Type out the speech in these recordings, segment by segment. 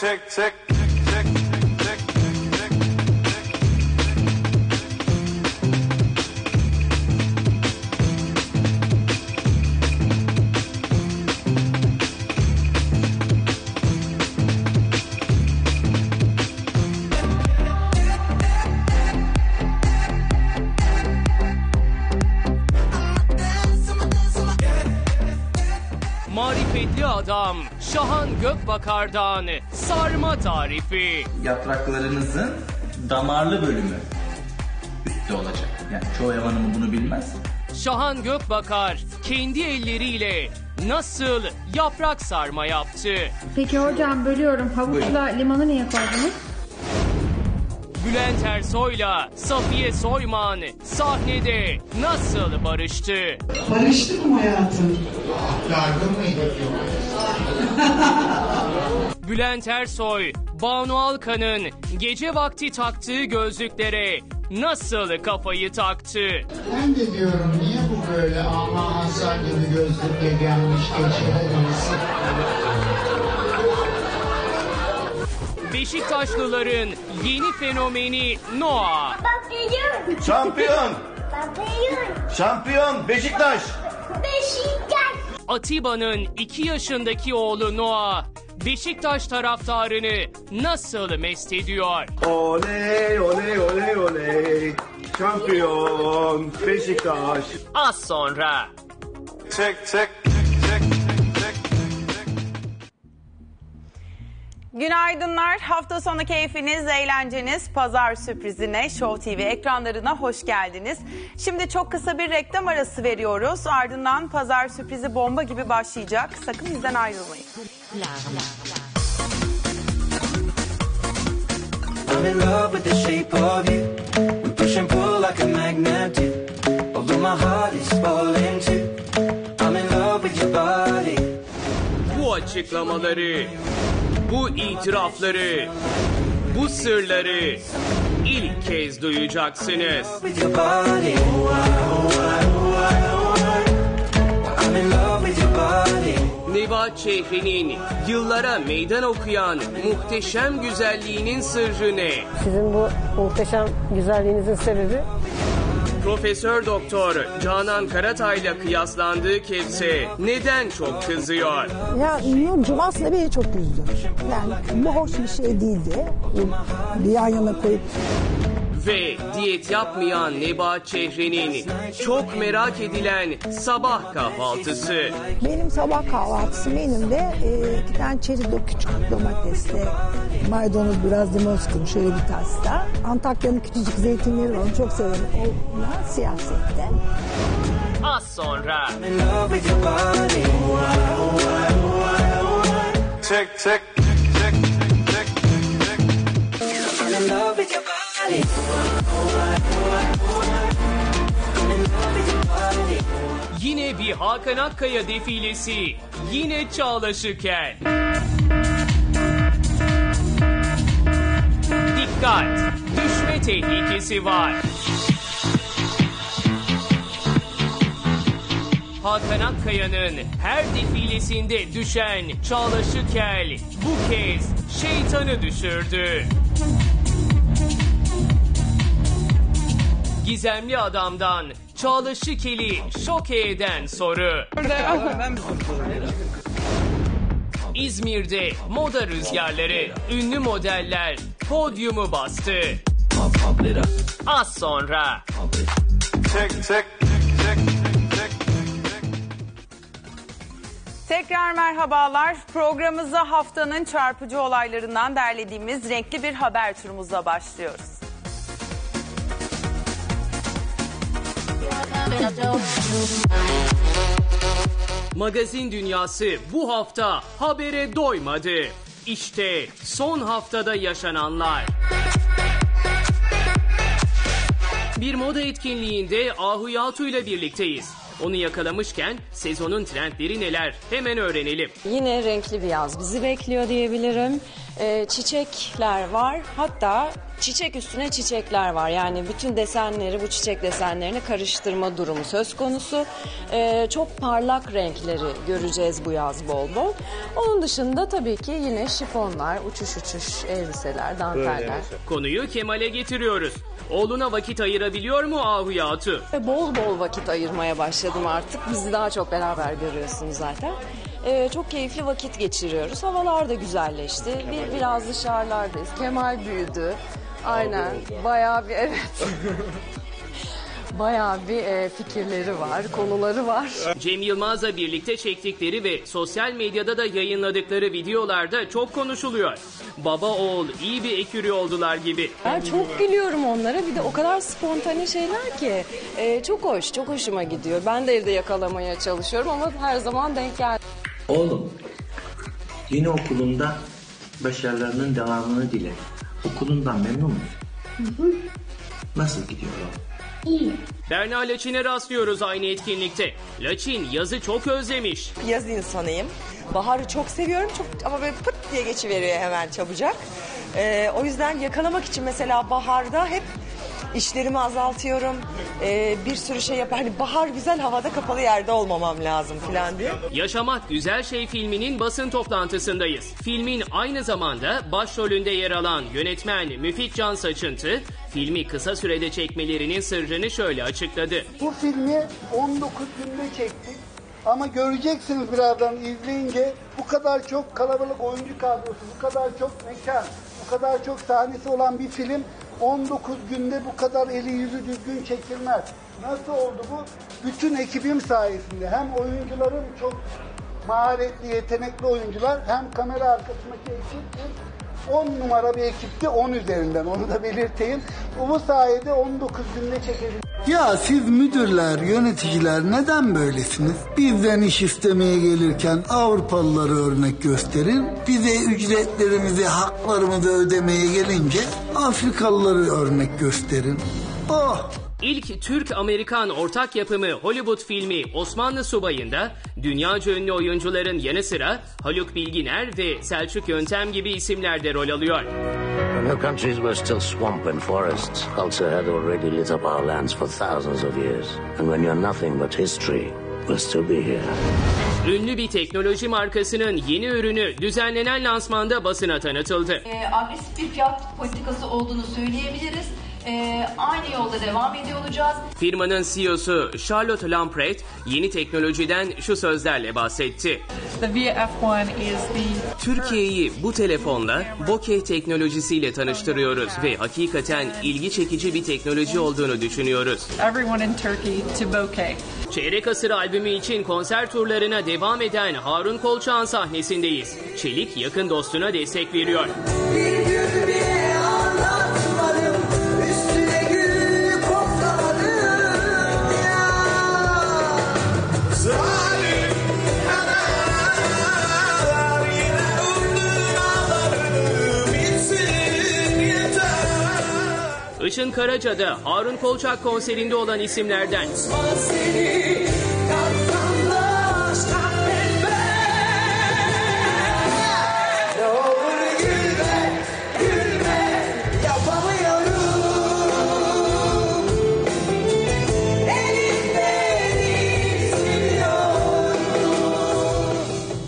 Çek çek. Marifetli adam Şahan Gökbakar'dan sarma tarifi. Yapraklarınızın damarlı bölümü üstte olacak. Yani çoğu ev hanımı bunu bilmez. Şahan Gökbakar kendi elleriyle nasıl yaprak sarma yaptı? Peki hocam bölüyorum. Havuçla limanı niye koydunuz? Bülent Ersoy'la Safiye Soyman sahnede nasıl barıştı? Barıştık mı hayatım? Bülent Ersoy, Banu Alkan'ın gece vakti taktığı gözlüklere nasıl kafayı taktı? Ben de diyorum niye bu böyle ama hasar gibi gözlükle gelmiş geçirebilirsin. Beşiktaşlıların yeni fenomeni Noah. Papayın. Şampiyon. Papayın. Şampiyon Beşiktaş. Beşiktaş. Atiba'nın 2 yaşındaki oğlu Noah Beşiktaş taraftarını nasıl mest ediyor? Oley oley oley oley. Şampiyon Beşiktaş. Az sonra. Çek çek. Günaydınlar. Hafta sonu keyfiniz, eğlenceniz, pazar sürprizine, Show TV ekranlarına hoş geldiniz. Şimdi çok kısa bir reklam arası veriyoruz. Ardından pazar sürprizi bomba gibi başlayacak. Sakın bizden ayrılmayın. Bu açıklamaları, bu itirafları, bu sırları ilk kez duyacaksınız. Nebahat Şehri'nin yıllara meydan okuyan muhteşem güzelliğinin sırrı ne? Sizin bu muhteşem güzelliğinizin sebebi? Profesör Doktor Canan Karatay'la kıyaslandığı kimse neden çok kızıyor? Ya Nurcuğum aslında beni çok üzdü. Yani bu hoş bir şey değildi. Bir yan yana koyup... Ve diyet yapmayan Nebahat Şehri'nin çok merak edilen sabah kahvaltısı. Benim sabah kahvaltısı benim de 2 tane çeşitli küçük domatesli, maydanoz biraz limon sıkım şöyle bir tasla. Antakya'nın küçücük zeytinleri var, onu çok severim. Onlar siyasette. Az sonra. Çek çek. Yine bir Hakan Akkaya defilesi, yine Çağla Şüken. Dikkat! Düşme tehlikesi var. Hakan Akkaya'nın her defilesinde düşen Çağla Şükel bu kez şeytanı düşürdü. Gizemli adamdan Çağla Şükel'i şok eden soru. İzmir'de moda rüzgarları, ünlü modeller podyumu bastı. Az sonra. Çek çek. Tekrar merhabalar. Programımıza haftanın çarpıcı olaylarından derlediğimiz renkli bir haber turumuzla başlıyoruz. Magazin dünyası bu hafta habere doymadı. İşte son haftada yaşananlar. Bir moda etkinliğinde Ahu Yatu ile birlikteyiz. Onu yakalamışken sezonun trendleri neler? Hemen öğrenelim. Yine renkli bir yaz bizi bekliyor diyebilirim. Çiçekler var, hatta çiçek üstüne çiçekler var. Yani bütün desenleri, bu çiçek desenlerini karıştırma durumu söz konusu. Çok parlak renkleri göreceğiz bu yaz bol bol. Onun dışında tabii ki yine şifonlar, uçuş uçuş elbiseler, danteller. Konuyu Kemal'e getiriyoruz. Oğluna vakit ayırabiliyor mu Ahuya Atı? Bol bol vakit ayırmaya başladım artık. Bizi daha çok beraber görüyorsunuz zaten. Çok keyifli vakit geçiriyoruz. Havalar da güzelleşti. Biraz dışarılardayız. Kemal büyüdü. Aynen. Bayağı bir evet. Bayağı bir fikirleri var, konuları var. Cem Yılmaz'la birlikte çektikleri ve sosyal medyada da yayınladıkları videolarda çok konuşuluyor. Baba oğul iyi bir ekürü oldular gibi. Ben çok gülüyorum onlara. Bir de o kadar spontane şeyler ki. Çok hoş, çok hoşuma gidiyor. Ben de evde yakalamaya çalışıyorum ama her zaman denk geldi. Oğlum, yeni okulunda başarılarının devamını dile. Okulundan memnun musun? Hı. Nasıl gidiyor oğlum? İyi. Berna Laçin'e rastlıyoruz aynı etkinlikte. Laçin yazı çok özlemiş. Yaz insanıyım. Baharı çok seviyorum ama böyle pıt diye geçiveriyor hemen çabucak. O yüzden yakalamak için mesela baharda hep işlerimi azaltıyorum. Bir sürü şey yapar. Hani bahar güzel, havada kapalı yerde olmamam lazım falan diye. Yaşamak Güzel Şey filminin basın toplantısındayız. Filmin aynı zamanda başrolünde yer alan yönetmen Müfit Can Saçıntı filmi kısa sürede çekmelerinin sırrını şöyle açıkladı. Bu filmi 19 günde çektik ama göreceksiniz birazdan izleyince bu kadar çok kalabalık oyuncu kadrosu, bu kadar çok mekan, bu kadar çok sahnesi olan bir film 19 günde bu kadar eli yüzü düzgün çekilmez. Nasıl oldu bu? Bütün ekibim sayesinde. Hem oyuncularım çok maharetli, yetenekli oyuncular, hem kamera arkasındaki ekip 10 numara bir ekipti, 10 üzerinden, onu da belirteyim. Bu sayede 19 günde çekebildik. Ya siz müdürler, yöneticiler neden böylesiniz? Bizden iş istemeye gelirken Avrupalıları örnek gösterin. Bize ücretlerimizi, haklarımızı ödemeye gelince Afrikalıları örnek gösterin. Oh! İlk Türk-Amerikan ortak yapımı Hollywood filmi Osmanlı Subayı'nda dünyaca ünlü oyuncuların yanı sıra Haluk Bilginer ve Selçuk Yöntem gibi isimler de rol alıyor. When our countries were still swamp and forests, culture had already lit up our lands for thousands of years. And when you're nothing but history, we'll still be here. Ünlü bir teknoloji markasının yeni ürünü düzenlenen lansmanda basına tanıtıldı. Agresif bir fiyat politikası olduğunu söyleyebiliriz. Aynı yolda devam ediyor olacağız. Firmanın CEO'su Charlotte Lamprecht yeni teknolojiden şu sözlerle bahsetti. Türkiye'yi bu telefonla bokeh teknolojisiyle tanıştırıyoruz ve hakikaten ilgi çekici bir teknoloji olduğunu düşünüyoruz. Çeyrek asır albümü için konser turlarına devam eden Harun Kolçak'ın sahnesindeyiz. Çelik yakın dostuna destek veriyor. Işın Karaca'da Harun Kolçak konserinde olan isimlerden.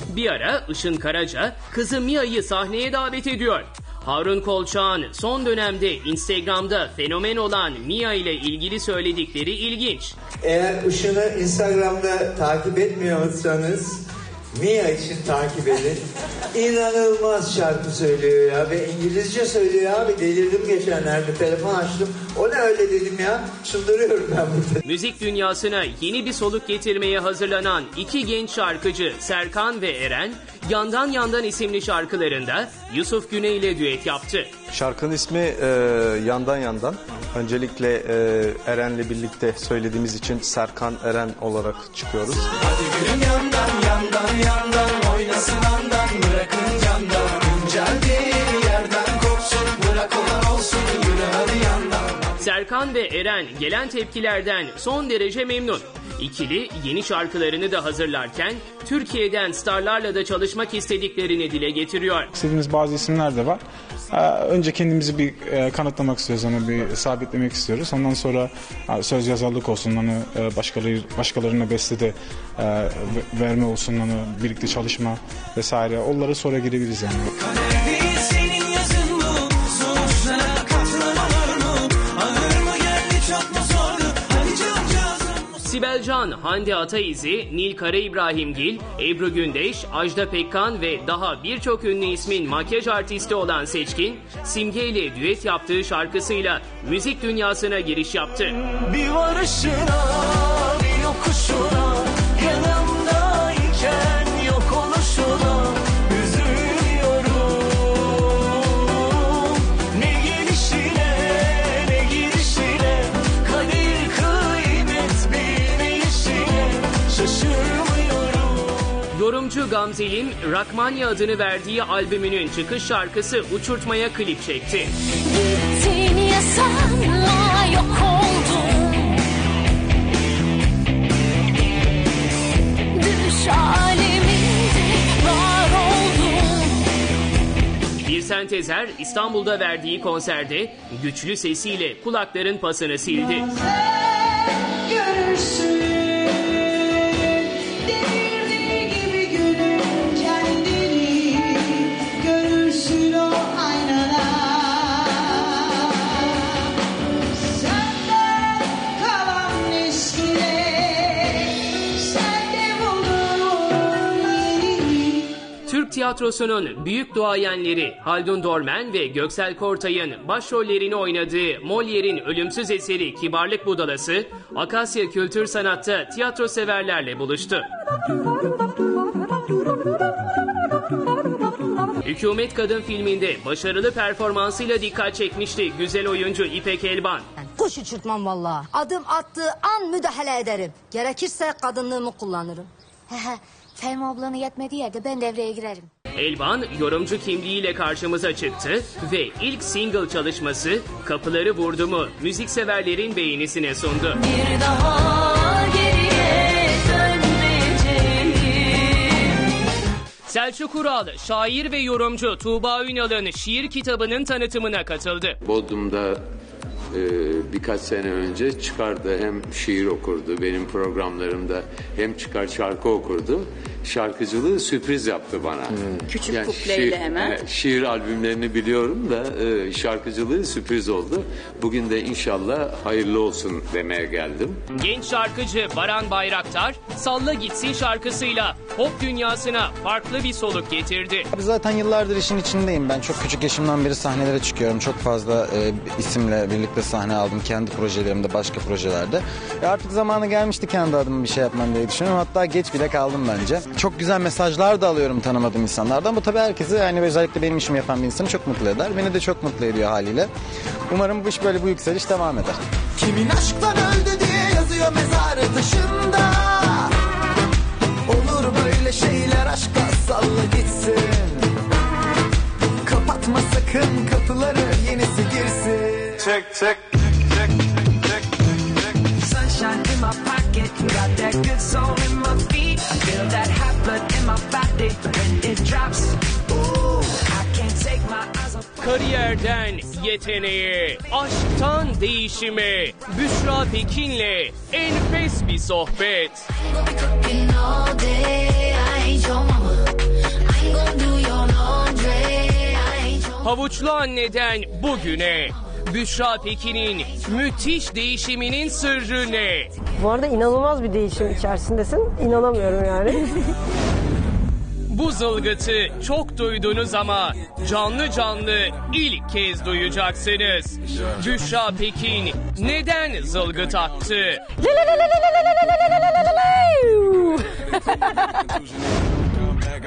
Bir ara Işın Karaca kızı Mia'yı sahneye davet ediyor. Harun Kolçak'ın son dönemde Instagram'da fenomen olan Mia ile ilgili söyledikleri ilginç. Eğer Işın'ı Instagram'da takip etmiyorsanız Mia için takip edin. İnanılmaz şarkı söylüyor ya ve İngilizce söylüyor abi, delirdim geçenlerde, telefon açtım. O ne öyle dedim ya, çıldırıyorum ben burada. Müzik dünyasına yeni bir soluk getirmeye hazırlanan iki genç şarkıcı Serkan ve Eren, Yandan Yandan isimli şarkılarında Yusuf Güney ile düet yaptı. Şarkının ismi Yandan Yandan. Öncelikle Eren'le birlikte söylediğimiz için Serkan Eren olarak çıkıyoruz. Hadi gülüm yandan yandan yandan, oynasın andan, bırakın candan, güncel değil yerden kopsun, bırak olan olsun, yürü hadi yandan. Serkan ve Eren gelen tepkilerden son derece memnun. İkili yeni şarkılarını da hazırlarken Türkiye'den starlarla da çalışmak istediklerini dile getiriyor. İstediğimiz bazı isimler de var. Önce kendimizi bir kanıtlamak istiyoruz, onu bir sabitlemek istiyoruz. Ondan sonra söz yazarlık olsun, onu başkalarına bestede verme olsun, onu birlikte çalışma vesaire. Onlara sonra girebiliriz yani. Sibel Can, Hande Ataizi, Nilkara İbrahimgil, Ebru Gündeş, Ajda Pekkan ve daha birçok ünlü ismin makyaj artisti olan Seçkin, Simge ile düet yaptığı şarkısıyla müzik dünyasına giriş yaptı. Bir varışına, bir yokuşuna, yanımdayken yok oluşuna üzülüyorum. Ne gelişine, ne gidişine, kadir kıymet bilmeyişine şaşırmıyorum. Yorumcu Gamze'nin Rakmanya adını verdiği albümünün çıkış şarkısı Uçurtmaya klip çekti. Gittin ya sanma yok oldun. Birsen Tezer İstanbul'da verdiği konserde güçlü sesiyle kulakların pasını sildi. Tiyatrosunun büyük duayenleri Haldun Dormen ve Göksel Kortay'ın başrollerini oynadığı Molière'in ölümsüz eseri Kibarlık Budalası, Akasya Kültür Sanat'ta tiyatro severlerle buluştu. Hükümet Kadın filminde başarılı performansıyla dikkat çekmişti güzel oyuncu İpek Elvan. Kuş uçurtmam vallahi. Adım attığı an müdahale ederim. Gerekirse kadınlığımı kullanırım. Fehmi ablanın yetmediği yerde ben devreye girerim. Elvan yorumcu kimliğiyle karşımıza çıktı ve ilk single çalışması Kapıları Vurdu Mu müzikseverlerin beğenisine sundu. Bir daha geriye dönmeyeceğim. Selçuk Ural, şair ve yorumcu Tuğba Ünal'ın şiir kitabının tanıtımına katıldı. Bodrum'da birkaç sene önce çıkardı, hem şiir okurdu benim programlarımda, hem çıkar şarkı okurdu. Şarkıcılığı sürpriz yaptı bana. Küçük yani kupleyle hemen. Şiir albümlerini biliyorum da şarkıcılığı sürpriz oldu. Bugün de inşallah hayırlı olsun demeye geldim. Genç şarkıcı Baran Bayraktar Salla Gitsin şarkısıyla pop dünyasına farklı bir soluk getirdi. Zaten yıllardır işin içindeyim ben. Çok küçük yaşımdan beri sahnelere çıkıyorum. Çok fazla isimle birlikte sahne aldım. Kendi projelerimde, başka projelerde. Artık zamanı gelmişti kendi adıma bir şey yapmam diye düşünüyorum. Hatta geç bile kaldım bence. Çok güzel mesajlar da alıyorum tanımadığım insanlardan. Bu tabii herkesi, yani özellikle benim işimi yapan bir insanı çok mutlu eder. Beni de çok mutlu ediyor haliyle. Umarım bu iş böyle, bu yükseliş devam eder. Kimin aşktan öldü diye yazıyor mezarı taşında. Olur böyle şeyler, aşka salla gitsin. Kapatma sakın kapıları, yenisi girsin. Çek çek çek çek çek. Sunshine in my pocket, got that good soul in my feet. Kariyerden yeteneğe, aşktan değişime, Büşra Pekin'le enfes bir sohbet. Havuçlu anneden bugüne, Büşra Pekin'in müthiş değişiminin sırrı ne? Bu arada inanılmaz bir değişim içerisindesin. İnanamıyorum yani. Bu zılgıtı çok duydunuz ama canlı canlı ilk kez duyacaksınız. Büşra Pekin neden zılgıt attı?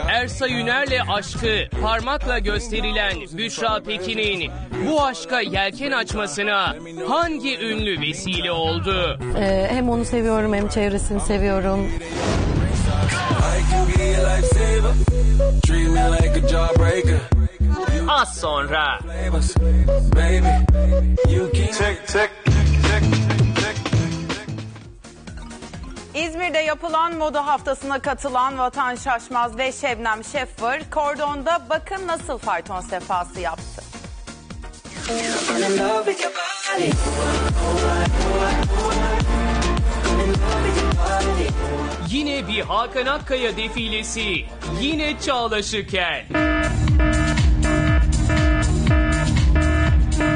Ersa Yüner'le aşkı parmakla gösterilen Büşra Pekin'in bu aşka yelken açmasına hangi ünlü vesile oldu? Hem onu seviyorum, hem çevresini seviyorum. Az sonra. Çek çek. İzmir'de yapılan moda haftasına katılan Vatan Şaşmaz ve Şebnem Şeffer kordonda bakın nasıl fayton sefası yaptı. Yine bir Hakan Akkaya defilesi, yine Çağla Şüken.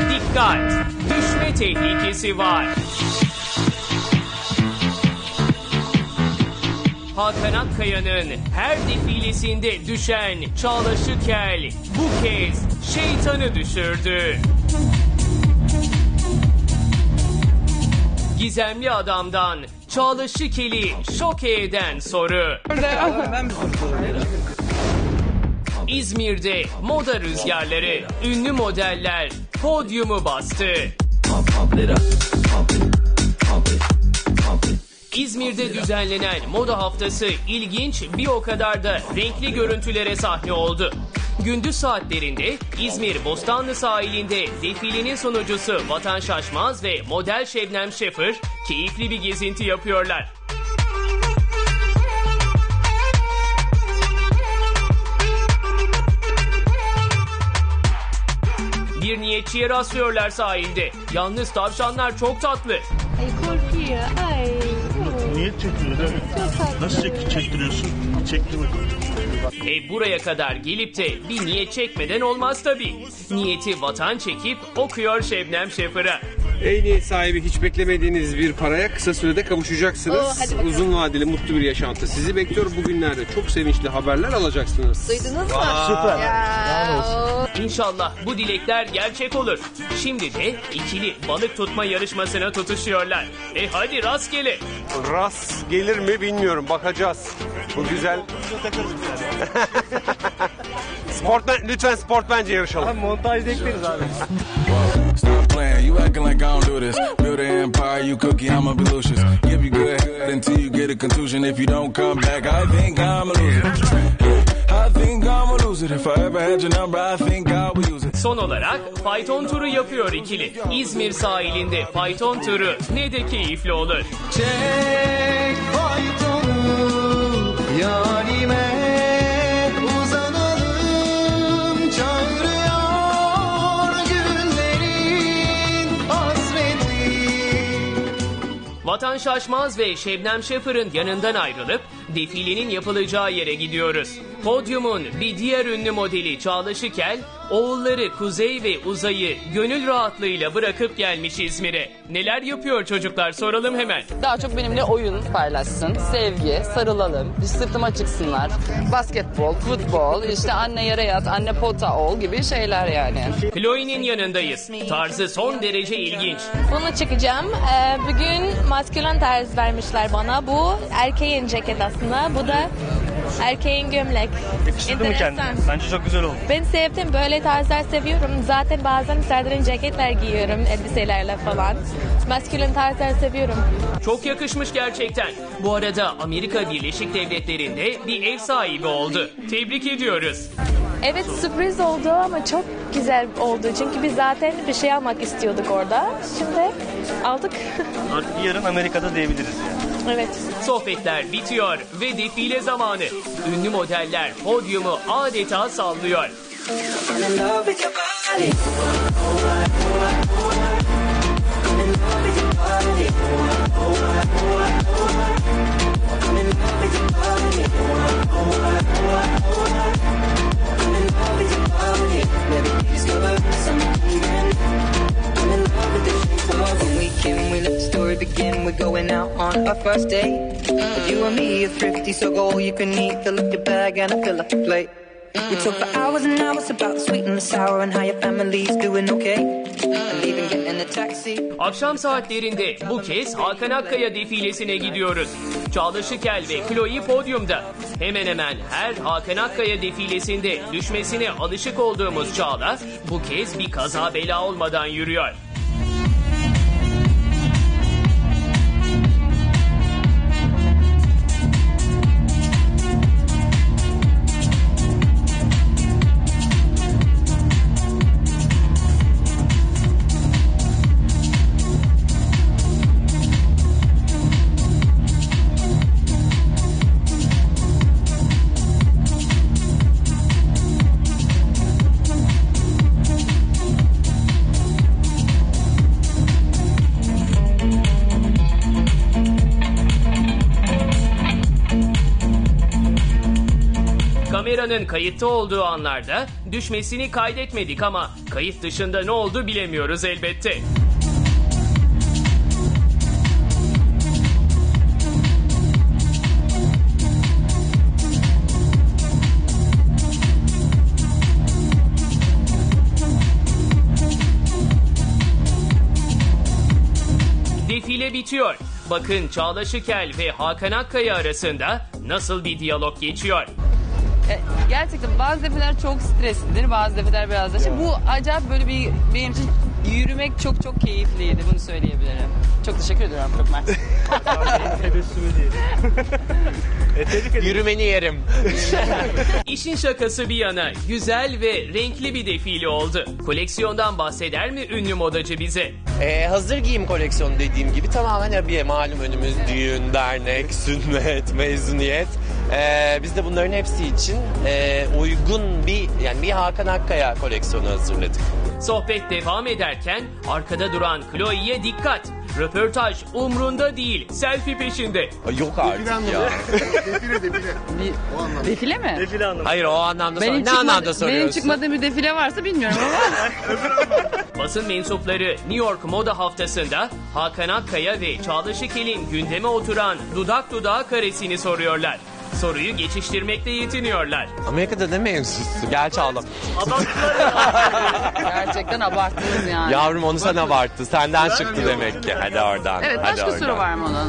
Dikkat! Düşme tehlikesi var. Hakan Akkaya'nın her defilesinde düşen Çağla Şükel bu kez şeytanı düşürdü. Gizemli adamdan Çağla Şükel'i şoke eden soru. İzmir'de moda rüzgarları, ünlü modeller podyumu bastı. İzmir'de düzenlenen moda haftası ilginç bir o kadar da renkli görüntülere sahne oldu. Gündüz saatlerinde İzmir Bostanlı sahilinde defilenin sunucusu Vatan Şaşmaz ve model Şebnem Şeffer keyifli bir gezinti yapıyorlar. Bir niyetçiye rastlıyorlar sahilde. Yalnız tavşanlar çok tatlı. Ay korkuyor, ay. Niyet çekiyor değil mi? Nasıl çektiriyorsun? Çektirmek. Buraya kadar gelip de bir niyet çekmeden olmaz tabii. Niyeti vatan çekip okuyor Şebnem Şeffer'a. Ey niyet sahibi, hiç beklemediğiniz bir paraya kısa sürede kavuşacaksınız. Uzun vadeli mutlu bir yaşantı sizi bekliyor. Bugünlerde çok sevinçli haberler alacaksınız. Duydunuz mu? Süper. İnşallah bu dilekler gerçek olur. Şimdi de ikili balık tutma yarışmasına tutuşuyorlar. Hadi rastgele. Rast gelir mi bilmiyorum. Bakacağız. Bu güzel. Lütfen sportmence yarışalım. Abi montaj bekleriz abi. Son olarak fayton turu yapıyor ikili. İzmir sahilinde fayton turu ne de keyifli olur. Çek faytonu yarime. Vatan Şaşmaz ve Şebnem Şeffer'ın yanından ayrılıp defilenin yapılacağı yere gidiyoruz. Podyumun bir diğer ünlü modeli Çağla Şükel, oğulları Kuzey ve Uzay'ı gönül rahatlığıyla bırakıp gelmiş İzmir'e. Neler yapıyor çocuklar, soralım hemen. Daha çok benimle oyun paylaşsın, sevgi, sarılalım, sırtıma çıksınlar. Basketbol, futbol, işte anne yere yat, anne pota ol gibi şeyler yani. Chloe'nin yanındayız. Tarzı son derece ilginç. Bunu çekeceğim. Bugün maskülen tarz vermişler bana. Bu erkeğin ceket aslında. Bu da erkeğin gömlek. Yakıştırdı mı kendini? Bence çok güzel oldu. Ben sevdim. Böyle tarzlar seviyorum. Zaten bazen serdiren ceketler giyiyorum. Elbiselerle falan. Maskülen tarzlar seviyorum. Çok yakışmış gerçekten. Bu arada Amerika Birleşik Devletleri'nde bir ev sahibi oldu. Tebrik ediyoruz. Evet, sürpriz oldu ama çok güzel oldu. Çünkü biz zaten bir şey almak istiyorduk orada. Şimdi aldık. Artık yarın Amerika'da diyebiliriz yani. Evet. Sohbetler bitiyor ve defile zamanı. Ünlü modeller podyumu adeta sallıyor. First date, you and me are thrifty, so go all you can eat, fill up your bag and I fill up your plate. We talk for hours and hours about the sweet and the sour and how your family's doing okay. And even getting a taxi. Akşam saatlerinde bu kez Hakan Akkaya defilesine gidiyoruz. Çağla Şükel ve Chloe podyumda. Hemen hemen her Hakan Akkaya defilesinde düşmesine alışık olduğumuz Çağla bu kez bir kaza bela olmadan yürüyor. Yayınlamanın kayıtlı olduğu anlarda düşmesini kaydetmedik ama kayıt dışında ne oldu bilemiyoruz elbette. Defile bitiyor. Bakın Çağla Şikel ve Hakan Akkaya arasında nasıl bir diyalog geçiyor. Gerçekten bazı defeler çok streslidir, bazı defeler biraz da şey. Bu acayip böyle bir benim için yürümek çok keyifliydi, bunu söyleyebilirim. Çok teşekkür ediyorum Furkan. Tebessümü değil. Yürümeni yerim. İşin şakası bir yana güzel ve renkli bir defile oldu. Koleksiyondan bahseder mi ünlü modacı bize? Hazır giyim koleksiyonu dediğim gibi tamamen abiye malum önümüz düğün, dernek, sünnet, mezuniyet. Biz de bunların hepsi için uygun bir Hakan Akkaya koleksiyonu hazırladık. Sohbet devam ederken arkada duran Chloe'ye dikkat. Röportaj umrunda değil, selfie peşinde. Yok artık ya. Defile. Defile mi? Defile anlamında. Hayır, o anlamda soruyorsun. Ne anlamda soruyorsun? Benim çıkmadığım bir defile varsa bilmiyorum ama. Basın mensupları New York Moda Haftası'nda Hakan Akkaya ve Çağla Şikel'in gündeme oturan dudak dudağa karesini soruyorlar. Soruyu geçiştirmekle yetiniyorlar. Amerika'da ne mevzusu? Gel Çağla. Gerçekten abarttınız yani. Yavrum onu sen abarttı. Senden çıktı demek ki. Hadi oradan. Evet, başka soru var mı ona?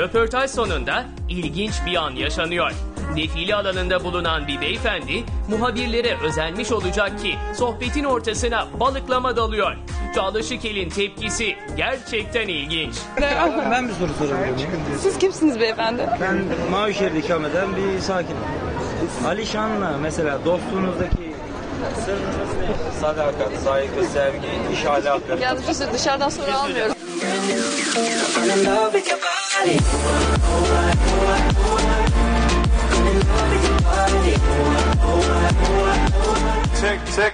Röportaj sonunda ilginç bir an yaşanıyor. Defile alanında bulunan bir beyefendi muhabirlere özenmiş olacak ki sohbetin ortasına balıklama dalıyor. Çağla Şikel'in tepkisi gerçekten ilginç. Ben bir soru sorabilirim. Siz kimsiniz beyefendi? Ben Mavişehir'de ikamet eden bir sakinim. Ali Şan'la mesela dostluğunuzdaki sırrınız ne? Sadakat, saygı, sevgi, iş ahlakı. Yalnız işte dışarıdan soru almıyoruz. Çek.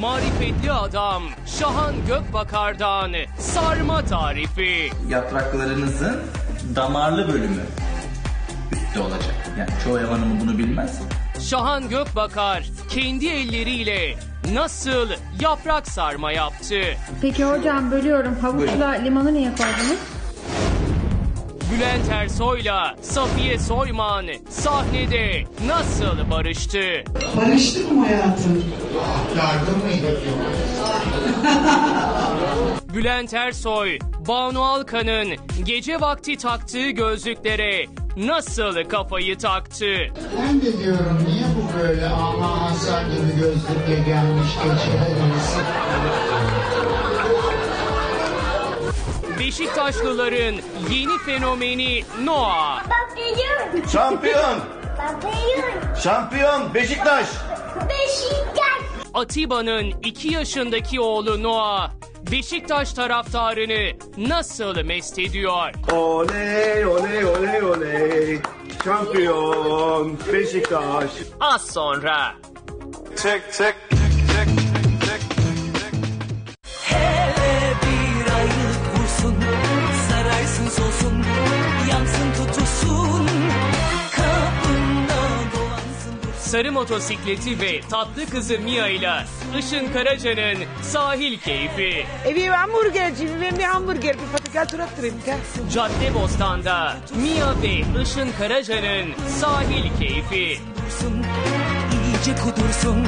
Marifetli adam Şahan Gökbakar'dan sarma tarifi. Yapraklarınızın damarlı bölümü üstte olacak. Yani çoğu ev hanımı bunu bilmez. Şahan Gökbakar kendi elleriyle nasıl yaprak sarma yaptı? Peki hocam bölüyorum. Havuçla limanı ne yapardınız? Bülent Ersoy'la Safiye Soyman sahnede nasıl barıştı? Barıştı mı hayatım? Yardım mı ediyorsun? Bülent Ersoy, Banu Alkan'ın gece vakti taktığı gözlüklere nasıl kafayı taktı? Ben de diyorum niye bu böyle ama hasar gibi gözlükle gelmiş geçirelimiz. Beşiktaşlıların yeni fenomeni Noah. Şampiyon Beşiktaş. Atiba'nın 2 yaşındaki oğlu Noah Beşiktaş taraftarını nasıl mest ediyor? Oley oley oley oley. Şampiyon Beşiktaş. Az sonra. Çek. Hele bir ayıp vursun, sararsın solsun, yansın tutuşsun. Sarı motosikleti ve tatlı kızı Mia ile Işın Karaca'nın sahil keyfi. Bir hamburgerciyim, ben bir hamburger, bir patates tur attırayım. Caddebostan'da Mia ve Işın Karaca'nın sahil keyfi. İyice kudursun.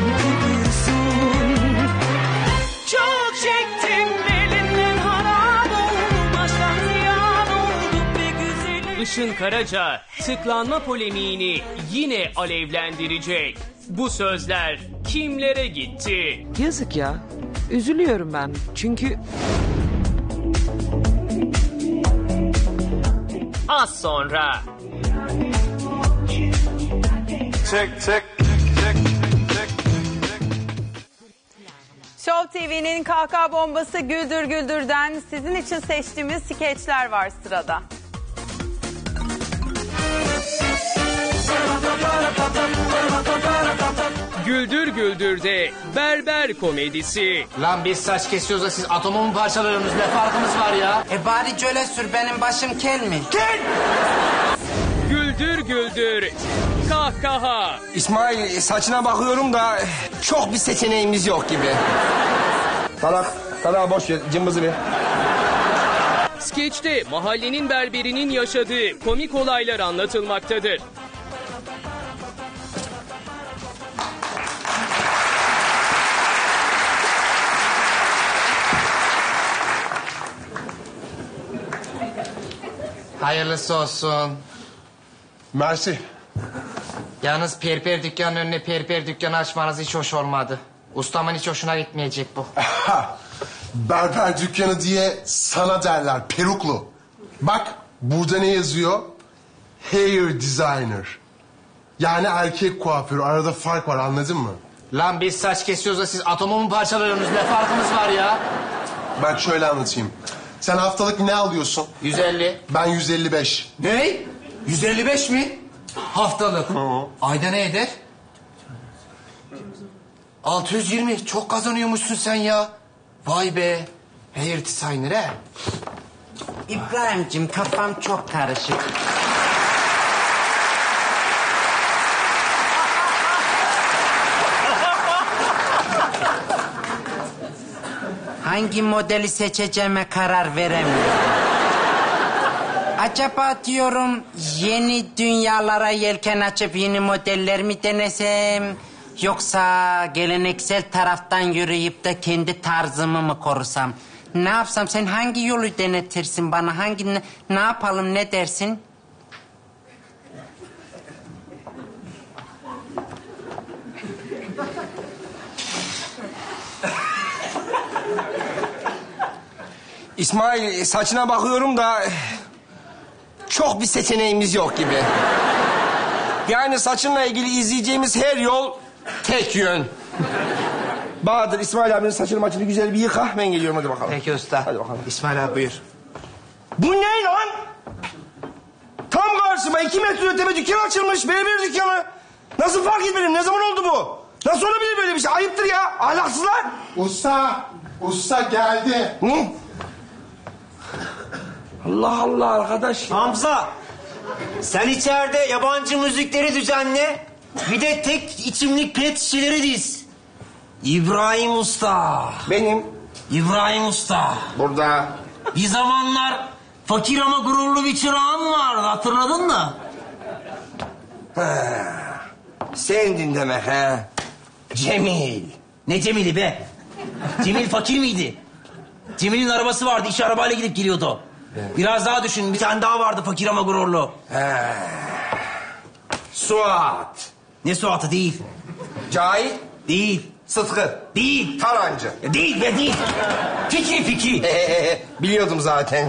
Çok çektim elinden harap oldu, baştan ziyan oldu be güzelim. Işın Karaca tıklanma polemiğini yine alevlendirecek. Bu sözler kimlere gitti? Yazık ya. Üzülüyorum ben. Çünkü... Az sonra. Show TV'nin kahkaha bombası Güldür Güldür'den sizin için seçtiğimiz skeçler var sırada. Güldür Güldür'de berber komedisi. Lan biz saç kesiyoruz da siz atomu mu parçalıyorsunuz? Ne farkımız var ya? Bari cöle sür, benim başım kel mi? Kel! Güldür Güldür. Kahkaha. İsmail, saçına bakıyorum da çok bir seçeneğimiz yok gibi. Talak boş ver, cımbızı ver. Skeçte mahallenin berberinin yaşadığı komik olaylar anlatılmaktadır. Hayırlısı olsun. Mersi. Yalnız perper dükkanın önüne perper dükkanı açmanız hiç hoş olmadı. Ustamın hiç hoşuna gitmeyecek bu. Berber dükkanı diye sana derler peruklu. Bak burada ne yazıyor? Hair designer. Yani erkek kuaförü. Arada fark var, anladın mı? Lan biz saç kesiyoruz da siz atomu mu parçalıyorsunuz? Ne farkımız var ya? Ben şöyle anlatayım. Sen haftalık ne alıyorsun? 150. Ben 155. Ne? 155 mi? Haftalık. Hı. Ayda ne eder? 620. Çok kazanıyormuşsun sen ya. Vay be. Hair designer he. İbrahim'cim kafam çok karışık. Hangi modeli seçeceğime karar veremiyorum. Acaba diyorum yeni dünyalara yelken açıp yeni modeller mi denesem? Yoksa geleneksel taraftan yürüyüp de kendi tarzımı mı korusam? Ne yapsam? Sen hangi yolu denetirsin bana? Ne yapalım, ne dersin? İsmail, saçına bakıyorum da çok bir seçeneğimiz yok gibi. Yani saçınla ilgili izleyeceğimiz her yol tek yön. Bahadır, İsmail abinin saçını maçını güzel bir yıka. Ben geliyorum, hadi bakalım. Peki usta. Hadi bakalım. İsmail abi buyur. Bu ne lan? Tam karşıma 2 metre öteme dükkan açılmış. Berber dükkanı. Nasıl fark etmedim? Ne zaman oldu bu? Nasıl olabilir böyle bir şey? Ayıptır ya. Ahlaksızlar. Usta geldi. Ne? Allah Allah arkadaş. Hamza, sen içeride yabancı müzikleri düzenle. Bir de tek içimlik pet şişeleri diz. İbrahim Usta. Benim. İbrahim Usta. Burada. Bir zamanlar fakir ama gururlu bir çırağın vardı, hatırladın mı? Ha, sendin demek ha. Cemil. Ne Cemil'i be? Cemil fakir miydi? Cemil'in arabası vardı, iş arabayla gidip geliyordu. Evet. Biraz daha düşün, bir tane daha vardı fakir ama gururlu. He. Suat. Ne Suat'ı? Değil. Cahil. Değil. Sıtkı. Değil. Tarancı. Değil be, değil. Fikri. Biliyordum zaten.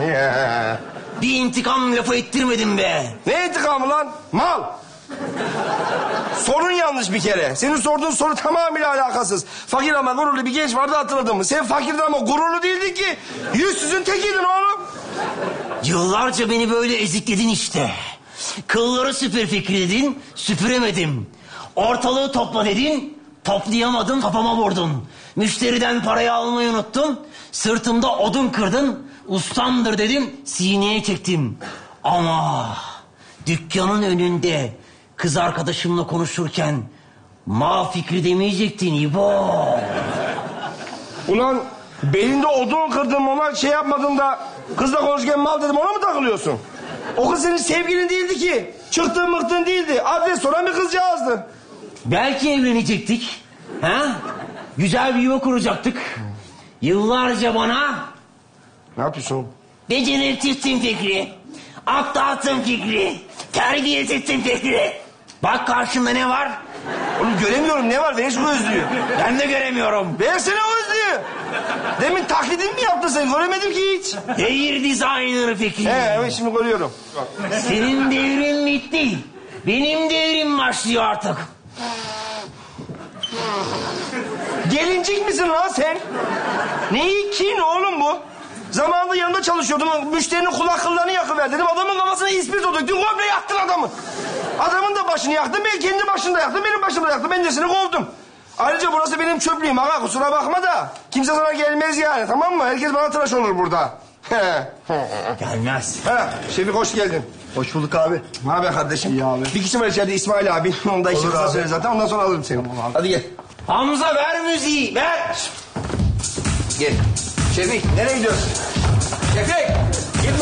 Bir intikam lafı ettirmedin be. Ne intikamı lan? Mal. Sorun yanlış bir kere. Senin sorduğun soru tamamıyla alakasız. Fakir ama gururlu bir genç vardı, hatırladım mı? Sen fakirdi ama gururlu değildin ki. Yüzsüzün tekiydin oğlum. Yıllarca beni böyle ezikledin işte. Kılları süpür Fikri dedin, süpüremedim. Ortalığı topla dedin, toplayamadım, kafama vurdun. Müşteriden parayı almayı unuttum, sırtımda odun kırdın. Ustamdır dedim, sineye çektim. Ama dükkanın önünde kız arkadaşımla konuşurken ma Fikri demeyecektin İbo. Ulan belinde odun kırdım, ona şey yapmadın da kızla konuşurken mal dedim, ona mı takılıyorsun? O kız senin sevgilin değildi ki. Çıktığın mıktığın değildi. Adres soran bir kızcağızdı. Belki evlenecektik. Ha? Güzel bir yuva kuracaktık. Yıllarca bana... Ne yapıyorsun? Beceriksizsin Fikri. Aptalsın Fikri. Terbiyesizsin Fikri. Bak karşımda ne var? Oğlum göremiyorum, ne var? Ver şu gözlüğü. Ben de göremiyorum. Versene o gözlüğü. Demin taklidini mi yaptın sen? Göremedim ki hiç. Hair designer Fikri. Evet şimdi görüyorum. Senin devrin bitti. Benim devrim başlıyor artık. Gelincik misin lan sen? Neyi kin oğlum bu? Zamanında yanında çalışıyordum. Müşterinin kulak kıllarını yakıver dedim. Adamın kafasına ispirt olduk. Dün komple yaktın adamı. Adamın da başını yaktın, ben kendi başını da yaktım, benim başımı da yaktım. Ben de seni kovdum. Ayrıca burası benim çöplüğüm aga, kusura bakma da. Kimse sana gelmez yani, tamam mı? Herkes bana tıraş olur burada. Gelmez. Şefik hoş geldin. Hoş bulduk abi. Ne haber kardeşim? İyi abi. Bir kişi var içeride, İsmail abi. Onu da işi kısa söyle zaten, ondan sonra alırım seni. Tamam abi. Hadi gel. Hamza ver müziği, ver. Gel. Şefik, nereye gidiyorsun? Şefik,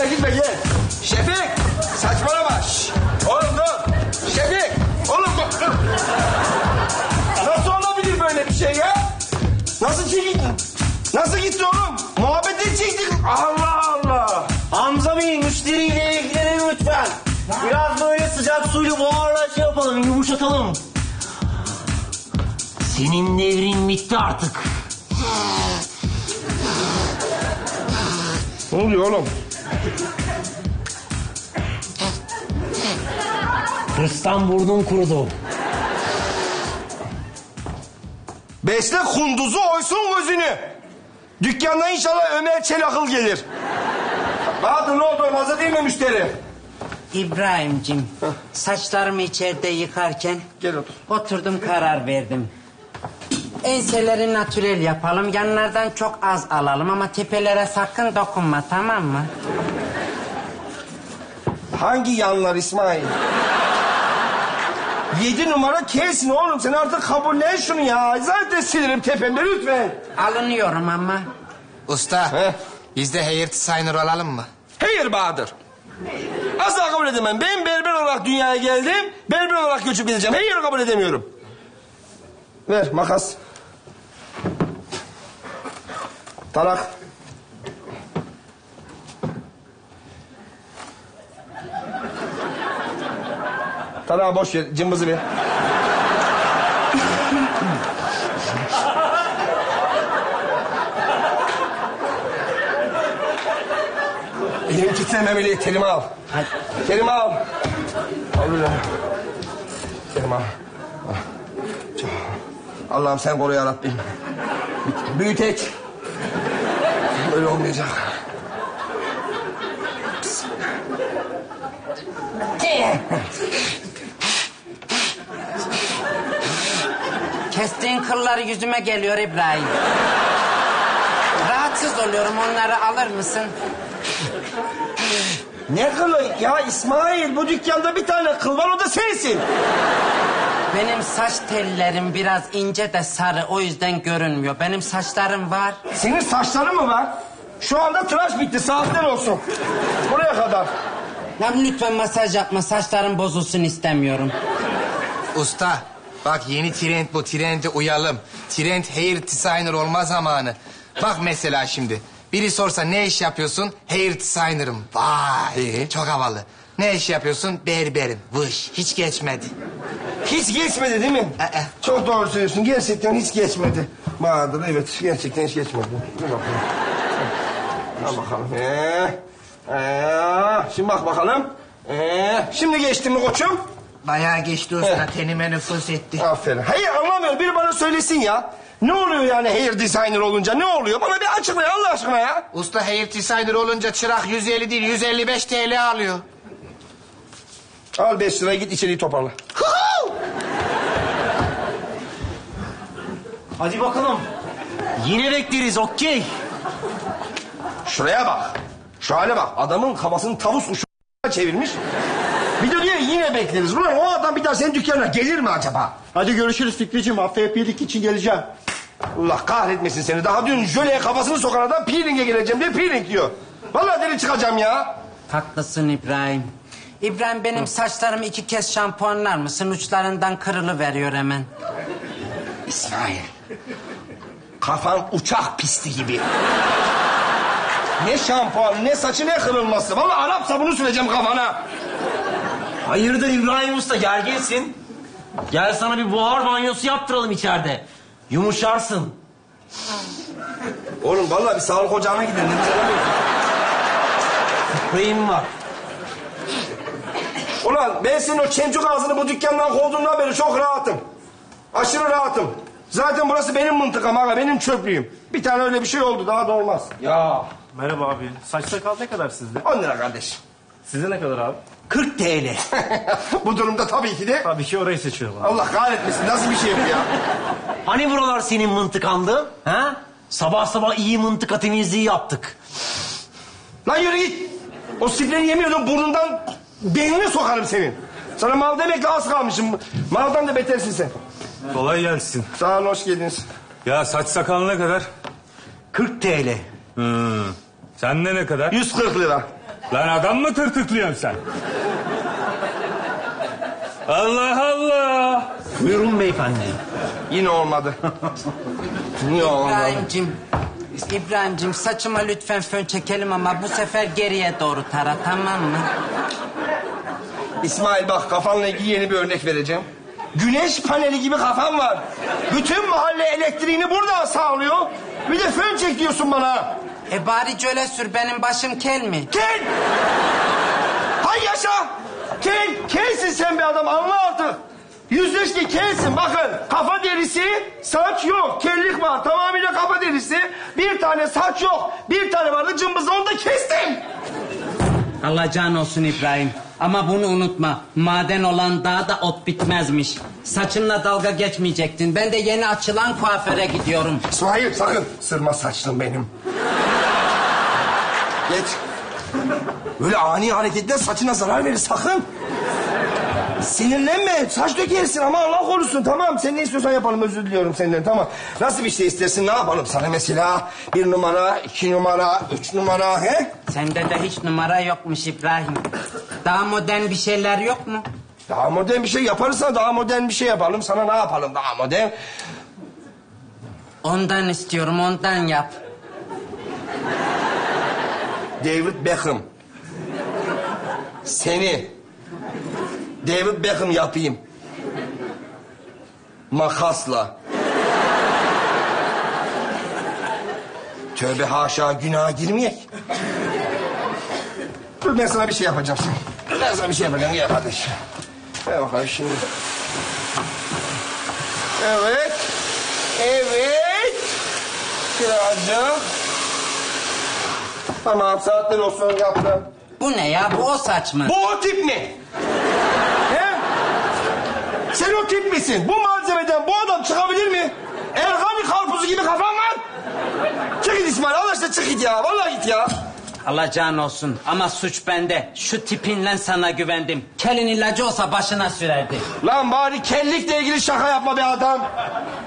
gitme gel. Şefik, saçmalama. Oğlum dur. Şefik, oğlum dur. Nasıl olabilir böyle bir şey ya? Nasıl gitti oğlum? Muhabbet edecektik. Allah Allah. Hamza Bey, müşteriyle ilgilenelim lütfen. Biraz böyle sıcak suyla buharla şey yapalım, yumuşatalım. Senin devrin bitti artık. Ne oluyor oğlum? Rıstan burnum kurudu. Besle kunduzu, oysun gözünü. Dükkanda inşallah Ömer Çelakıl gelir. Bahadır ne oldu? Hazır değil mi müşteri? İbrahim'cim, saçlarımı içeride yıkarken... Gel otur. Oturdum, karar verdim. Enseleri natürel yapalım, yanlardan çok az alalım ama tepelere sakın dokunma, tamam mı? Hangi yanlar İsmail? 7 numara kesin oğlum, sen artık kabullen şunu ya. Zaten sinirim tepemde, lütfen. Alınıyorum ama. Usta, biz de hair designer olalım mı? Hayır Bahadır. Asla kabul edemem. Ben berber olarak dünyaya geldim, berber olarak göçüp gideceğim. Hayır, kabul edemiyorum. Ver makas. Tarak. Tarağı boş ver, cımbızı ver. Elimi kitlememeli, telimi al. Hadi. Telimi al. Al böyle. Telimi al. Allah'ım sen koru ya Rabbim. Büyüteç. Böyle olmayacak. Kestiğin kıllar yüzüme geliyor İbrahim. Rahatsız oluyorum, onları alır mısın? Ne kılı? Ya İsmail, bu dükkanda bir tane kıl var, o da sensin. Benim saç tellerim biraz ince de sarı, o yüzden görünmüyor. Benim saçlarım var. Senin saçların mı var? Şu anda tıraş bitti, saatler olsun. Buraya kadar. Lan lütfen masaj yapma, saçlarım bozulsun istemiyorum. Usta, bak yeni trend bu, trende uyalım. Trend hair designer olma zamanı. Bak mesela şimdi, biri sorsa ne iş yapıyorsun? Hair designer'ım. Vay, çok havalı. Ne iş yapıyorsun? Berberim. Vış, hiç geçmedi. Hiç geçmedi değil mi? Çok doğru söylüyorsun. Gerçekten hiç geçmedi. Bahadır, evet. Gerçekten hiç geçmedi. Dur bakalım. Al bakalım. Şimdi bak bakalım. Şimdi geçti mi koçum? Bayağı geçti usta. Tenime nüfuz etti. Aferin. Hayır anlamıyorum. Biri bana söylesin ya. Ne oluyor yani hair designer olunca? Ne oluyor? Bana bir açıklayın Allah aşkına ya. Usta hair designer olunca çırak 150 değil 155 TL alıyor. Al 5 lira git içeriği toparla. Hadi bakalım. Yine bekleriz, okey. Şuraya bak. Şu hale bak. Adamın kafasını tavus uçuna çevirmiş. Bir de diyor yine bekleriz. Ulan o adam bir daha senin dükkanına gelir mi acaba? Hadi görüşürüz Fikriciğim. Haftaya peeling için geleceğim. Allah kahretmesin seni. Daha dün jöleye kafasını sokan adam peeling'e geleceğim diye peeling diyor. Vallahi deli çıkacağım ya. Haklısın İbrahim. İbrahim benim saçlarımı 2 kez şampuanlar mısın? Uçlarından kırılıveriyor hemen. İsmail, kafan uçak pisti gibi. Ne şampuanı, ne saçı, ne kırılması. Vallahi Arap sabunu süreceğim kafana. Hayırdır İbrahim Usta, gerginsin. Gel sana bir buhar banyosu yaptıralım içeride. Yumuşarsın. Oğlum vallahi bir sağlık ocağına gidelim. Fıkrayım var. Ulan ben senin o çemcuk ağzını bu dükkandan kovduğundan beri çok rahatım. Aşırı rahatım. Zaten burası benim mıntıkam aga, benim çöplüğüm. Bir tane öyle bir şey oldu, daha da olmaz. Ya. Merhaba abi. Saç sakal ne kadar sizde? 10 lira kardeşim. Size ne kadar abi? 40 TL. Bu durumda tabii ki de... Tabii ki orayı seçiyorum abi. Allah kahretmesin. Nasıl bir şey bu ya? Hani buralar senin mıntıkandı? Ha? Sabah sabah iyi mıntıka temizliği yaptık. Lan yürü git. O sifleri yemiyordun burnundan beynine sokarım senin. Sana mal demekle az kalmışım. Maldan da betersin sen. Kolay gelsin. Sağ olun, hoş geldiniz. Ya saç sakalı ne kadar? 40 TL. Hmm. Sen de ne kadar? 140 lira. Lan adam mı tırtıklıyorsun sen? Allah Allah! Buyurun beyefendi. Yine olmadı. Niye olmadı? İbrahim'cim saçıma lütfen fön çekelim ama bu sefer geriye doğru tara, tamam mı? İsmail bak, kafanla ilgili yeni bir örnek vereceğim. Güneş paneli gibi kafam var. Bütün mahalle elektriğini burada sağlıyor. Bir de fön çek diyorsun bana. E bari cöle sür, benim başım kel mi? Kel! Hay yaşa! Kel, kelsin sen bir adam, anla artık. Yüzleşti, kelsin bakın. Kafa derisi, saç yok. Kellik var, tamamıyla kafa derisi. Bir tane saç yok, bir tane vardı cımbızla, onu da kestim. Allah can olsun İbrahim. Ama bunu unutma, maden olan dağda ot bitmezmiş. Saçınla dalga geçmeyecektin. Ben de yeni açılan kuaföre gidiyorum. İsmail sakın, sırma saçlım benim. Geç. Böyle ani hareketle saçına zarar verir, sakın. Sinirlenme, saç dökersin ama Allah korusun, tamam. Sen ne istiyorsan yapalım, özür diliyorum senden, tamam. Nasıl bir şey istersin, ne yapalım sana mesela? 1 numara, 2 numara, 3 numara, he? Sende de hiç numara yokmuş İbrahim. Daha modern bir şeyler yok mu? Daha modern bir şey yaparsan daha modern bir şey yapalım. Sana ne yapalım daha modern? Ondan istiyorum, ondan yap. David Beckham. Seni David Beckham yapayım. Makasla. Tövbe haşa, günaha girmeyek. Ben sana bir şey yapacağım. Ben sana bir şey yapacağım. Gel kardeşim. Gel bakalım şimdi. Evet. Evet. Birazcık. Tamam, saatler olsun, yaptım. Bu ne ya? Bu o saç mı? Bu o tip mi? He? Sen o tip misin? Bu malzemeden bu adam çıkabilir mi? Erhani karpuzu gibi kafan var. Çık git İsmail. Allah aşkına çık git ya. Vallahi git ya. Allah can olsun ama suç bende. Şu tipinle sana güvendim. Kelin ilacı olsa başına sürerdi. Lan bari kellikle ilgili şaka yapma be adam.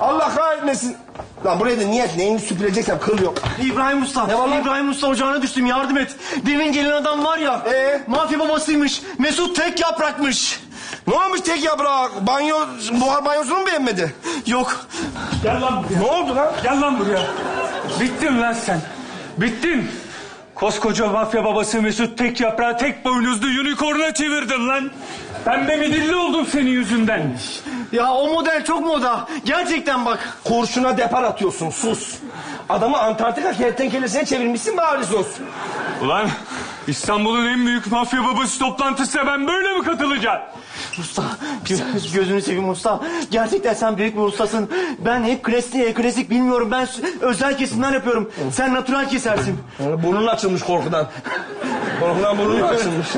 Allah kahretmesin. Lan buraya da niyet neyini süpüreceksem kıl yok. İbrahim Usta. Ne var lan? İbrahim Usta ocağına düştüm, yardım et. Demin gelen adam var ya. Mafya babasıymış. Mesut tek yaprakmış. Ne olmuş tek yaprak? Buhar banyosunu mu beğenmedi? Yok. Gel lan buraya. Ne oldu lan? Gel lan buraya. Bittin lan sen. Bittin. Koskoca mafya babası Mesut tek yaprağı tek boynuzlu unicorn'a çevirdin lan. Pembe midilli oldum senin yüzünden. Ya o model çok moda. Gerçekten bak. Kurşuna depar atıyorsun, sus. Adamı Antarktika kertenkelesine çevirmişsin, bariz olsun. Ulan İstanbul'un en büyük mafya babası toplantısına ben böyle mi katılacağım? Usta, gözünü seveyim usta. Gerçekten sen büyük bir ustasın. Ben hep klasik bilmiyorum. Ben özel kesimden yapıyorum. Sen natural kesersin. Burnun açılmış korkudan. Korkudan burnun açılmış.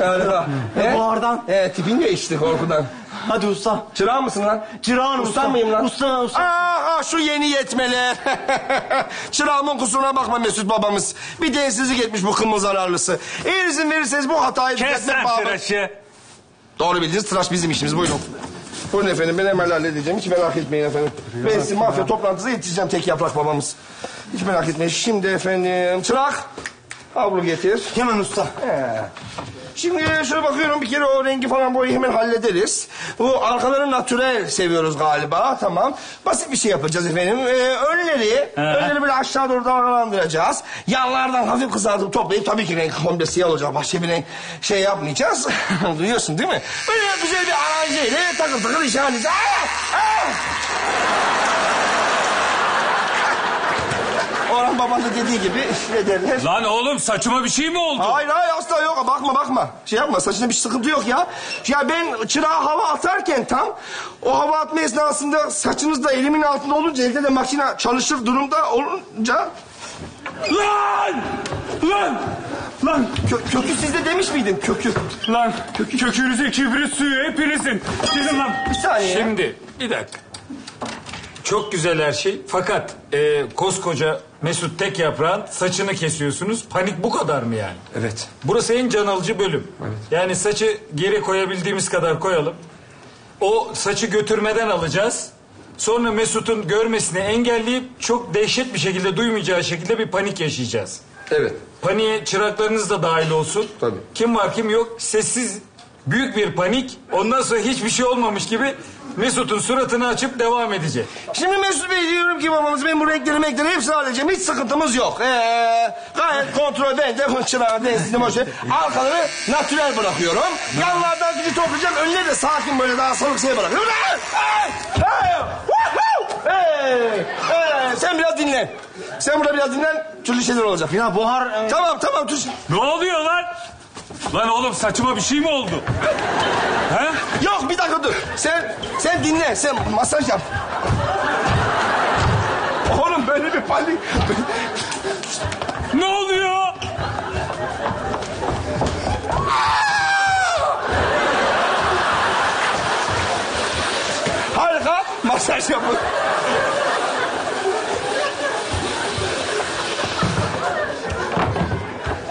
Buhardan. Tipin değişti korkudan. Hadi usta. Çırağın mısın lan? Çırağın usta. Ustan mıyım lan? Usta. Aa, şu yeni yetmeler. Çırağımın kusuruna bakma Mesut babamız. Bir densizlik etmiş bu kımıl zararlısı. Eğer izin verirseniz bu hatayı... Kes lan tıraşı. Doğru bildiniz, tıraş bizim işimiz. Buyurun. Buyurun efendim, ben hemen halledeceğim. Hiç merak etmeyin efendim. Ben sizi mafya toplantısına yetişeceğim tek yaprak babamız. Hiç merak etmeyin. Şimdi efendim, çırak. Havlu getir. Hemen usta. Şimdi şöyle bakıyorum, bir kere o rengi falan boyu hemen hallederiz. Bu arkaları natürel seviyoruz galiba, tamam. Basit bir şey yapacağız efendim. Önleri böyle aşağı doğru dalgalandıracağız. Yanlardan hafif kızartıp toplayıp tabii ki renk komple siyah olacak. Başka bir renk şey yapmayacağız. Duyuyorsun değil mi? Böyle güzel bir aranjeyle takır takır işaretiz. Orhan baban da dediği gibi ne derler? Lan oğlum saçıma bir şey mi oldu? Hayır asla yok. Bakma. Şey yapma, saçında bir sıkıntı yok ya. Ya ben çırağa hava atarken tam o hava atma esnasında saçınız da elimin altında olunca evde de makine çalışır durumda olunca... Lan! Lan kökü sizde demiş miydim? Kökü. Lan kökünüze kibrit suyu hepinizin. Gidin lan. Bir saniye. Şimdi bir dakika. Çok güzel her şey fakat koskoca Mesut tek yaprağın saçını kesiyorsunuz. Panik bu kadar mı yani? Evet. Burası en can alıcı bölüm. Evet. Yani saçı geri koyabildiğimiz kadar koyalım. O saçı götürmeden alacağız. Sonra Mesut'un görmesini engelleyip çok dehşet bir şekilde duymayacağı şekilde bir panik yaşayacağız. Evet. Paniğe çıraklarınız da dahil olsun. Tabii. Kim var kim yok sessiz büyük bir panik. Ondan sonra hiçbir şey olmamış gibi Mesut'un suratını açıp devam edecek. Şimdi Mesut Bey diyorum ki babamız ben bu renkleri hepsini alacağım. Hiç sıkıntımız yok. Gayet kontrol bence fırçılara denizli boş ver. Arkaları natürel bırakıyorum. Yanlardan gücü toplayacağım. Önleri de sakin böyle daha soluk şey bırakıyorum. Sen biraz dinlen. Sen burada biraz dinlen. Türlü şeyler olacak. Ya buhar... Tamam. Ne oluyor lan? Lan oğlum saçıma bir şey mi oldu? Ha? Yok bir dakika dur. Sen dinle. Sen masaj yap. Oğlum böyle bir panik. Ne oluyor? Harika. Masaj yapın.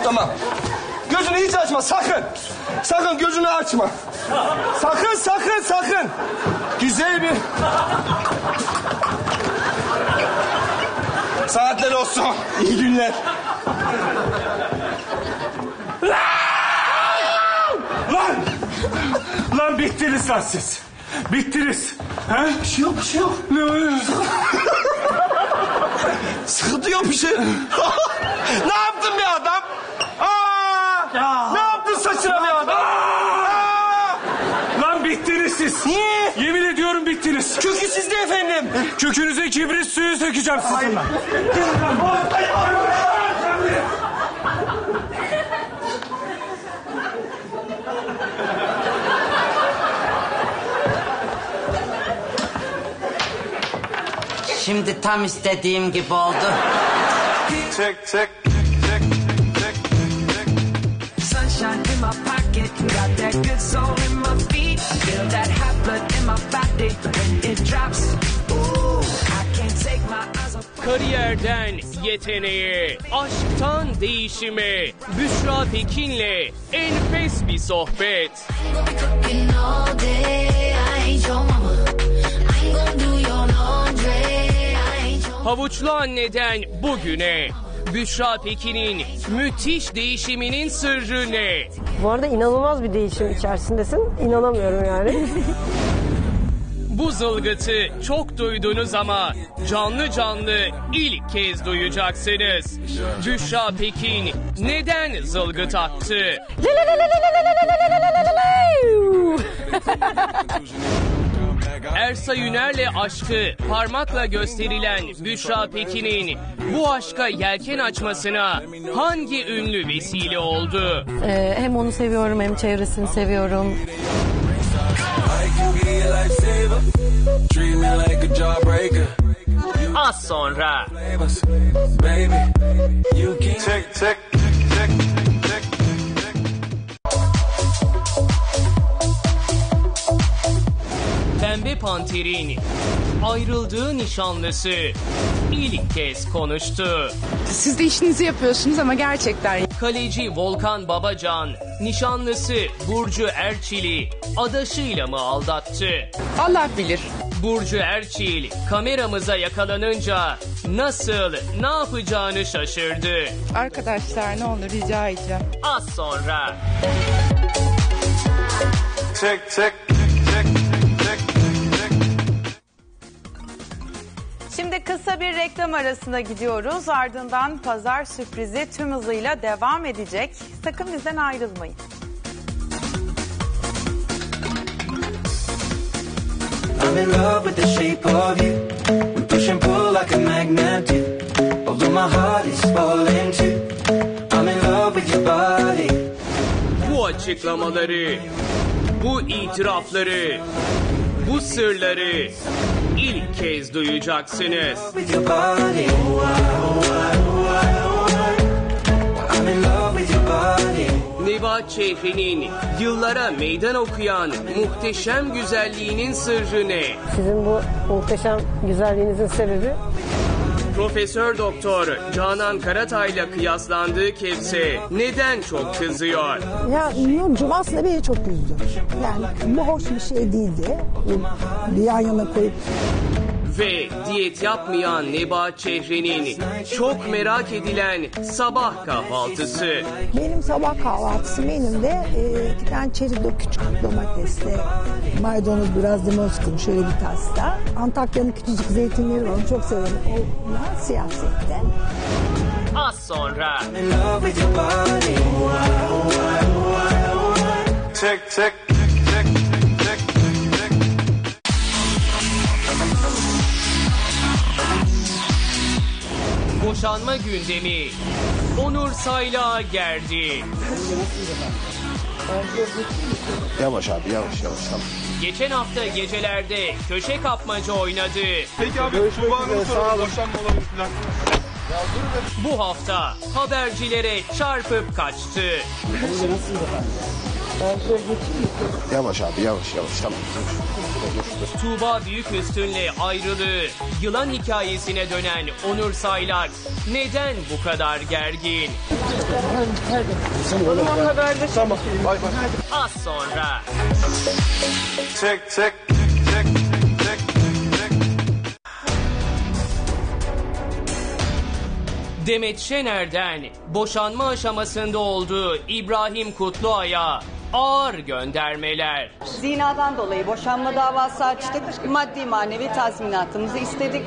Tamam. Gözünü hiç açma sakın. Sakın gözünü açma. Sakın. Güzel bir... Saatler olsun. İyi günler. Lan bittiniz lan siz. Bittiniz. Ha? Bir şey yok. Ne oluyor? Sıkıntı yok bir şey. Ne yaptın be adam? Ne yaptın saçına be adam? Lan bittiniz siz. Niye? Yemin ediyorum bittiniz. Kökü sizde efendim. Kökünüze kibrit suyu sökeceğim sizinle. Şimdi tam istediğim gibi oldu. Çek. In my pocket, got that good soul in my feet. Feel that hot blood in my body when it drops. Ooh, I can't take my eyes off. Kariyerden yeteneğe, aşktan değişime, Büşra Pekin'le enfes bir sohbet. Havuçlu anneden bugüne. Büşra Pekin'in müthiş değişiminin sırrı ne? Bu arada inanılmaz bir değişim içerisindesin. İnanamıyorum yani. Bu zılgıtı çok duydunuz ama canlı ilk kez duyacaksınız. Büşra Pekin neden zılgıt attı? Ersa Yüner'le aşkı parmakla gösterilen Büşra Pekin'in bu aşka yelken açmasına hangi ünlü vesile oldu? Hem onu seviyorum hem çevresini seviyorum. Az sonra. Pembe Panter'in ayrıldığı nişanlısı ilk kez konuştu. Siz de işinizi yapıyorsunuz ama gerçekten. Kaleci Volkan Babacan, nişanlısı Burcu Erçil'i adaşıyla mı aldattı? Allah bilir. Burcu Erçil kameramıza yakalanınca nasıl, ne yapacağını şaşırdı. Arkadaşlar ne olur rica edeceğim. Az sonra. Şimdi kısa bir reklam arasına gidiyoruz. Ardından pazar sürprizi tüm hızıyla devam edecek. Sakın bizden ayrılmayın. I'm in love with the shape of you. We push and pull like a magnet do. Although my heart is falling too. I'm in love with your body. Bu açıklamaları, bu itirafları, bu sırları ilk kez duyacaksınız. Neva şehrinin yıllara meydan okuyan muhteşem güzelliğinin sırrı ne? Sizin bu muhteşem güzelliğinizin sebebi? Profesör Doktor Canan Karatay'la kıyaslandığı Kepse neden çok kızıyor? Ya Nurcum aslında beni çok üzdü. Yani bu hoş bir şey değildi. Bir yan yana koyup... Ve diyet yapmayan Nebahat Çehre'nin çok merak edilen sabah kahvaltısı. Benim sabah kahvaltısı benim de iki tane çeridok, küçük domatesle maydanoz, biraz limon sıkın şöyle bir tasla. Antakya'nın küçücük zeytinleri var, çok severim. Onlar siyasette. Az sonra. Tek tek. Boşanma gündemi Onur Sayla geldi. Yavaş abi. Geçen hafta gecelerde köşe kapmaca oynadı. Peki abi, kulağını sorun, boşanma olabilir falan. Bu hafta habercilere çarpıp kaçtı. Yavaş abi. Tuğba Büyüküstün'le ayrılığı, yılan hikayesine dönen Onur Saylak neden bu kadar gergin? Tamam. Az sonra. Demet Şener'den boşanma aşamasında olduğu İbrahim Kutluay'a ağır göndermeler. Zinadan dolayı boşanma davası açtık. Maddi manevi tazminatımızı istedik.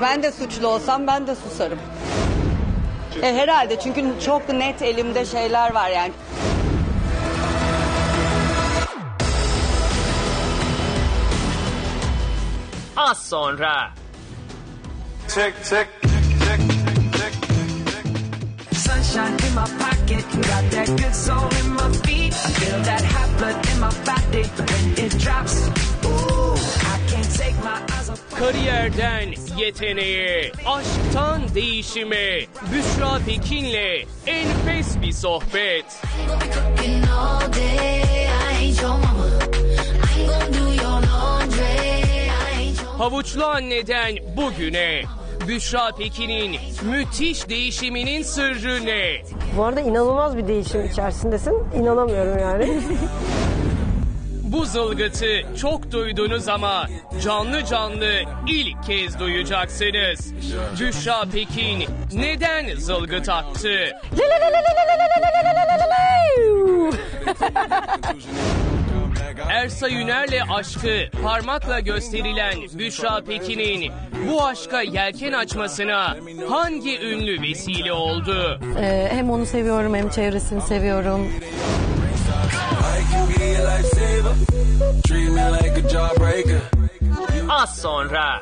Ben de suçlu olsam ben de susarım. Herhalde, çünkü çok net elimde şeyler var yani. Az sonra. Sunshine in my pocket, got that good soul in my feet. I feel that hot blood in my body when it drops. Ooh, I can't take my eyes off. Kariyerden yeteneğe, aşktan değişime, Büşra Pekin'le enfes bir sohbet. Havuçlu anneden bugüne. Büşra Pekin'in müthiş değişiminin sırrı ne? Bu arada inanılmaz bir değişim içerisindesin. İnanamıyorum yani. Bu zılgıtı çok duydunuz ama canlı canlı ilk kez duyacaksınız. Büşra Pekin neden zılgıt attı? Ersa Yüner'le aşkı parmakla gösterilen Büşra Pekin'in bu aşka yelken açmasına hangi ünlü vesile oldu? Hem onu seviyorum hem çevresini seviyorum. Az sonra.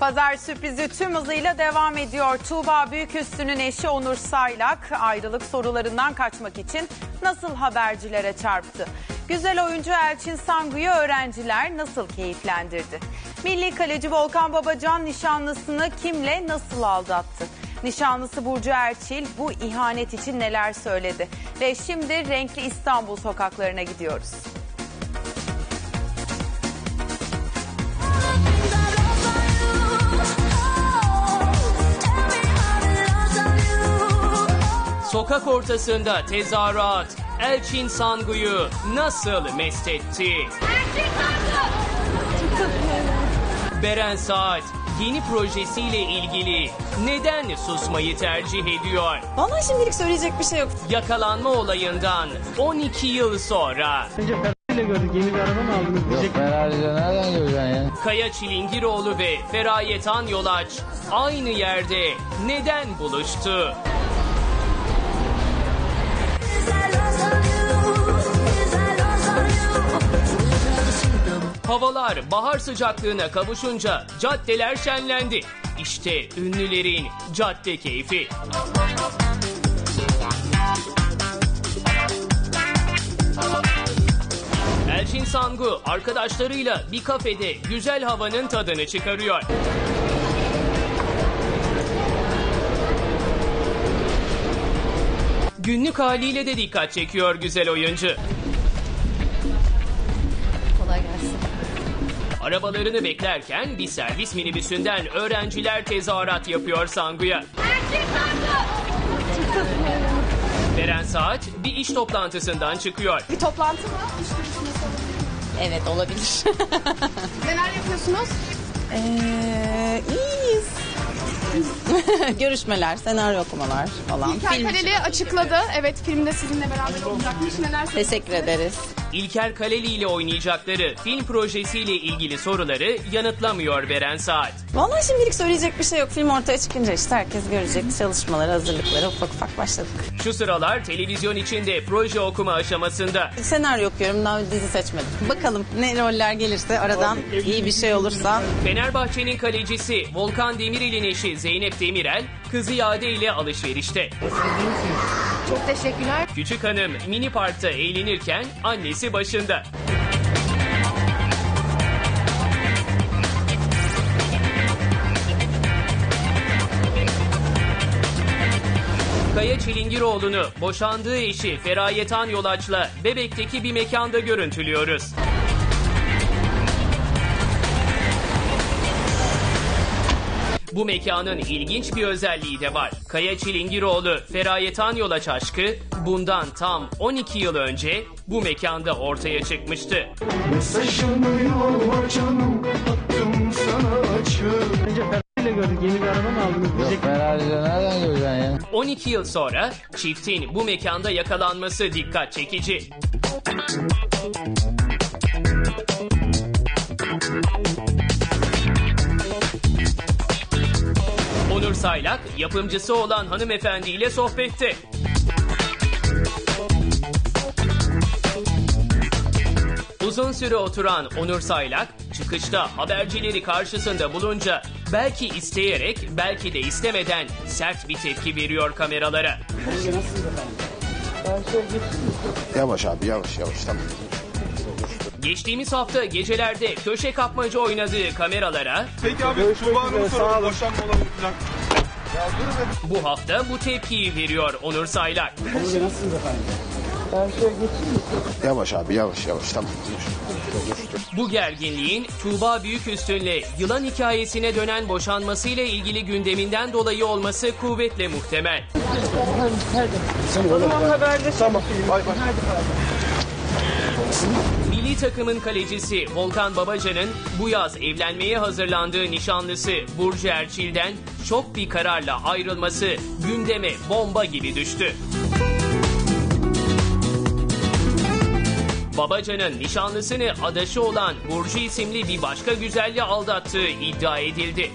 Pazar sürprizi tüm hızıyla devam ediyor. Tuğba Büyüküstün'ün eşi Onur Saylak ayrılık sorularından kaçmak için nasıl habercilere çarptı? Güzel oyuncu Elçin Sangu'yu öğrenciler nasıl keyiflendirdi? Milli kaleci Volkan Babacan nişanlısını kimle nasıl aldattı? Nişanlısı Burcu Erçil bu ihanet için neler söyledi? Ve şimdi renkli İstanbul sokaklarına gidiyoruz. Sokak ortasında tezahürat Elçin Sangu'yu nasıl mest etti? Elçin Sangu! Beren Saat yeni projesiyle ilgili neden susmayı tercih ediyor? Vallahi şimdilik söyleyecek bir şey yok. Yakalanma olayından 12 yıl sonra. Önce Ferrari'yle gördük, yeni bir araba mı aldınız? Yok, Ferrari'yle nereden göreceksin ya? Kaya Çilingiroğlu ve Feraye Tan Yolaç aynı yerde neden buluştu? Havalar bahar sıcaklığına kavuşunca caddeler şenlendi. İşte ünlülerin cadde keyfi. Elçin Sangu arkadaşlarıyla bir kafede güzel havanın tadını çıkarıyor. Günlük haliyle de dikkat çekiyor güzel oyuncu. Kolay gelsin. Arabalarını beklerken bir servis minibüsünden öğrenciler tezahürat yapıyor Sangu'ya. Beren Saat bir iş toplantısından çıkıyor. Bir toplantı mı? Evet, olabilir. Neler yapıyorsunuz? İyiyiz. Görüşmeler, senaryo okumalar falan. İlker Kaleli açıkladı. Evet, filmde sizinle beraber olacakmış. Neler? Teşekkür ederiz. İlker Kaleli ile oynayacakları film projesiyle ilgili soruları yanıtlamıyor Beren Saat. Vallahi şimdilik söyleyecek bir şey yok. Film ortaya çıkınca işte herkes görecek. Çalışmaları, hazırlıkları ufak ufak başladık. Şu sıralar televizyon içinde proje okuma aşamasında. Senaryo okuyorum, daha dizi seçmedim. Bakalım ne roller gelirse aradan iyi bir şey olursa. Fenerbahçe'nin kalecisi Volkan Demirel'in eşi Zeynep Demirel, kızı Yade ile alışverişte. Çok teşekkürler. Küçük hanım mini parkta eğlenirken annesi başında. Kaya Çilingiroğlu'nu boşandığı eşi Ferayetan Yolaç'la Bebek'teki bir mekanda görüntülüyoruz. Bu mekanın ilginç bir özelliği de var. Kaya Çilingiroğlu, Ferayetan Yolaç aşkı bundan tam 12 yıl önce bu mekanda ortaya çıkmıştı. Mesajımı yolla canım, attım sana açık. Önce Ferrari'yle gördük, yeni bir araba mı aldınız? Yok, Ferrari'yle nereden göreceksin ya? 12 yıl sonra çiftin bu mekanda yakalanması dikkat çekici. Onur Saylak yapımcısı olan hanımefendiyle sohbette. Uzun süre oturan Onur Saylak çıkışta habercileri karşısında bulunca belki isteyerek belki de istemeden sert bir tepki veriyor kameralara. Yavaş abi, yavaş tamam. Geçtiğimiz hafta gecelerde köşe kapmaca oynadığı kameralara... Peki abi, kulağını soralım, boşanma olalım falan. Bu hafta bu tepkiyi veriyor Onur Saylak. Nasılsınız efendim? Yavaş abi, yavaş tamam. Bu gerginliğin Tuğba Büyüküstün'le Yılan hikayesine dönen boşanmasıyla ilgili gündeminden dolayı olması kuvvetle muhtemel. Tamam, haberleşelim. Tamam, bay. Milli takımın kalecisi Volkan Babacan'ın bu yaz evlenmeye hazırlandığı nişanlısı Burcu Erçil'den şok bir kararla ayrılması gündeme bomba gibi düştü. Babacan'ın nişanlısını adaşı olan Burcu isimli bir başka güzelle aldattığı iddia edildi.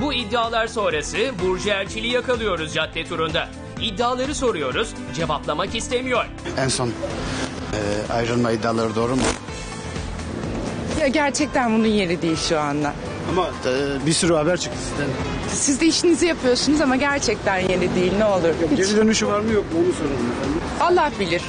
Bu iddialar sonrası Burcu Erçil'i yakalıyoruz cadde turunda. İddiaları soruyoruz, cevaplamak istemiyor. En son ayrılma iddiaları doğru mu? Ya gerçekten bunun yeri değil şu anda. Ama bir sürü haber çıktı sizden. Siz de işinizi yapıyorsunuz ama gerçekten yeri değil, ne olur. Hiç. Geri dönüşü var mı yok mu onu soralım efendim. Allah bilir.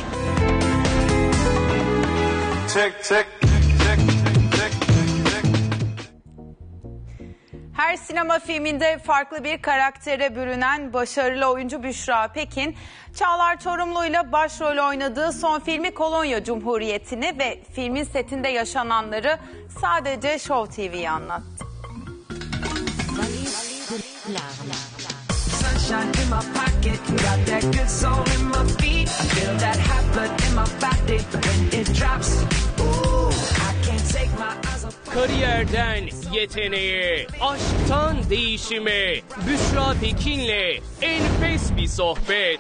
Her sinema filminde farklı bir karaktere bürünen başarılı oyuncu Büşra Pekin, Çağlar Çorumlu'yla başrol oynadığı son filmi Kolonya Cumhuriyeti'ni ve filmin setinde yaşananları sadece Show TV'ye anlattı. Kariyerden yeteneğe, aşktan değişime, Büşra Pekin'le enfes bir sohbet.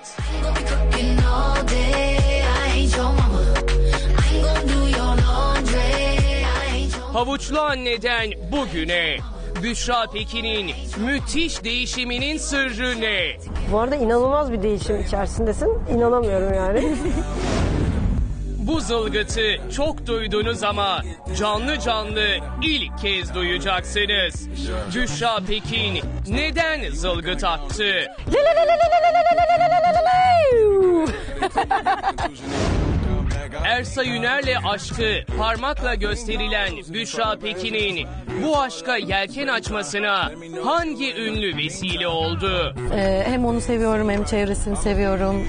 Havuçlu anneden bugüne, Büşra Pekin'in müthiş değişiminin sırrı ne? Bu arada inanılmaz bir değişim içerisindesin, inanamıyorum yani. Bu zılgıtı çok duydunuz ama canlı ilk kez duyacaksınız. Büşra Pekin neden zılgıt attı? Ersa Yüner'le aşkı parmakla gösterilen Büşra Pekin'in bu aşka yelken açmasına hangi ünlü vesile oldu? Hem onu seviyorum hem çevresini seviyorum.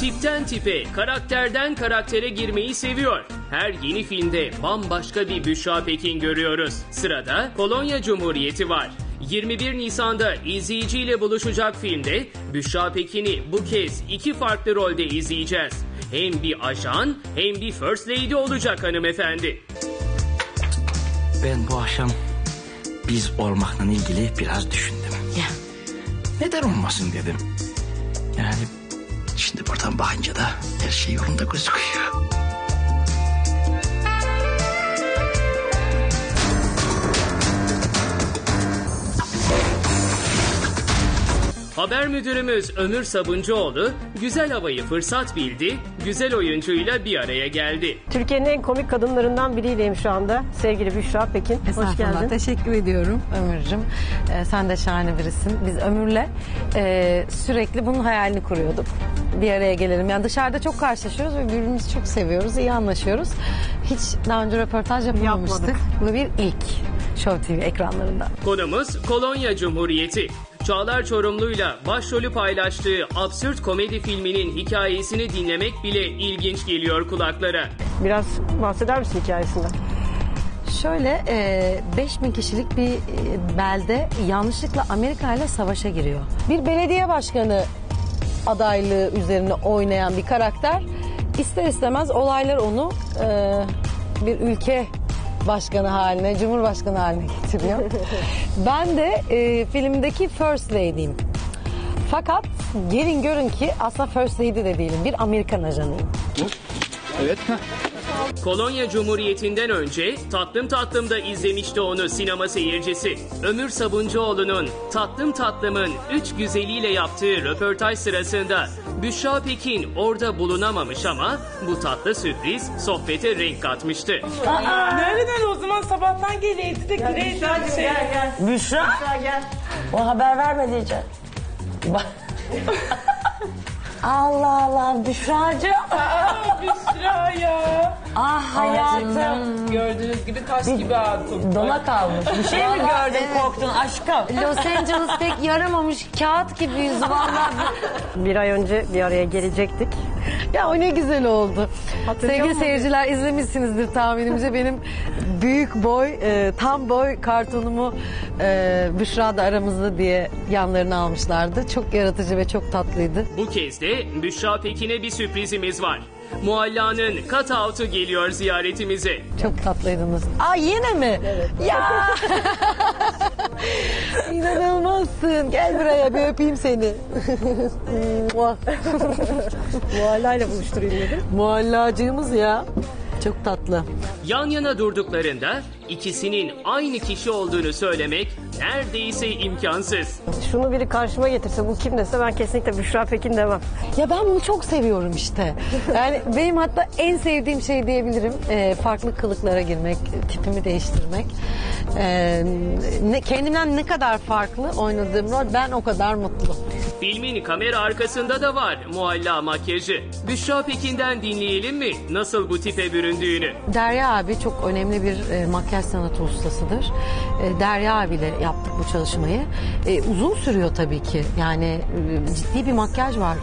Tipten tipe, karakterden karaktere girmeyi seviyor. Her yeni filmde bambaşka bir Büşra Pekin görüyoruz. Sırada Polonya Cumhuriyeti var. 21 Nisan'da izleyiciyle buluşacak filmde Büşra Pekin'i bu kez iki farklı rolde izleyeceğiz. Hem bir ajan hem bir First Lady olacak hanımefendi. Ben bu akşam biz olmakla ilgili biraz düşündüm. Ya neden olmasın dedim. Yani şimdi buradan bakınca da her şey yolunda gözüküyor. Haber müdürümüz Ömür Sabuncuoğlu güzel havayı fırsat bildi, güzel oyuncuyla bir araya geldi. Türkiye'nin en komik kadınlarından biriyleyim şu anda. Sevgili Büşra Pekin, hoş geldin. Teşekkür ediyorum Ömür'cüğüm. Sen de şahane birisin. Biz Ömür'le sürekli bunun hayalini kuruyorduk. Bir araya gelelim. Yani dışarıda çok karşılaşıyoruz ve birbirimizi çok seviyoruz, iyi anlaşıyoruz. Hiç daha önce röportaj yapmamıştık. Bu bir ilk Show TV ekranlarında. Konumuz Polonya Cumhuriyeti. Çağlar Çorumlu'yla başrolü paylaştığı absürt komedi filminin hikayesini dinlemek bile ilginç geliyor kulaklara. Biraz bahseder misin hikayesinden? Şöyle 5000 kişilik bir belde yanlışlıkla Amerika ile savaşa giriyor. Bir belediye başkanı adaylığı üzerine oynayan bir karakter ister istemez olaylar onu bir ülke başkanı haline, cumhurbaşkanı haline getiriyor. Ben de filmdeki First Lady'yim. Fakat gelin görün ki aslında First Lady de değilim. Bir Amerikan ajanıyım. Evet. Polonya Cumhuriyeti'nden önce Tatlım Tatlım'da izlemişti onu sinema seyircisi. Ömür Sabuncuoğlu'nun Tatlım Tatlım'ın üç güzeliyle yaptığı röportaj sırasında Büşra Pekin orada bulunamamış ama bu tatlı sürpriz sohbete renk katmıştı. Nereden o zaman sabahtan geleydi de gireydi. Gel. Büşra? Büşra gel. O haber vermedi hiç. Allah Allah Büşra'cığım. Büşra ya. Ah hayatım. Gördüğünüz gibi taş gibi ağzım. Dona kalmış. Bir şey mi gördün korktun aşkım? Los Angeles pek yaramamış kağıt gibi yüzü vallahi. Bir ay önce bir araya gelecektik. Ya o ne güzel oldu. Sevgili seyirciler izlemişsinizdir tahminimce. Benim büyük boy, tam boy kartonumu Büşra da aramızda diye yanlarına almışlardı. Çok yaratıcı ve çok tatlıydı. Bu kez de Büşra Pekin'e bir sürprizimiz var. Mualla'nın cut out'u geliyor ziyaretimize. Çok tatlıydınız. Aa yine mi? Evet. Ya! İnanılmazsın. Gel buraya bir öpeyim seni. Mualla ile buluşturayım dedim. Muallacığımız ya. Çok tatlı. Yan yana durduklarında ikisinin aynı kişi olduğunu söylemek neredeyse imkansız. Şunu biri karşıma getirse bu kim dese ben kesinlikle Büşra Pekin demem. Ya ben bunu çok seviyorum işte. Yani benim hatta en sevdiğim şey diyebilirim farklı kılıklara girmek, tipimi değiştirmek. Kendimden ne kadar farklı oynadığım rol ben o kadar mutlu. Filmin kamera arkasında da var Mualla makyajı. Büşra Pekin'den dinleyelim mi nasıl bu tipe büründüğünü? Derya abi çok önemli bir makyaj sanatı ustasıdır. Derya abiyle yaptık bu çalışmayı. Uzun sürüyor tabii ki. Yani ciddi bir makyaj var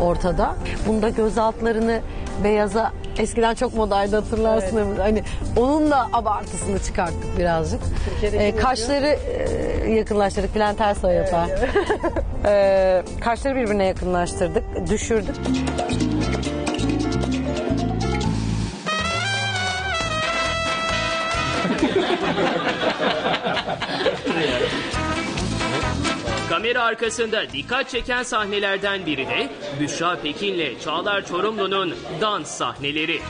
ortada. Bunda göz altlarını beyaza eskiden çok modaydı hatırlarsın. Evet. Hani onun da abartısını çıkarttık birazcık. Kaşları yakınlaştırdık. Bülent Ersoy yapar. Evet. Kaşları birbirine yakınlaştırdık. Düşürdük. Kamera arkasında dikkat çeken sahnelerden biri de Büşra Pekin'le Çağlar Çorumlu'nun dans sahneleri.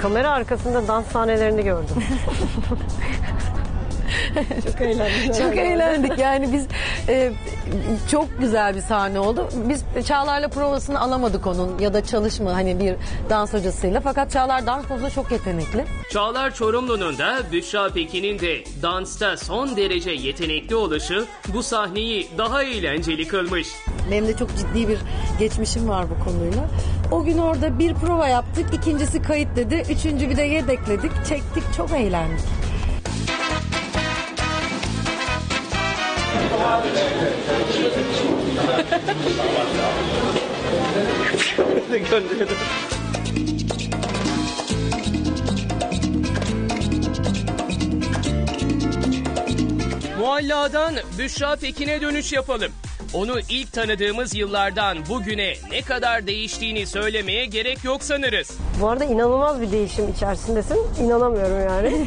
Kamera arkasında dans sahnelerini gördüm. Çok eğlendik. Çok eğlendik. Yani biz çok güzel bir sahne oldu. Biz Çağlar'la provasını alamadık onun ya da çalışma hani bir dans hocasıyla. Fakat Çağlar dans konusunda çok yetenekli. Çağlar Çorumlu'nun da Büşra Pekin'in de dansta son derece yetenekli oluşu bu sahneyi daha eğlenceli kılmış. Benim de çok ciddi bir geçmişim var bu konuyla. O gün orada bir prova yaptık, ikincisi kayıt dedi, üçüncü bir de yedekledik, çektik, çok eğlendik. Mualla'dan Büşra Pekin'e dönüş yapalım. Onu ilk tanıdığımız yıllardan bugüne ne kadar değiştiğini söylemeye gerek yok sanırız. Bu arada inanılmaz bir değişim içerisindesin. İnanamıyorum yani.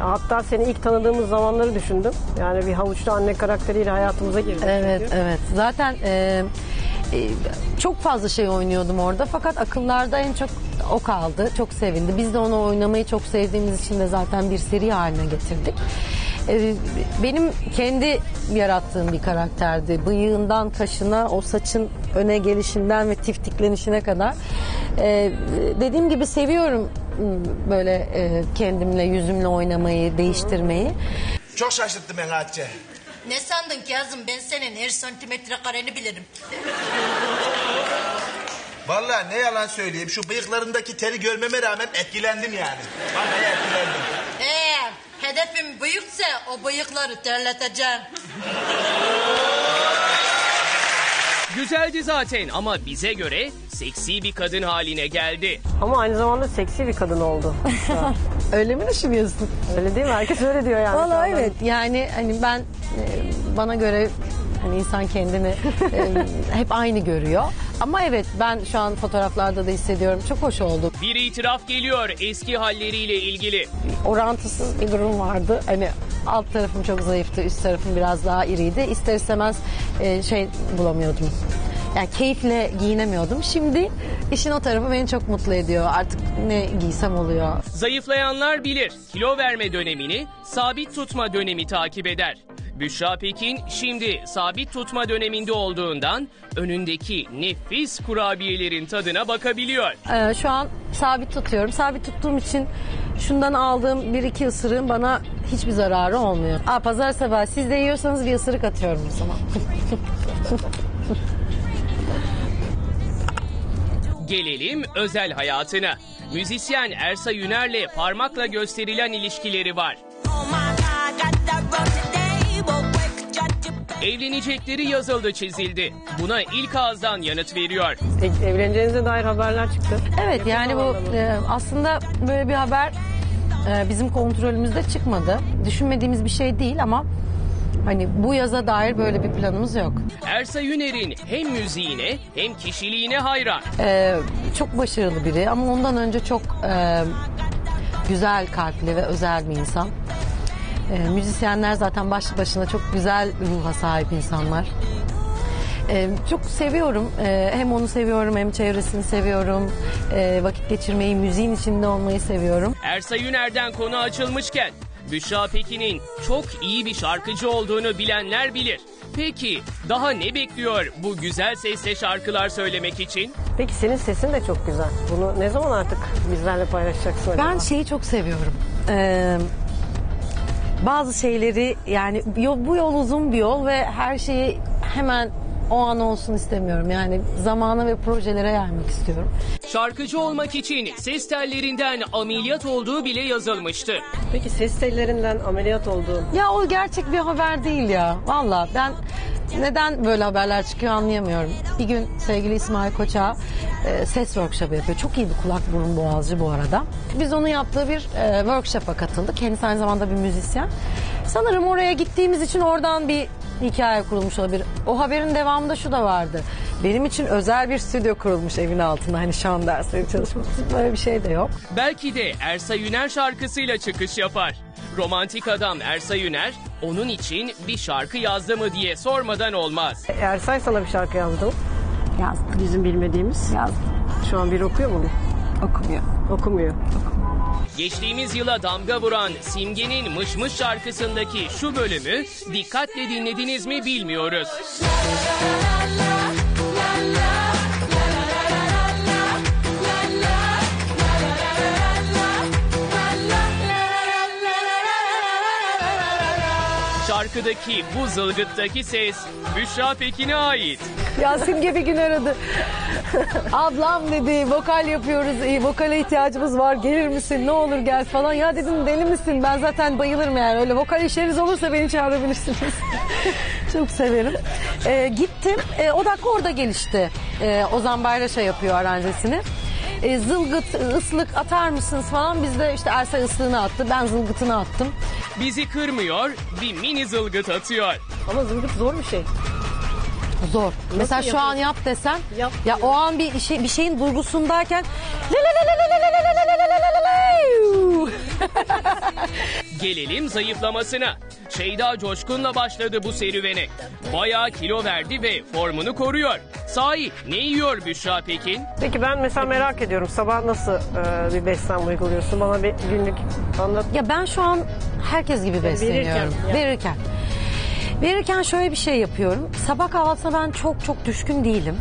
Hatta seni ilk tanıdığımız zamanları düşündüm. Yani bir havuçlu anne karakteriyle hayatımıza girdi. Evet, çünkü. Evet. Zaten çok fazla şey oynuyordum orada. Fakat akıllarda en çok o kaldı. Çok sevindi. Biz de onu oynamayı çok sevdiğimiz için de zaten bir seri haline getirdik. Benim kendi yarattığım bir karakterdi. Bıyığından kaşına, o saçın öne gelişinden ve tiftiklenişine kadar. Dediğim gibi seviyorum böyle kendimle, yüzümle oynamayı, değiştirmeyi. Çok şaşırttı beni Hatice. Ne sandın Kazım? Ben senin her santimetre kareni bilirim. Vallahi ne yalan söyleyeyim. Şu bıyıklarındaki teri görmeme rağmen etkilendim yani. Vallahi etkilendim. Hedefim bıyıksa o bıyıkları terleteceğim. Güzeldi zaten ama bize göre seksi bir kadın haline geldi. Ama aynı zamanda seksi bir kadın oldu. Öyle mi düşünüyorsun? Öyle değil mi? Herkes öyle diyor yani. Vallahi evet. Yani hani ben bana göre hani insan kendini hep aynı görüyor. Ama evet ben şu an fotoğraflarda da hissediyorum. Çok hoş oldu. Bir itiraf geliyor eski halleriyle ilgili. Orantısız bir durum vardı. Hani alt tarafım çok zayıftı, üst tarafım biraz daha iriydi. İster istemez şey bulamıyordum. Yani keyifle giyinemiyordum. Şimdi işin o tarafı beni çok mutlu ediyor. Artık ne giysem oluyor. Zayıflayanlar bilir. Kilo verme dönemini sabit tutma dönemi takip eder. Büşra Pekin şimdi sabit tutma döneminde olduğundan önündeki nefis kurabiyelerin tadına bakabiliyor. Şu an sabit tutuyorum. Sabit tuttuğum için şundan aldığım bir iki ısırığın bana hiçbir zararı olmuyor. Pazar sabahı siz de yiyorsanız bir ısırık atıyorum o zaman. Gelelim özel hayatına. Müzisyen Ersa Yüner'le parmakla gösterilen ilişkileri var. Evlenecekleri yazıldı çizildi. Buna ilk ağızdan yanıt veriyor. Evleneceğinize dair haberler çıktı. Evet yani bu aslında böyle bir haber bizim kontrolümüzde çıkmadı. Düşünmediğimiz bir şey değil ama hani bu yaza dair böyle bir planımız yok. Ersa Yüner'in hem müziğine hem kişiliğine hayran. Çok başarılı biri ama ondan önce çok güzel kalpli ve özel bir insan. Müzisyenler zaten başlı başına çok güzel ruha sahip insanlar. Çok seviyorum. Hem onu seviyorum hem çevresini seviyorum. Vakit geçirmeyi, müziğin içinde olmayı seviyorum. Ersa Yüner'den konu açılmışken Büşra Pekin'in çok iyi bir şarkıcı olduğunu bilenler bilir. Peki daha ne bekliyor bu güzel sesle şarkılar söylemek için? Peki senin sesin de çok güzel. Bunu ne zaman artık bizlerle paylaşacaksın acaba? Ben şeyi çok seviyorum. Bazı şeyleri yani bu yol uzun bir yol ve her şeyi hemen o an olsun istemiyorum. Yani zamana ve projelere yaymak istiyorum. Şarkıcı olmak için ses tellerinden ameliyat olduğu bile yazılmıştı. Peki ses tellerinden ameliyat olduğu? Ya o gerçek bir haber değil ya. Vallahi ben neden böyle haberler çıkıyor anlayamıyorum. Bir gün sevgili İsmail Koç'a ses workshop'ı yapıyor. Çok iyi bir kulak burun boğazcı bu arada. Biz onun yaptığı bir workshop'a katıldık. Kendisi aynı zamanda bir müzisyen. Sanırım oraya gittiğimiz için oradan bir hikaye kurulmuş olabilir. O haberin devamında şu da vardı. Benim için özel bir stüdyo kurulmuş evin altında. Hani şan dersleri çalışması böyle bir şey de yok. Belki de Ersa Yüner şarkısıyla çıkış yapar. Romantik adam Ersa Yüner onun için bir şarkı yazdı mı diye sormadan olmaz. Ersay sana bir şarkı yazdı mı? Yazdı. Bizim bilmediğimiz. Yazdı. Şu an biri okuyor mu? Okumuyor. Okumuyor. geçtiğimiz yıla damga vuran Simge'nin Mış Mış şarkısındaki şu bölümü dikkatle dinlediniz mi bilmiyoruz. Şarkıdaki bu zılgıttaki ses Büşra Pekin'e ait. Ya Simge bir gün aradı. Ablam dedi, vokal yapıyoruz, vokale ihtiyacımız var, gelir misin, ne olur gel falan. Ya dedim, deli misin, ben zaten bayılırım yani, öyle vokal işleriniz olursa beni çağırabilirsiniz. Çok severim. Gittim, o dakika orada gelişti. Ozan Bayraş'a yapıyor aranjesini. Zılgıt, ıslık atar mısınız falan, biz de işte Ersay ıslığını attı, ben zılgıtını attım. Bizi kırmıyor, bir mini zılgıt atıyor. Ama zılgıt zor bir şey. Zor. Nasıl mesela yapıyorsun? Şu an yap desen, yap, ya o an bir şeyin duygusundayken. Gelelim zayıflamasına. Şeyda Coşkun'la başladı bu serüvene. Bayağı kilo verdi ve formunu koruyor. Sahi ne yiyor Büşra Pekin? Peki ben mesela merak ediyorum, sabah nasıl bir beslenme uyguluyorsun? Bana bir günlük anlat. Ya ben şu an herkes gibi besleniyorum. Verirken şöyle bir şey yapıyorum. Sabah kahvaltısına ben çok düşkün değilim.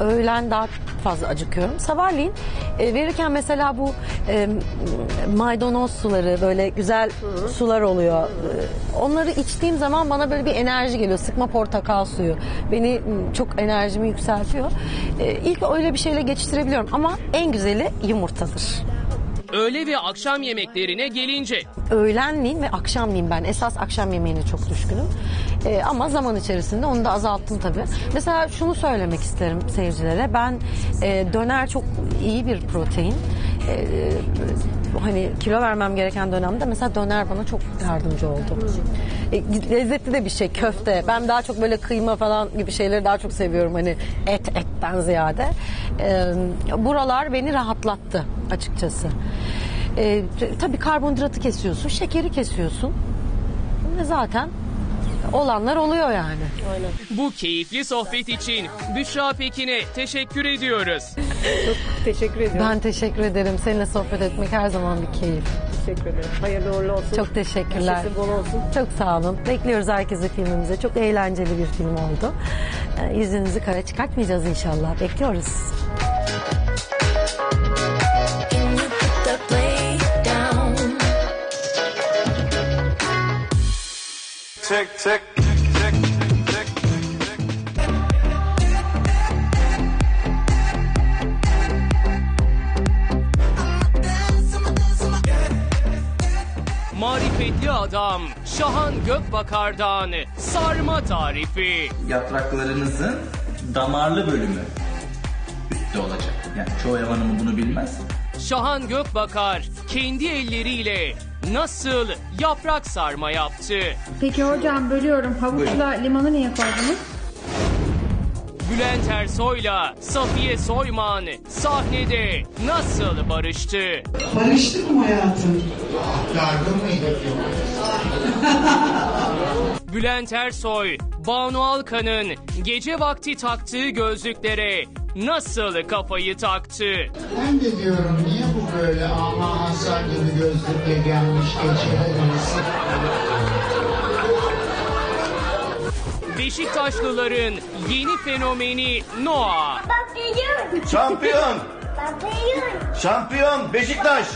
Öğlen daha fazla acıkıyorum. Sabahleyin verirken mesela bu maydanoz suları, böyle güzel sular oluyor. Onları içtiğim zaman bana böyle bir enerji geliyor. Sıkma portakal suyu. Beni çok, enerjimi yükseltiyor. İlk öyle bir şeyle geçiştirebiliyorum ama en güzeli yumurtadır. Öğle ve akşam yemeklerine gelince. Öğlenleyin ve akşamleyin ben. Esas akşam yemeğine çok düşkünüm. Ama zaman içerisinde onu da azalttım tabii. Mesela şunu söylemek isterim seyircilere. Ben döner çok iyi bir protein. Hani kilo vermem gereken dönemde mesela döner bana çok yardımcı oldu. Lezzetli de bir şey, köfte. Ben daha çok böyle kıyma falan gibi şeyleri daha çok seviyorum. Hani etten ziyade. Buralar beni rahatlattı açıkçası. Tabii karbonhidratı kesiyorsun, şekeri kesiyorsun. Zaten olanlar oluyor yani. Aynen. Bu keyifli sohbet için Büşra Pekin'e teşekkür ediyoruz. Çok teşekkür ediyorum. Ben teşekkür ederim. Seninle sohbet etmek her zaman bir keyif. Teşekkür ederim. Hayırlı uğurlu olsun. Çok teşekkürler. Sesin bol olsun. Çok sağ olun. Bekliyoruz herkesi filmimize. Çok eğlenceli bir film oldu. Yüzünüzü kara çıkartmayacağız inşallah. Bekliyoruz. Tek tek tek tek tek. Marifetli adam Şahan Gökbakar'dan sarma tarifi. Yapraklarınızın damarlı bölümü üstte olacak. Yani çoğu ev hanımı bunu bilmez. Şahan Gökbakar kendi elleriyle nasıl yaprak sarma yaptı? Peki hocam, bölüyorum. Havuçla limanı niye koydunuz? Bülent Ersoy'la Safiye Soyman sahnede nasıl barıştı? Barıştık mı hayatım? Yardım mıydı? Bülent Ersoy, Banu Alkan'ın gece vakti taktığı gözlüklere nasıl kafayı taktı? Ben de diyorum, niye bu böyle ama hasar gibi gözlükle gelmiş geçirebilirsin? Beşiktaşlıların yeni fenomeni Noah. Papayın. Şampiyon. Papayın. Şampiyon Beşiktaş.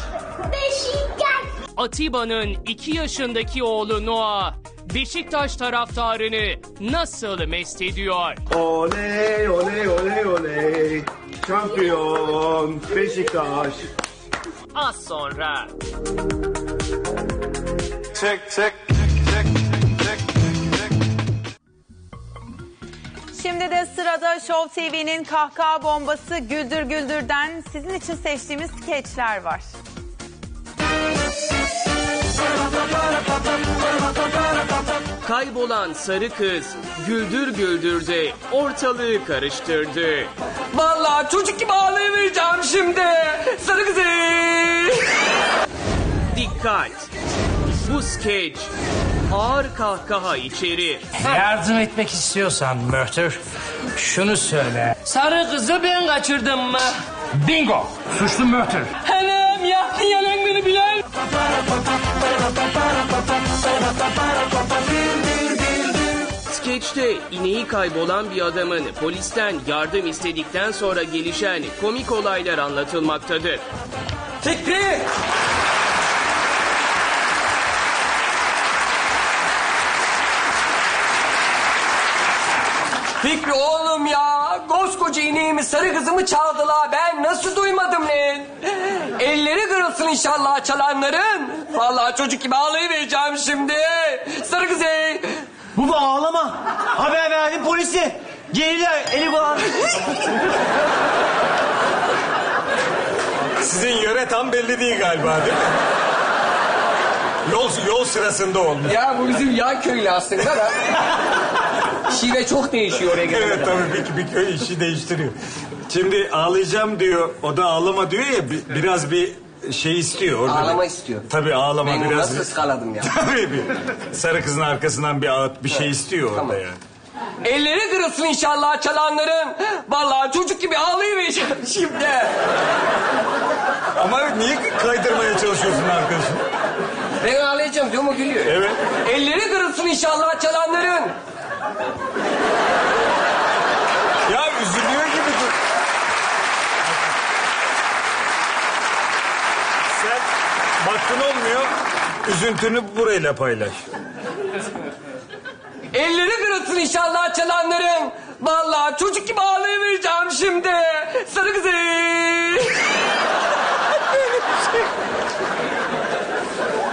Beşiktaş. Atiba'nın 2 yaşındaki oğlu Noah Beşiktaş taraftarını nasıl mest ediyor? Oley oley oley oley. Şampiyon Beşiktaş. Az sonra. Çek çek çek çek çek. Şimdi de sırada Show TV'nin kahkaha bombası Güldür Güldür'den sizin için seçtiğimiz skeçler var. Kaybolan sarı kız Güldür Güldür'de ortalığı karıştırdı. Vallahi çocuk gibi ağlayamayacağım şimdi. Sarı kızı. Dikkat. Bu skeç ağır kahkaha içerir. Yardım etmek istiyorsan Mörtür, şunu söyle. Sarı kızı ben kaçırdım mı? Bingo. Suçlu Mörtür. Hanım yaktın yanan beni Bilal. Skeçte ineği kaybolan bir adamın polisten yardım istedikten sonra gelişen komik olaylar anlatılmaktadır. Fikri! Fikri oğlum ya, koskoca ineğimi, sarı kızımı çaldılar, ben nasıl duymadım lan? Elleri kırılsın inşallah çalanların. Vallahi çocuk gibi ağlayıvereceğim şimdi. Sarı kızı. Baba ağlama. Haber verdim polisi. Geliler eli bağır. Sizin yöre tam belli değil galiba değil mi? Yol sırasında oldu. Ya bu bizim yan köylü aslında da. Şive çok değişiyor oraya gelene. Evet tabii bir köy işi değiştiriyor. Şimdi ağlayacağım diyor, o da ağlama diyor ya, biraz bir şey istiyor. Orada ağlama istiyor. Tabii ağlama ben biraz. Ben nasıl ıskaladım ya. Tabii bir sarı kızın arkasından bir ağıt bir şey istiyor tamam. Orada ya. Elleri kırılsın inşallah çalanların. Vallahi çocuk gibi ağlayıvereceğim şimdi. Ama niye kaydırmaya çalışıyorsun arkadaşım? Ben ağlayacağım diyor mu gülüyor. Evet. Elleri kırılsın inşallah çalanların. Ya üzülüyor gibi dur. Sen baktın olmuyor, üzüntünü burayla paylaş. Elleri kırılsın inşallah çalanların. Vallahi çocuk gibi ağlayıvereceğim şimdi. Sarı kızı.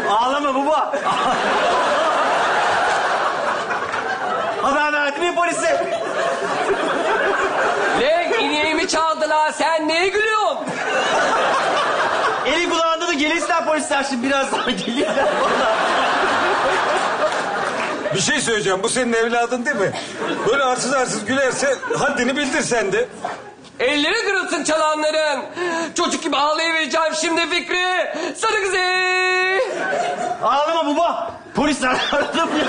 Ağlama baba. Haber verdi mi polise? Lan ineğimi çaldılar, sen neye gülüyorsun? Eli kulağında da gelirsen polisler şimdi birazdan gelirler valla. Bir şey söyleyeceğim, bu senin evladın değil mi? Böyle arsız arsız gülerse haddini bildir sen de. Elleri kırılsın çalanların. Çocuk gibi ağlayıvereceğim şimdi Fikri. Sarı kızı. Ağlama baba. Polisler aradım ya.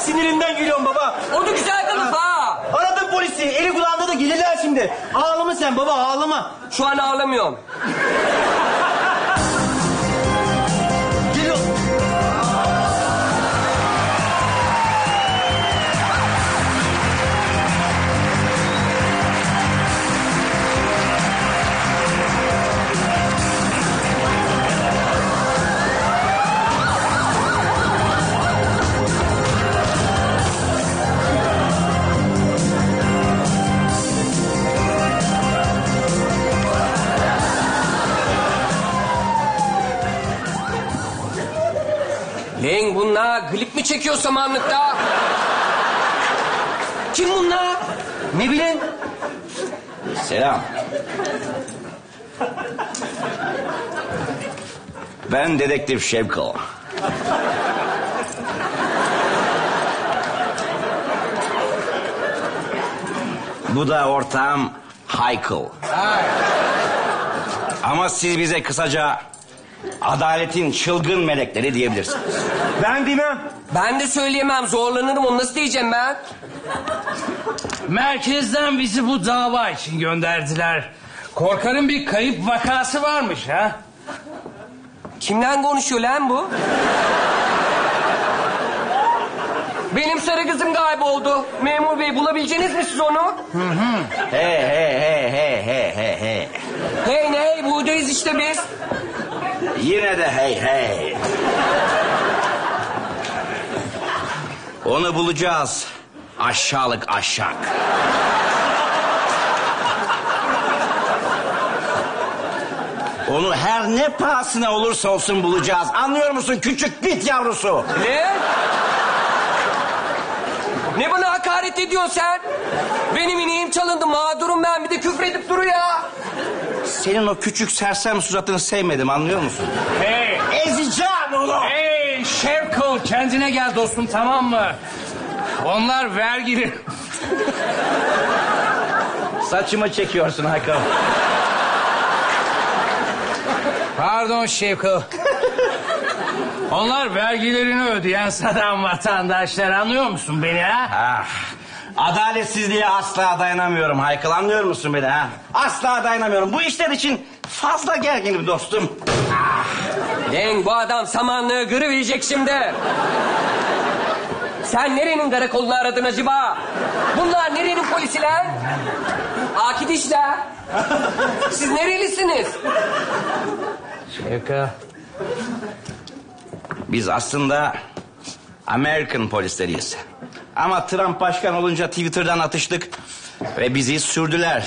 Sinirinden gülüyorum baba. Onu güzel kılıf ha. Aradım polisi. Eli kulağında da gelirler şimdi. Ağlama sen baba ağlama. Şu an ağlamıyorum. Lan bunlar klip mi çekiyor samanlıkta? Kim bunlar? Ne bileyim? Selam. Ben dedektif Şevko. Bu da ortağım Haykıl. Ama siz bize kısaca adaletin çılgın melekleri diyebilirsiniz. Ben bilmem. Ben de söyleyemem. Zorlanırım. Onu nasıl diyeceğim ben? Merkezden bizi bu dava için gönderdiler. Korkarım bir kayıp vakası varmış ha. Kimden konuşuyor lan bu? Benim sarı kızım kayboldu. Memur bey bulabileceğiniz mi siz onu? Hey. Hey ne hey buradayız işte biz. Yine de hey. Onu bulacağız. Aşağılık aşak. Onu her ne pahasına olursa olsun bulacağız. Anlıyor musun küçük bit yavrusu? Ne? Ne bana hakaret ediyorsun sen? Benim ineğim çalındı mağdurum ben bir de küfredip duruyor ya. Senin o küçük sersem suratını sevmedim anlıyor musun? Hey! Ezeceğim onu! Hey Şevkul kendine gel dostum tamam mı? Onlar vergili. Saçımı çekiyorsun Hakan. Pardon Şevkul. Onlar vergilerini ödeyen sadan vatandaşlar, anlıyor musun beni ha? Ah, adaletsizliğe asla dayanamıyorum Haykal, anlıyor musun beni ha? Asla dayanamıyorum. Bu işler için fazla gerginim dostum. Ah. Lan bu adam samanlığı görüverecek şimdi. Sen nerenin karakolunu aradın acaba? Bunlar nerenin polisi lan? Akit işte. Siz nerelisiniz? Şaka. Biz aslında Amerikan polisleriyiz. Ama Trump başkan olunca Twitter'dan atıştık ve bizi sürdüler.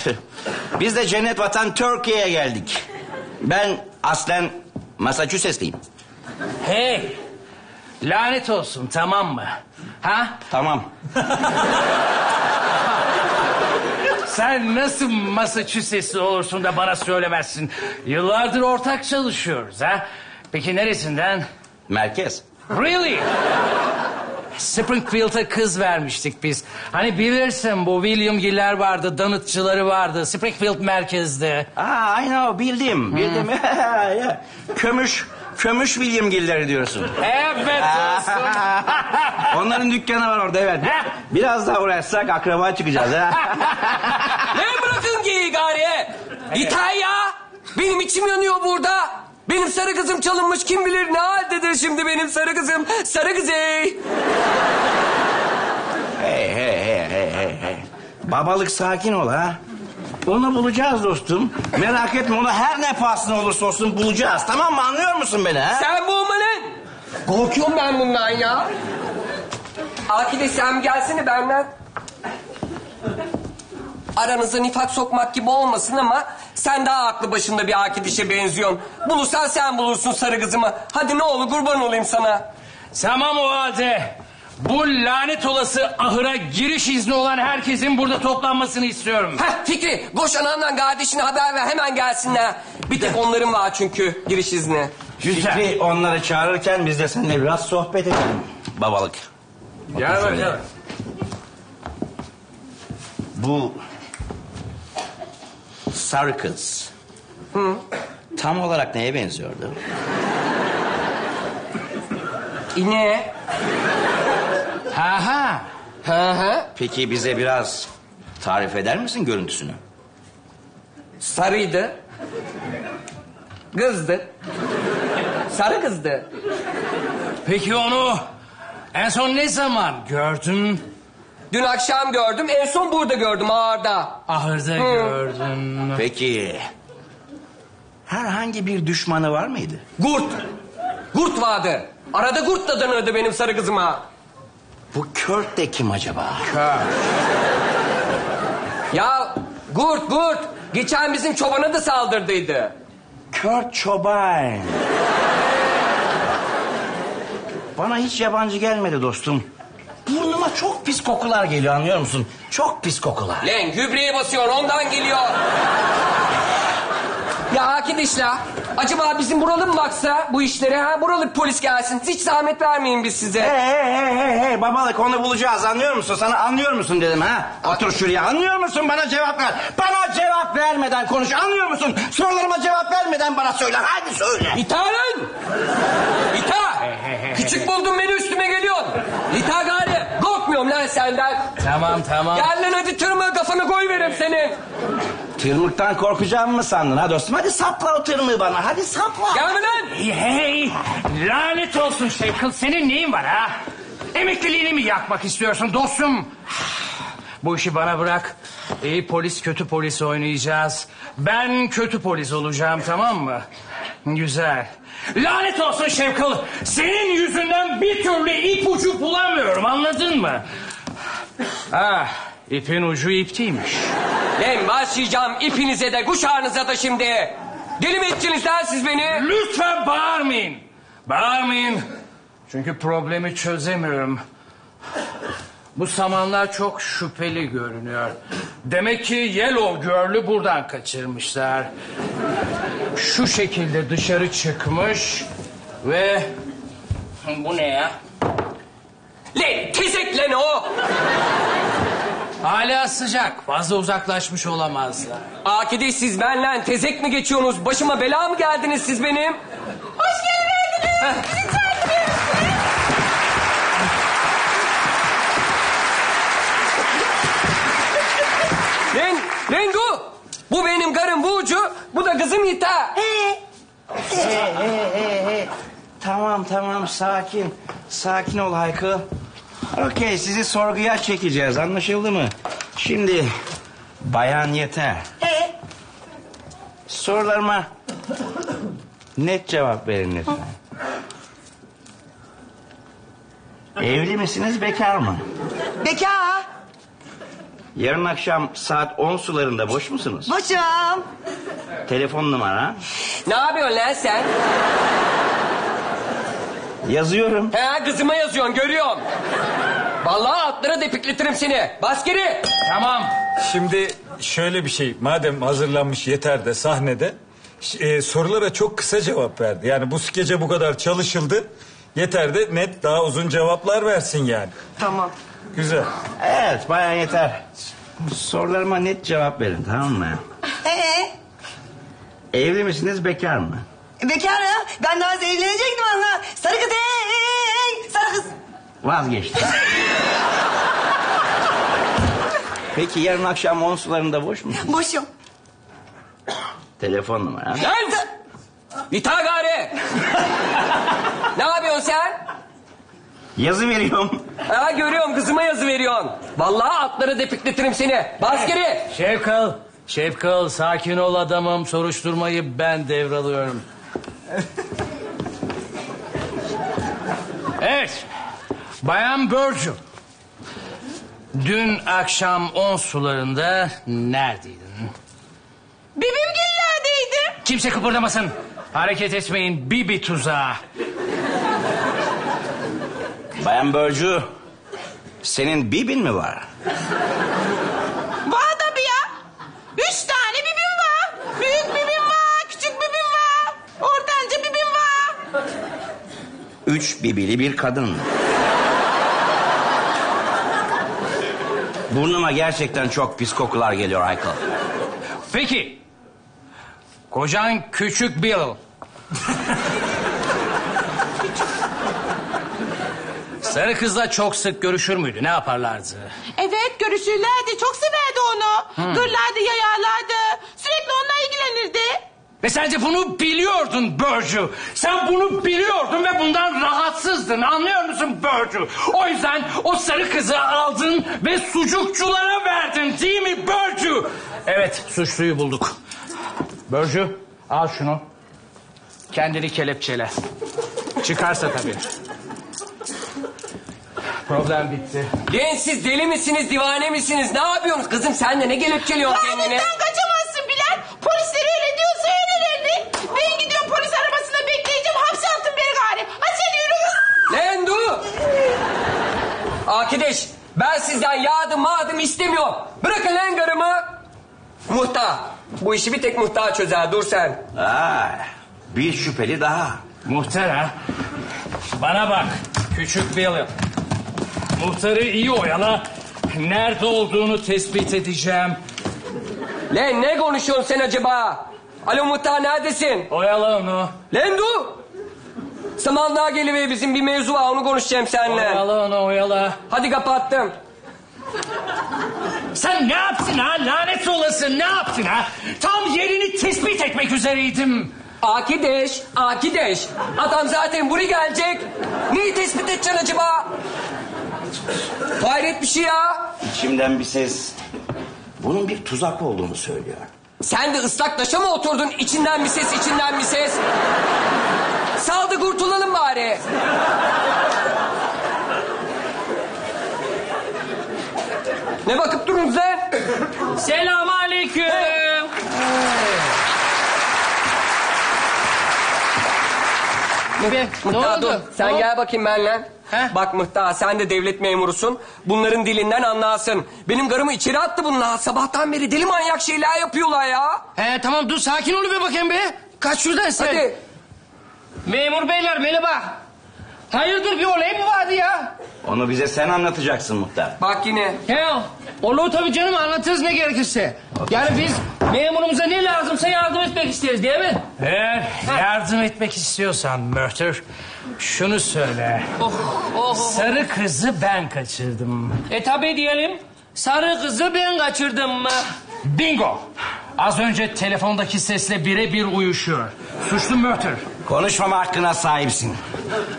Biz de cennet vatan Türkiye'ye geldik. Ben aslen Massachusetts'liyim. Hey! Lanet olsun, tamam mı? Ha? Tamam. Sen nasıl Massachusetts'li olursun da bana söylemezsin? Yıllardır ortak çalışıyoruz ha? Peki neresinden? Merkez. Really? Springfield'a kız vermiştik biz. Hani bilirsin, bu William Giller vardı, danıtçıları vardı. Springfield merkezde. Aa, I know, bildim. Kömüş William Giller'i diyorsun. Evet dostum. Onların dükkanı var orada, evet. Biraz daha uğraşsak akraba çıkacağız ha. Ne bırakın ki gari? Yeter ya. Benim içim yanıyor burada. Benim sarı kızım çalınmış, kim bilir ne haldedir şimdi benim sarı kızım. Sarı kızey. Hey. Babalık, sakin ol ha. Onu bulacağız dostum. Merak etme, onu her ne pahasına olursa olsun bulacağız. Tamam mı? Anlıyor musun beni ha? Sen bulma lan. Korkuyorum ben bundan ya. Akide sen gelsene benden. Aranıza nifak sokmak gibi olmasın ama sen daha aklı başında bir Akidiş'e benziyorsun. Bulursan sen bulursun sarı kızımı. Hadi ne olur, kurban olayım sana. Tamam o halde. Bu lanet olası ahıra giriş izni olan herkesin burada toplanmasını istiyorum. Heh Fikri, koş anandan kardeşine haber ver, hemen gelsinler. Bir tek onların var çünkü giriş izni. Fikri, onları çağırırken biz de seninle biraz sohbet edelim. Babalık. Gel bak ya. Bu sarı kız tam olarak neye benziyordu? İneğe. Ha. Peki bize biraz tarif eder misin görüntüsünü? Sarıydı. Kızdı. Sarı kızdı. Peki onu en son ne zaman gördün? Dün akşam gördüm. En son burada gördüm, ahırda. Ahırda gördüm. Peki herhangi bir düşmanı var mıydı? Kurt. Kurt vardı. Arada kurt da dönürdü benim sarı kızıma. Bu Kurt de kim acaba? Kurt. Ya Kurt. Geçen bizim çobana da saldırdıydı. Kurt çoban. Bana hiç yabancı gelmedi dostum. Burnuma çok pis kokular geliyor, anlıyor musun? Çok pis kokular. Lan gübreye basıyor, ondan geliyor. Ya Akideş la. Acaba bizim buralı mı baksa bu işlere ha? Buralı polis gelsin. Hiç zahmet vermeyin biz size. Hey babalık, onu bulacağız, anlıyor musun? Sana anlıyor musun dedim ha? Otur şuraya, anlıyor musun? Bana cevap ver. Bana cevap vermeden konuş, anlıyor musun? Sorularıma cevap vermeden bana söyle, hadi söyle. İtalyan! İta! Küçük buldun beni, üstüme geliyorsun. İta gari, korkmuyorum lan senden. Tamam. Gel lan hadi, tırmığı kafana koyuverim seni. Tırmıktan korkacağım mı sandın ha dostum? Hadi sapla o tırmığı bana, hadi sapla. Gel lan! Hey, lanet olsun Şevkıl, senin neyin var ha? Emekliliğini mi yakmak istiyorsun dostum? Bu işi bana bırak. İyi polis, kötü polis oynayacağız. Ben kötü polis olacağım, tamam mı? Güzel. Lanet olsun Şevkıl, senin yüzünden bir türlü ipucu bulamıyorum, anladın mı? Ah, ipin ucu ipteymiş. Ben başlayacağım ipinize de kuşağınıza da şimdi. Deli mi ettiniz lan siz beni? Lütfen bağırmayın. Bağırmayın. Çünkü problemi çözemiyorum. Bu samanlar çok şüpheli görünüyor. Demek ki Yellow Girl'ü buradan kaçırmışlar. Şu şekilde dışarı çıkmış ve... Bu ne ya? Lan tezek lan o! Hala sıcak. Fazla uzaklaşmış olamazlar. Akide, siz benle tezek mi geçiyorsunuz? Başıma bela mı geldiniz siz benim? Hoş geldiniz. Sizi takip ediyorum. Rengo, bu benim karım Burcu, bu da kızım İta. Tamam, sakin. Sakin ol Haykı. Okey, sizi sorguya çekeceğiz, anlaşıldı mı? Şimdi, Bayan Yeter. Sorularıma net cevap verin lütfen. Evli misiniz, bekar mı? Bekar. Yarın akşam saat 10 sularında boş musunuz? Boşum. Telefon numara? Ne yapıyorsun lan sen? Yazıyorum. He, kızıma yazıyorsun, görüyorum. Vallahi atlara depikletirim seni. Bas geri. Tamam. Şimdi şöyle bir şey, madem hazırlanmış Yeter de sahnede... sorulara çok kısa cevap verdi. Yani bu skece bu kadar çalışıldı. Yeter de net daha uzun cevaplar versin yani. Tamam. Güzel. Evet, Bayan Yeter. Sorularıma net cevap verin, tamam mı? Evli misiniz, bekar mı? Bekar ya. Ben daha evlenecektim valla. Sarı kız, sarı kız. Vazgeçtim. Peki yarın akşam 10 sularında boş musun? Boşum. Telefon numara. Nerede? İta gari. Ne yapıyorsun sen? Yazı veriyorum. Ha, görüyorum, kızıma yazı veriyorsun. Vallahi atlara depikletirim seni. Bas geri. Şevkal, sakin ol adamım. Soruşturmayı ben devralıyorum. Evet. Bayan Burcu. Dün akşam 10 sularında neredeydin? Bibimgillerdeydim. Kimse kıpırdamasın. Hareket etmeyin. Bibi tuzağı. Bayan Burcu, senin bibin mi var? Var tabii ya. 3 tane bibim var. Büyük bibim var, küçük bibim var, ortanca bibim var. 3 bibili bir kadın. Burnuma gerçekten çok pis kokular geliyor Michael. Peki. Kocan küçük Bill. Sarı kızla çok sık görüşür müydü? Ne yaparlardı? Evet, görüşürlerdi. Çok severdi onu. Gırlardı, yayarlardı. Sürekli onunla ilgilenirdi. Ve sence bunu biliyordun Burcu. Sen bunu biliyordun ve bundan rahatsızdın. Anlıyor musun Burcu? O yüzden o sarı kızı aldın ve sucukçulara verdin. Değil mi Burcu? Evet, suçluyu bulduk. Burcu, al şunu. Kendini kelepçele. Çıkarsa tabii. Problem bitti. Genç, siz deli misiniz, divane misiniz? Ne yapıyorsunuz? Kızım sen de ne kelepçeliyorsun kendini? Kanundan kaçamazsın Bilal. Polisleri öyle diyorsa öyle. Ben gidiyorum polis arabasına bekleyeceğim. Hapse attın beni gari. Hadi sen yürü. Lan dur. Arkadaş, ben sizden yardım istemiyorum. Bırakın lan karımı. Muhtar. Bu işi bir tek muhtar çözer. Dur sen. Bir şüpheli daha. Muhtar ha? Bana bak. Küçük bir yalım. Muhtarı iyi oyala. Nerede olduğunu tespit edeceğim. Lan ne konuşuyorsun sen acaba? Alo muhtar, neredesin? Oyala onu. Lan dur. Samanlığa geliver, bizim bir mevzu var, onu konuşacağım seninle. Oyala onu, oyala. Hadi kapattım. Sen ne yaptın ha? Lanet olası ne yaptın ha? Tam yerini tespit etmek üzereydim. Akideş. Adam zaten buraya gelecek. Neyi tespit edeceksin acaba? Hayret bir şey ya. İçimden bir ses bunun bir tuzak olduğunu söylüyor. Sen de ıslak taşa mı oturdun? İçinden bir ses. Saldı kurtulalım bari. Ne bakıp durun lan? Selamünaleyküm. Ne oldu? Sen gel bakayım benimle. Heh. Bak muhtar, sen de devlet memurusun. Bunların dilinden anlasın. Benim karımı içeri attı bunlar. Sabahtan beri deli manyak şeyler yapıyorlar ya. Tamam dur, sakin ol be bakayım be. Kaç şuradan sen. Hadi. Memur beyler beni bak. Hayırdır, bir olay mı vardı ya? Onu bize sen anlatacaksın muhtar. Bak yine. Olur tabii canım, anlatırız ne gerekirse. Yani biz memurumuza ne lazımsa yardım etmek isteriz değil mi? Eğer yardım etmek istiyorsan Mörtür, şunu söyle. Sarı kızı ben kaçırdım. Tabii diyelim. Sarı kızı ben kaçırdım mı? Bingo! Az önce telefondaki sesle birebir uyuşuyor. Suçlu Mörtür. Konuşmama hakkına sahipsin.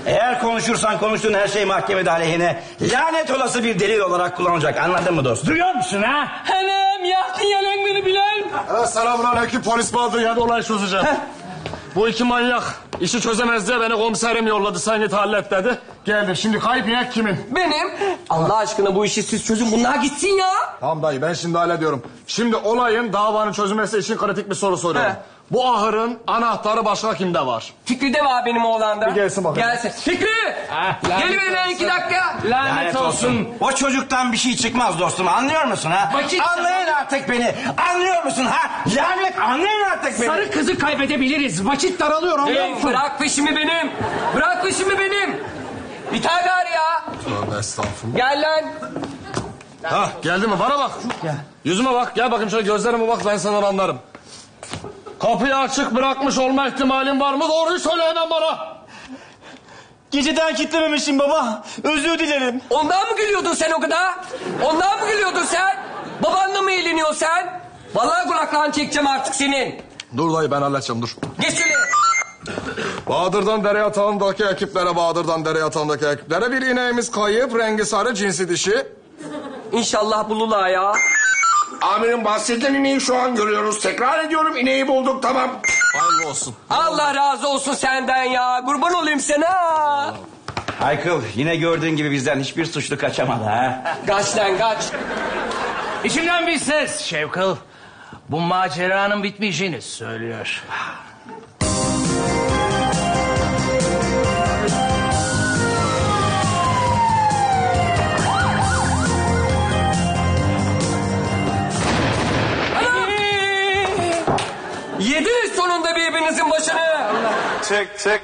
Eğer konuşursan konuştuğun her şey mahkemede aleyhine lanet olası bir delil olarak kullanılacak. Anladın mı dostum? Duyuyor musun ha? Henem yaktın yalan beni Bilal. Selamünaleyküm polis bağlı yani olay çözeceğim. Bu iki manyak işi çözemez diye beni komiserim yolladı. Sen git hallet dedi. Geldim. Şimdi kayıp yer kimin? Benim. Allah aşkına bu işi siz çözün. Bunlar gitsin ya. Tamam dayı ben şimdi hallediyorum. Şimdi olayın davanın çözülmesi için kritik bir soru soruyorum. Bu ahırın anahtarı başka kimde var? Fikri de var benim oğlanda. Bir gelsin bakalım. Gelsin. Fikri! Geliver iki dakika. Lanet olsun. O çocuktan bir şey çıkmaz dostum. Anlıyor musun ha? Anlayın artık beni. Anlıyor musun ha? Lanet anlayın artık beni. Sarı kızı kaybedebiliriz. Vakit daralıyor. Bırak peşimi benim. Bırak peşimi benim. İthal gari ya. Tövbe estağfurullah. Gel lan. Ha geldi mi? Bana bak. Yüzüme bak. Gel bakayım şöyle gözlerime bak. Ben sana anlarım. Kapıyı açık bırakmış olma ihtimalin var mı? Doğruyu söyle hemen bana. Geceden kitlememişim baba. Özür dilerim. Ondan mı gülüyordun sen o kadar? Ondan mı gülüyordun sen? Babanla mı eğleniyorsun sen? Vallahi kulaklarını çekeceğim artık senin. Dur dayı ben halledeceğim dur. Geç şöyle. Bahadır'dan dere yatağındaki ekiplere, bir ineğimiz kayıp, rengi sarı, cinsi dişi. İnşallah bulurlar ya. Amirim bahsedilen ineği şu an görüyoruz. Tekrar ediyorum ineği bulduk tamam. Hayırlı olsun. Allah razı olsun senden ya. Kurban olayım sana. Haykıl yine gördüğün gibi bizden hiçbir suçlu kaçamadı ha. Kaç lan kaç. İçimden bir ses Şevkıl. Bu maceranın bitmeyeceğini söylüyor. Yediniz sonunda birbirinizin başını. Çek çek.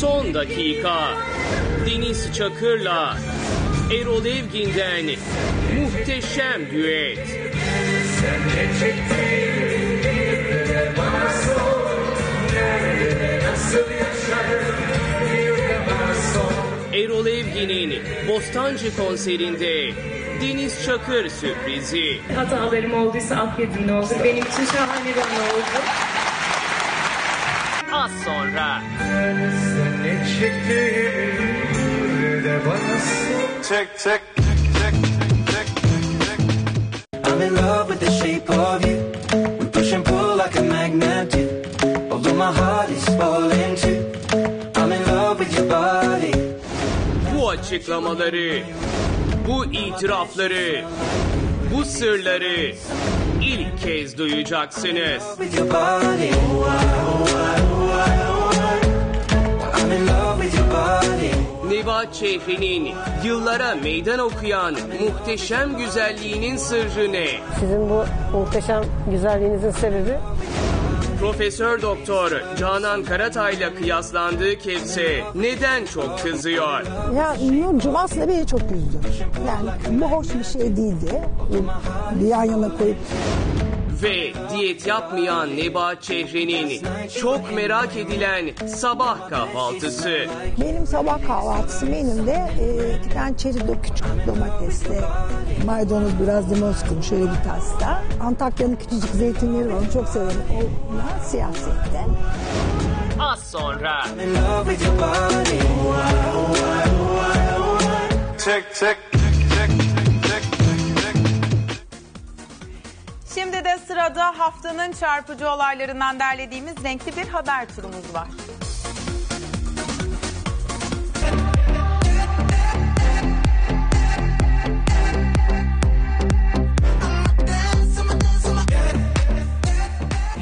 Son dakika. Deniz Çakır'la Erol Evgin'den muhteşem düet. Sen de çektin bir de bana sor. Nerede nasıl yaşarım bir de bana sor. Erol Evgin'in Bostancı konserinde Deniz Çakır sürprizi. Hatalarım olduysa affedin ne olur. Benim için şahane bir an oldu. Az sonra. Çek çek çek çek çek. I'm in love with the shape of you. We push and pull like a magnet. Although my heart is falling too. I'm in love with your body. Bu açıklamaları, bu itirafları, bu sırları ilk kez duyacaksınız. Nebahat Çehre'nin yıllara meydan okuyan muhteşem güzelliğinin sırrı ne? Sizin bu muhteşem güzelliğinizin sebebi? Profesör Doktor Canan Karatay'la kıyaslandığı kimse neden çok kızıyor? Ya Nurcum aslında beni çok üzdü. Yani bu hoş bir şey değildi. Bir yan yana koyup... Ve diyet yapmayan Nebahat Çehre'nin çok merak edilen sabah kahvaltısı. Benim sabah kahvaltısı benim de iki tane çerito küçük domatesle maydanoz biraz limon sıkım şöyle bir tasla. Antakya'nın küçücük zeytinleri var çok severim. Onlar siyasette. Az sonra. Çek çek. Şimdi de sırada haftanın çarpıcı olaylarından derlediğimiz renkli bir haber turumuz var.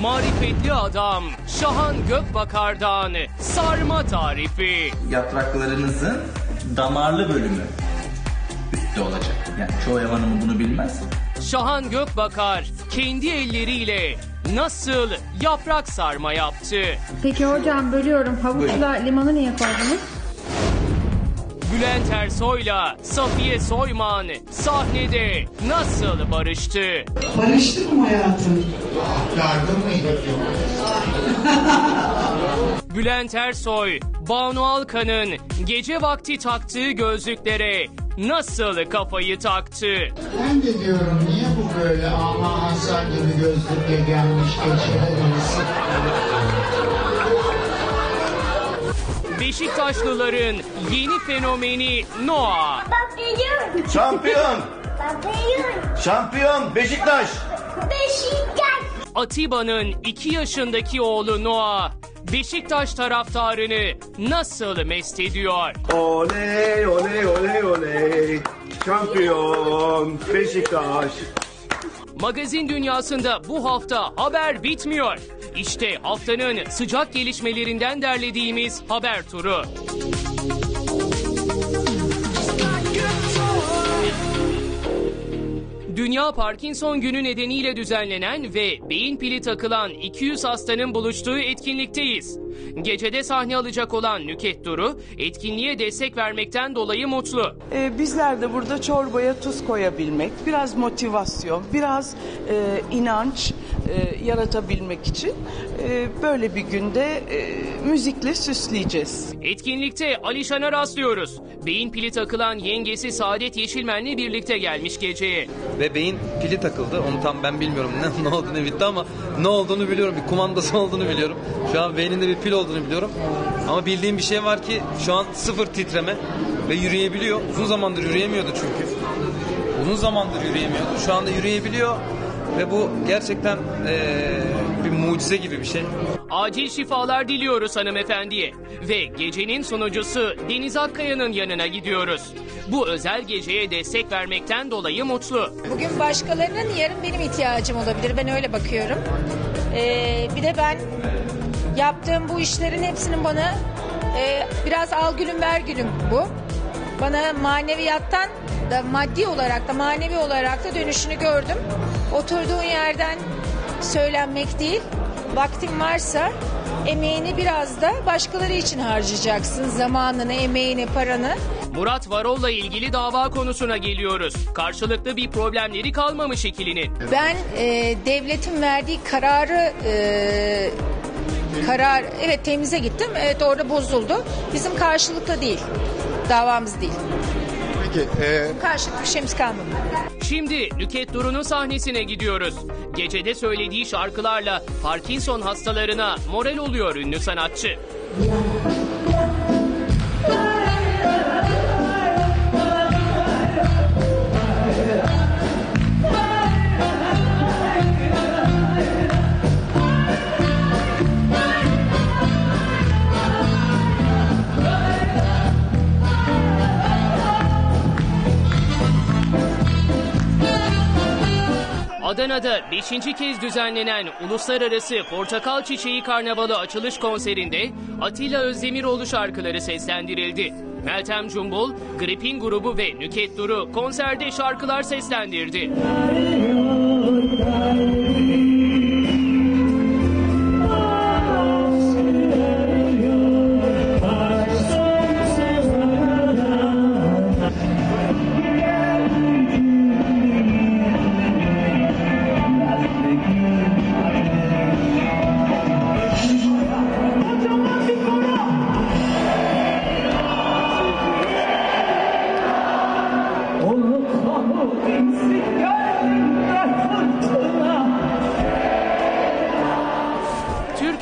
Marifetli adam Şahan Gökbakar'dan sarma tarifi. Yapraklarınızın damarlı bölümü üstte olacak. Yani çoğu ev hanımı bunu bilmez. Şahan Gökbakar kendi elleriyle nasıl yaprak sarma yaptı? Peki hocam bölüyorum. Havuçla limonunu ne yapardınız? Bülent Ersoy'la Safiye Soyman sahnede nasıl barıştı? Barıştı mı hayatım? Yardım mıydı? Bülent Ersoy, Banu Alkan'ın gece vakti taktığı gözlüklere nasıl kafayı taktı? Ben de diyorum niye bu böyle ama hasar gibi gözlükle gelmiş geçiyoruz. Beşiktaşlıların yeni fenomeni Noah. Şampiyon. Şampiyon. Şampiyon Beşiktaş. Beşiktaş. Atiba'nın 2 yaşındaki oğlu Noah Beşiktaş taraftarını nasıl mest ediyor? Oley oley oley oley. Şampiyon Beşiktaş. Magazin dünyasında bu hafta haber bitmiyor. İşte haftanın sıcak gelişmelerinden derlediğimiz haber turu. Dünya Parkinson Günü nedeniyle düzenlenen ve beyin pili takılan 200 hastanın buluştuğu etkinlikteyiz. Gecede sahne alacak olan Nükhet Duru, etkinliğe destek vermekten dolayı mutlu. Bizler de burada çorbaya tuz koyabilmek, biraz motivasyon, biraz inanç yaratabilmek için böyle bir günde müzikle süsleyeceğiz. Etkinlikte Alişan'a rastlıyoruz. Beyin pili takılan yengesi Saadet Yeşilmen'le birlikte gelmiş geceye. Ve beyin pili takıldı. Onu tam ben bilmiyorum ne oldu ne bitti ama ne olduğunu biliyorum. Bir kumandası olduğunu biliyorum. Şu an beyninde bir pil olduğunu biliyorum. Ama bildiğim bir şey var ki şu an sıfır titreme ve yürüyebiliyor. Uzun zamandır yürüyemiyordu çünkü. Uzun zamandır yürüyemiyordu. Şu anda yürüyebiliyor. Ve bu gerçekten bir mucize gibi bir şey. Acil şifalar diliyoruz hanımefendiye. Ve gecenin sunucusu Deniz Akkaya'nın yanına gidiyoruz. Bu özel geceye destek vermekten dolayı mutlu. Bugün başkalarının, yarın benim ihtiyacım olabilir. Ben öyle bakıyorum. Bir de ben yaptığım bu işlerin hepsinin bana biraz al gülüm ver gülüm bu. Bana maneviyattan da maddi olarak da manevi olarak da dönüşünü gördüm. Oturduğun yerden söylenmek değil, vaktin varsa emeğini biraz da başkaları için harcayacaksın. Zamanını, emeğini, paranı. Murat Varol'la ilgili dava konusuna geliyoruz. Karşılıklı bir problemleri kalmamış ikilinin. Ben devletin verdiği kararı... evet temize gittim. Evet orada bozuldu. Bizim karşılıklı değil. Davamız değil. Karşılıklı bir şeyimiz kalmadı. Şimdi Nükhet Duru'nun sahnesine gidiyoruz. Gecede söylediği şarkılarla Parkinson hastalarına moral oluyor ünlü sanatçı. Adana'da 5. kez düzenlenen Uluslararası Portakal Çiçeği Karnavalı açılış konserinde Atilla Özdemiroğlu şarkıları seslendirildi. Meltem Cumbul, Gripin grubu ve Nükhet Duru konserde şarkılar seslendirdi.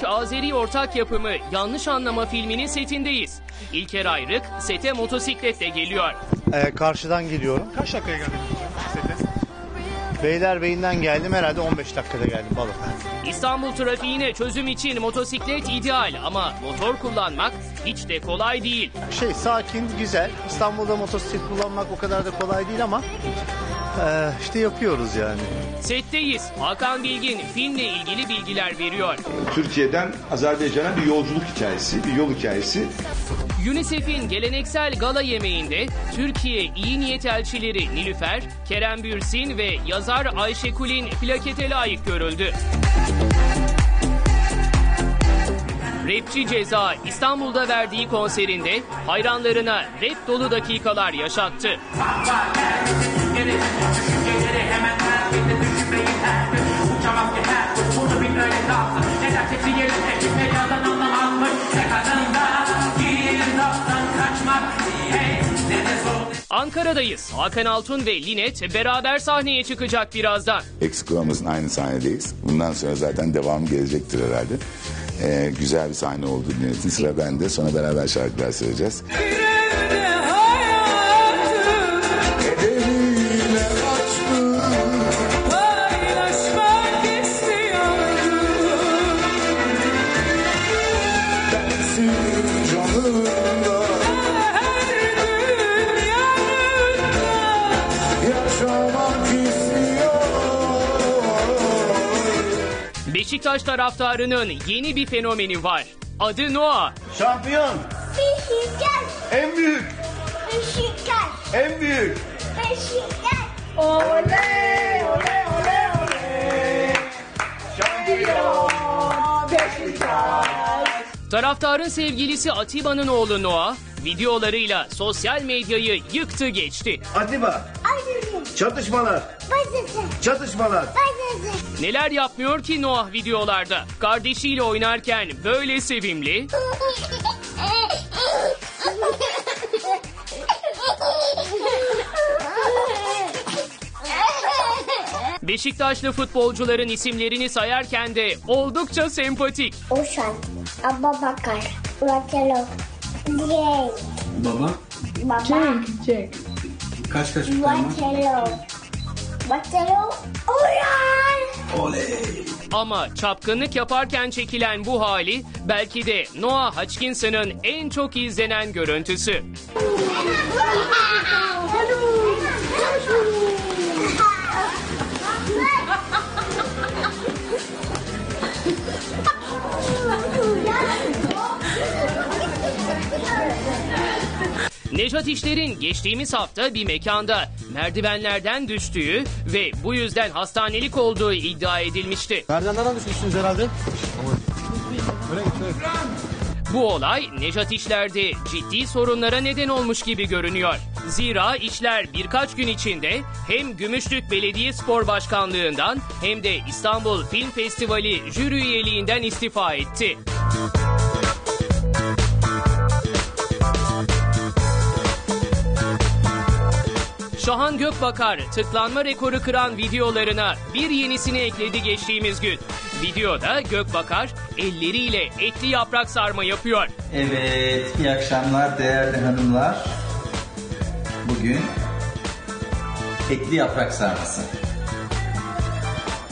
Azeri ortak yapımı Yanlış Anlama filminin setindeyiz. İlker Ayrık sete motosikletle geliyor. Karşıdan geliyorum. Kaç dakikaya geldin sete? Beylerbeyi'nden geldim herhalde 15 dakikada geldim balık. İstanbul trafiğine çözüm için motosiklet ideal ama motor kullanmak hiç de kolay değil. Sakin, güzel. İstanbul'da motosiklet kullanmak o kadar da kolay değil ama... işte yapıyoruz yani. Setteyiz. Hakan Bilgin filmle ilgili bilgiler veriyor. Türkiye'den Azerbaycan'a bir yolculuk hikayesi, bir yol hikayesi. UNICEF'in geleneksel gala yemeğinde Türkiye İyi Niyet Elçileri Nilüfer, Kerem Bürsin ve yazar Ayşe Kulin plakete layık görüldü. Rapçi Ceza İstanbul'da verdiği konserinde hayranlarına rap dolu dakikalar yaşattı. Ankara'dayız. Hakan Altun ve Linet beraber sahneye çıkacak birazdan. Eksik olmasın, aynı sahnedeyiz. Bundan sonra zaten devam gelecektir herhalde. Güzel bir sahne oldu Linet'in. Sıra bende. Sonra beraber şarkılar söyleyeceğiz. Beşiktaş taraftarının yeni bir fenomeni var. Adı Noah. Şampiyon. Beşiktaş. En büyük. Beşiktaş. En büyük. Beşiktaş. Oley oley oley oley. Şampiyon Beşiktaş. Taraftarın sevgilisi Atiba'nın oğlu Noah videolarıyla sosyal medyayı yıktı geçti. Atiba. Çatışmalar. Başlasın. Çatışmalar. Başlasın. Neler yapmıyor ki Noah videolarda? Kardeşiyle oynarken böyle sevimli. Beşiktaşlı futbolcuların isimlerini sayarken de oldukça sempatik. Oşan, Abubakar, Vatelo, Drey. Baba. Baba. Çek, çek. Kaç Vatelo. Oley! Ama çapkınlık yaparken çekilen bu hali belki de Noah Hutchinson'ın en çok izlenen görüntüsü. Nejat İşler'in geçtiğimiz hafta bir mekanda merdivenlerden düştüğü ve bu yüzden hastanelik olduğu iddia edilmişti. Merdivenlerden düşmüşsünüz herhalde. Bu olay Nejat İşler'de ciddi sorunlara neden olmuş gibi görünüyor. Zira İşler birkaç gün içinde hem Gümüşlük Belediyespor Başkanlığından hem de İstanbul Film Festivali jüri üyeliğinden istifa etti. Şahan Gökbakar tıklanma rekoru kıran videolarına bir yenisini ekledi geçtiğimiz gün. Videoda Gökbakar elleriyle etli yaprak sarma yapıyor. Evet, iyi akşamlar değerli hanımlar. Bugün etli yaprak sarması.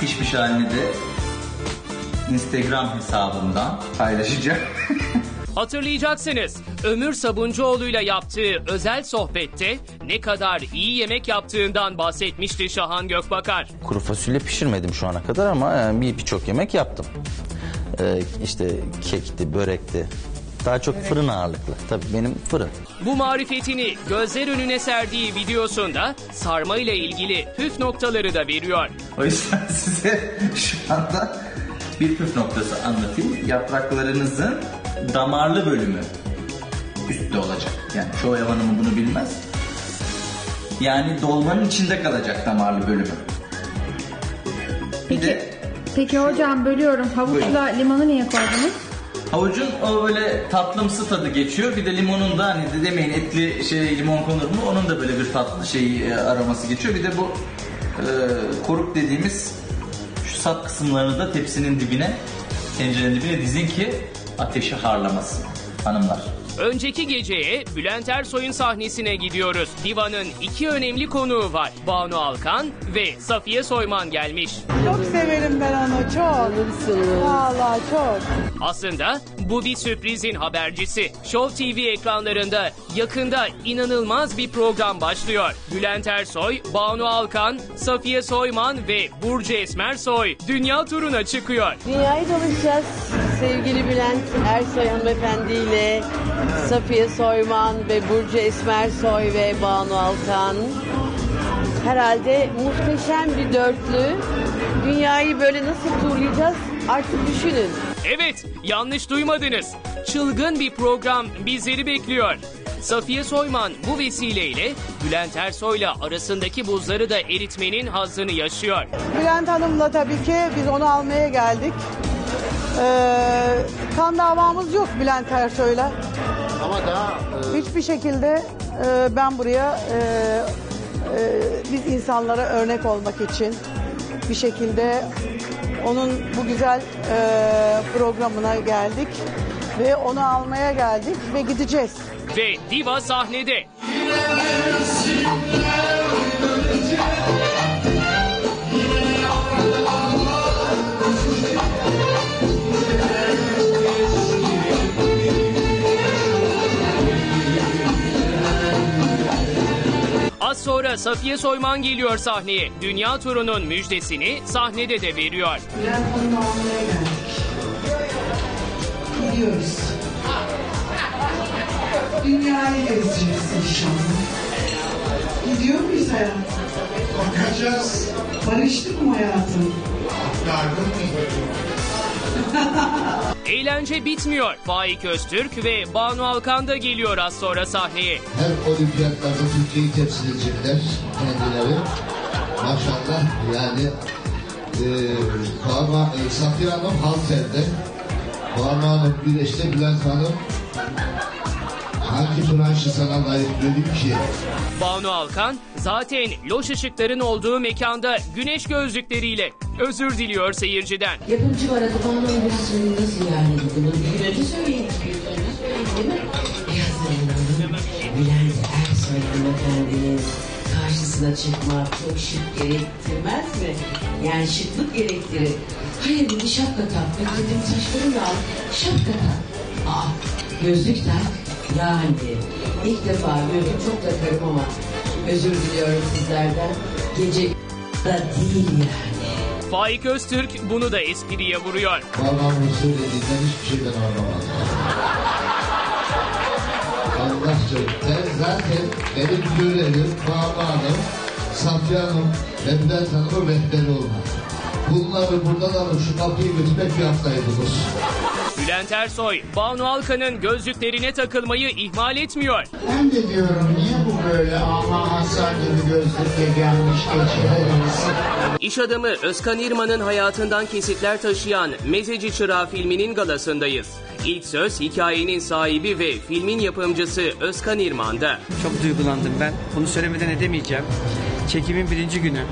Pişmiş halini de Instagram hesabından paylaşacağım. Hatırlayacaksınız, Ömür Sabuncuoğlu'yla yaptığı özel sohbette ne kadar iyi yemek yaptığından bahsetmişti Şahan Gökbakar. Kuru fasulye pişirmedim şu ana kadar ama birçok yemek yaptım. İşte kekti, börekti. Daha çok fırın ağırlıklı. Tabii benim fırın. Bu marifetini gözler önüne serdiği videosunda sarma ile ilgili püf noktaları da veriyor. O yüzden size şu anda bir püf noktası anlatayım. Yapraklarınızın damarlı bölümü üstte olacak. Yani çoğu ev hanımı bunu bilmez. Yani dolmanın içinde kalacak damarlı bölümü. Peki hocam bölüyorum. Havuçla limanı niye koydunuz? Havucun o böyle tatlımsı tadı geçiyor. Bir de limonun da hani demeyin etli limon konur mu? Onun da böyle bir tatlı aroması geçiyor. Bir de bu koruk dediğimiz şu sap kısımlarını da tepsinin dibine, tencerenin dibine dizin ki ateşi harlamasın hanımlar. Önceki geceye Bülent Ersoy'un sahnesine gidiyoruz. Divanın iki önemli konuğu var. Banu Alkan ve Safiye Soyman gelmiş. Çok severim ben onu, çok. Vallahi çok. Aslında bu bir sürprizin habercisi. Show TV ekranlarında yakında inanılmaz bir program başlıyor. Bülent Ersoy, Banu Alkan, Safiye Soyman ve Burcu Esmersoy dünya turuna çıkıyor. Dünyayı dolaşacağız. Sevgili Bülent Ersoy hanımefendiyle Safiye Soyman ve Burcu Esmersoy ve Banu Alkan. Herhalde muhteşem bir dörtlü. Dünyayı böyle nasıl turlayacağız artık düşünün. Evet, yanlış duymadınız. Çılgın bir program bizleri bekliyor. Safiye Soyman bu vesileyle Bülent Ersoy'la arasındaki buzları da eritmenin hazzını yaşıyor. Bülent Hanım'la tabii ki biz onu almaya geldik. Kan davamız yok Bülent Ersoy'la. Ama daha... Hiçbir şekilde ben buraya biz insanlara örnek olmak için bir şekilde onun bu güzel programına geldik ve onu almaya geldik ve gideceğiz. Ve Diva sahnede. Az sonra Safiye Soyman geliyor sahneye. Dünya turunun müjdesini sahnede de veriyor. Bülent Hanım'ı almaya geldik. Gidiyoruz. Dünyayı gezeceğiz inşallah. Gidiyor muyuz hayatım? Bakacağız. Barıştık mı hayatım? Yardım mıydı? Eğlence bitmiyor. Faik Öztürk ve Banu Alkan da geliyor az sonra sahneye. Her olimpiyatlarda Türkiye'yi temsil edecekler kendileri. Maşallah yani Safiye Hanım Halter'de, Banu Hanım Güneş'te, Bülent Hanım hangi branşı sana layık dedim ki? Banu Alkan zaten loş ışıkların olduğu mekanda güneş gözlükleriyle özür diliyor seyirciden. Yapımcı var adı Banu Alkan'ın nasıl yani? Bunu bir önce söyleyin. Değil mi? Bülent Ersoy'un efendinin karşısına çıkmak çok şık gerektirmez mi? Yani şıklık gerektirir. Hayır dedi şapka tak. Ben dedim saçlarını al. Şapka tak. Aa, gözlük tak. Yani ilk defa gözlük çok takarım ama özür diliyorum sizlerden. Gece da değil yani. Faik Öztürk bunu da espriye vuruyor. Vallahi bunu söylediğinden hiçbir şeyden anlamadım. Allah söyledi. Zaten benim görevim, bağlarım, Safiye Hanım, Bülent Hanım'ın rehberi olmak. Bunları buradan alıp şu kapıyı götürmek bir haftaydınız. Bülent Ersoy, Banu Alkan'ın gözlüklerine takılmayı ihmal etmiyor. Ben de diyorum niye bu böyle ama hasar gibi gözlükle gelmiş geçiyoruz. İş adamı Özkan İrman'ın hayatından kesitler taşıyan Mezeci Çırağı filminin galasındayız. İlk söz hikayenin sahibi ve filmin yapımcısı Özkan İrman'da. Çok duygulandım ben. Bunu söylemeden edemeyeceğim. Çekimin birinci günü.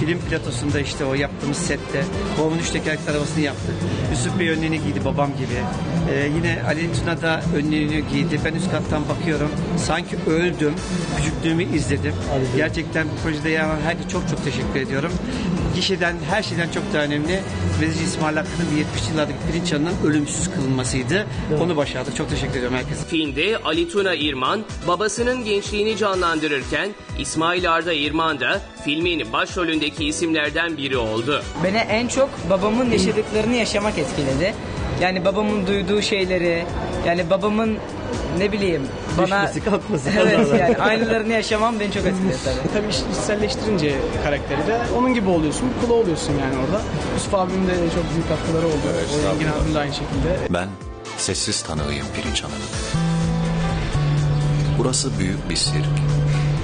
Film platosunda işte o yaptığımız sette babamın 3 tekerlekli arabasını yaptık. Yusuf Bey önlüğünü giydi babam gibi. Yine Ali Tuna da önlüğünü giydi. Ben üst kattan bakıyorum. Sanki öldüm. Küçüklüğümü izledim. Gerçekten bu projede yer alan herkese çok çok teşekkür ediyorum. Gişeden, her şeyden çok daha önemli. Mezeci İsmail Hakkı'nın 70 yıllardaki pirinç hanının ölümsüz kılınmasıydı. Evet. Onu başardık. Çok teşekkür ediyorum herkese. Filmde Ali Tuna İrman babasının gençliğini canlandırırken İsmail Arda İrman da filmin başrolündeki isimlerden biri oldu. Beni en çok babamın yaşadıklarını yaşamak etkiledi. Yani babamın duyduğu şeyleri, yani babamın ne bileyim bana düşmesi, kalkması, evet yani aynılarını yaşamam beni çok etkiledi tabii. Tabii içselleştirince karakteri de onun gibi oluyorsun, kula oluyorsun yani orada. Yusuf abim de çok büyük katkıları oldu. Evet, Engin abim de aynı şekilde. Ben sessiz tanığıyım Pirinç Hanım'ın. Burası büyük bir sirk,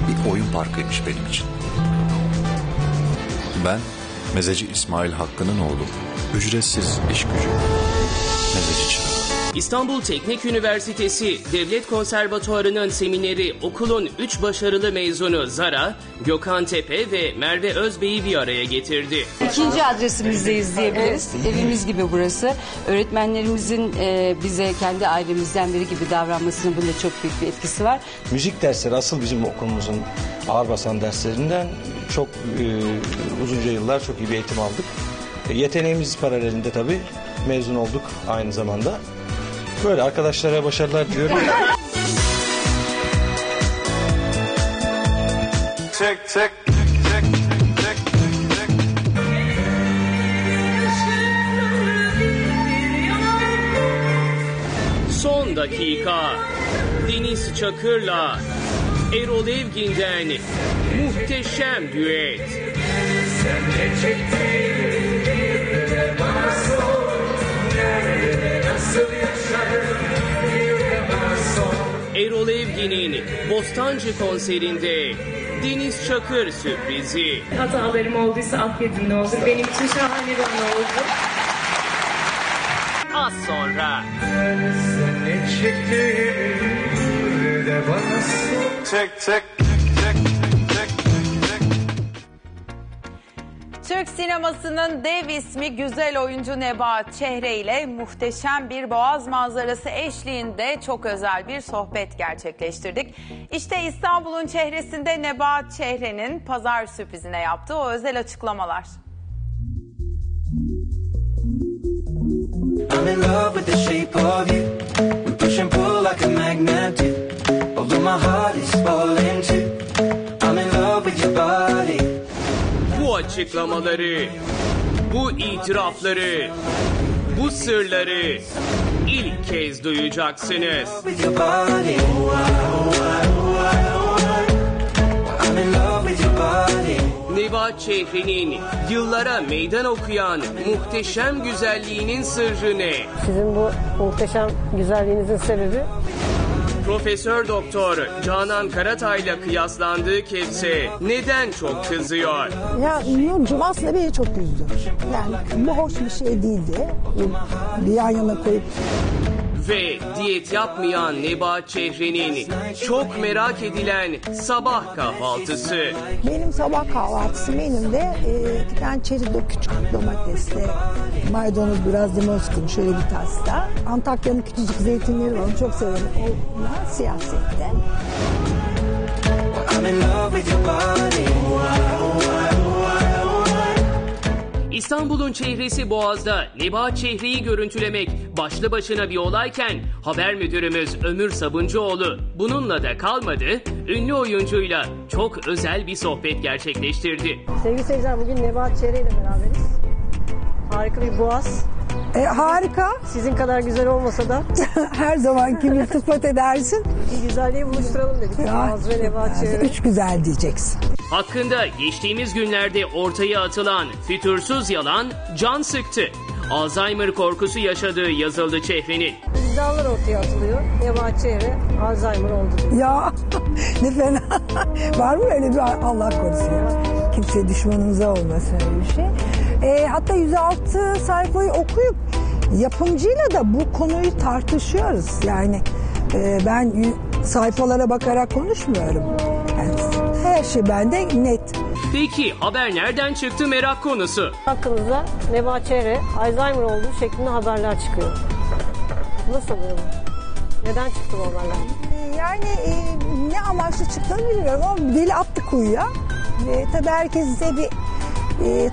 bir oyun parkıymış benim için. Ben Mezeci İsmail Hakkı'nın oğlu, ücretsiz iş gücü, mezeci çırağı. İstanbul Teknik Üniversitesi Devlet Konservatuarı'nın semineri okulun 3 başarılı mezunu Zara, Gökhan Tepe ve Merve Özbey'i bir araya getirdi. İkinci adresimizdeyiz diyebiliriz. Evet. Evimiz gibi burası. Öğretmenlerimizin bize kendi ailemizden biri gibi davranmasının bunda çok büyük bir etkisi var. Müzik dersleri asıl bizim okulumuzun ağır basan derslerinden çok uzunca yıllar çok iyi bir eğitim aldık. Yeteneğimiz paralelinde tabii mezun olduk aynı zamanda. Böyle arkadaşlara başarılar diliyorum. Çek çek. Son dakika. Deniz Çakır'la Erol Evgin'den muhteşem düet. Sen de çektin, bir de bana sor. Erol Evgin'in Bostancı konserinde Deniz Çakır sürprizi. Hatalarım olduysa affedin ne olur. Benim için şahane bir an oldu. Az sonra. Türk sinemasının dev ismi güzel oyuncu Nebahat Çehre ile muhteşem bir boğaz manzarası eşliğinde çok özel bir sohbet gerçekleştirdik. İşte İstanbul'un çehresinde Nebahat Çehre'nin pazar sürprizine yaptığı o özel açıklamalar. Bu açıklamaları, bu itirafları, bu sırları ilk kez duyacaksınız. Nebahat Çehre'nin yıllara meydan okuyan muhteşem güzelliğinin sırrı ne? Sizin bu muhteşem güzelliğinizin sebebi? Profesör Doktor Canan Karatay'la kıyaslandığı kimse neden çok kızıyor? Ya Nurcuğum aslında beni çok üzdü. Yani bu hoş bir şey değildi. Bir yan yana koyup... Ve diyet yapmayan Nebahat Çehre'nin çok merak edilen sabah kahvaltısı. Benim sabah kahvaltısı benim de iki tane çeşitli küçük domatesli, maydanoz biraz limon sıkın şöyle bir tasla. Antakya'nın küçücük zeytinleri var, onu çok severim. Onlar siyasette. İstanbul'un çehresi Boğaz'da Nebahat Çehre'yi görüntülemek başlı başına bir olayken haber müdürümüz Ömür Sabuncuoğlu bununla da kalmadı, ünlü oyuncuyla çok özel bir sohbet gerçekleştirdi. Sevgili seyirciler, bugün Nebahat Çehre ile beraberiz. Harika bir boğaz. Harika. Sizin kadar güzel olmasa da. Her zamanki bir tıfat edersin. Bir güzelliği buluşturalım dedik. Boğaz ve Nebahat Çehre. Üç güzel diyeceksin. Hakkında geçtiğimiz günlerde ortaya atılan fütursuz yalan can sıktı. Alzheimer korkusu yaşadığı yazıldı Çehre'nin. İddialar ortaya atılıyor. Nebahat Çehre Alzheimer oldu diyor. Ya ne fena. Var mı öyle bir Allah korusun ya. Kimse düşmanımıza olmasın öyle bir şey. Hatta 106 sayfayı okuyup yapımcıyla da bu konuyu tartışıyoruz. Yani ben sayfalara bakarak konuşmuyorum. Yani, her şey bende net. Peki haber nereden çıktı merak konusu. Hakkınızda Nebahat Çehre Alzheimer olduğu şeklinde haberler çıkıyor. Nasıl oluyor bu? Neden çıktı bu haberler? Yani ne amaçlı çıktığını bilmiyorum ama deli attı kuyuya. Tabii herkes de bir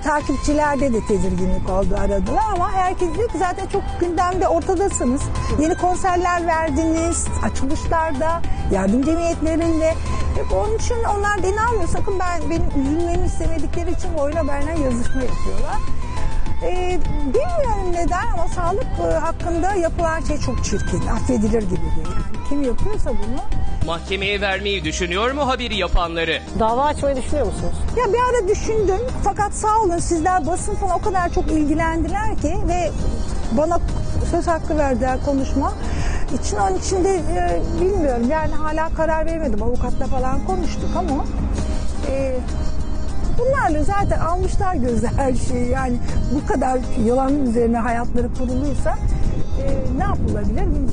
takipçilerde de tedirginlik oldu aradılar ama herkes diyor ki zaten çok gündemde ortadasınız. Yeni konserler verdiniz, açılışlarda, yardım cemiyetlerinde. Onun için onlar beni almıyor. Sakın benim üzülmemi istemedikleri için oyla benimle yazışma yapıyorlar. Bilmiyorum neden ama sağlık hakkında yapılan şey çok çirkin. Affedilir gibi değil. Yani kim yapıyorsa bunu. Mahkemeye vermeyi düşünüyor mu haberi yapanları? Dava açmayı düşünüyor musunuz? Ya bir ara düşündüm. Fakat sağ olun sizler basın falan o kadar çok ilgilendiler ki ve bana söz hakkı verdiler konuşma. Onun için de bilmiyorum yani hala karar vermedim. Avukatla falan konuştuk ama bunlarla zaten almışlar gözler her şeyi. Yani bu kadar yalanın üzerine hayatları kuruluysa ne yapılabilir bilmiyorum.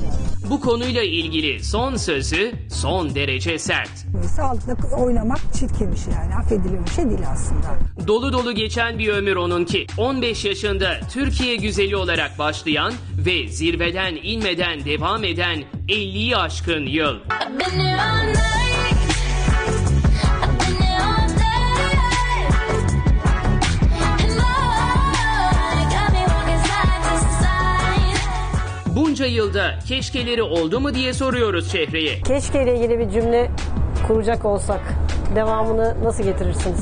Bu konuyla ilgili son sözü son derece sert. Sağlıkla oynamak çirkinmiş yani affedilir bir şey değil aslında. Dolu dolu geçen bir ömür onunki. 15 yaşında Türkiye güzeli olarak başlayan ve zirveden inmeden devam eden 50'yi aşkın yıl. Bunca yılda keşkeleri oldu mu diye soruyoruz Çehre'ye. Keşkeyle ilgili bir cümle kuracak olsak devamını nasıl getirirsiniz?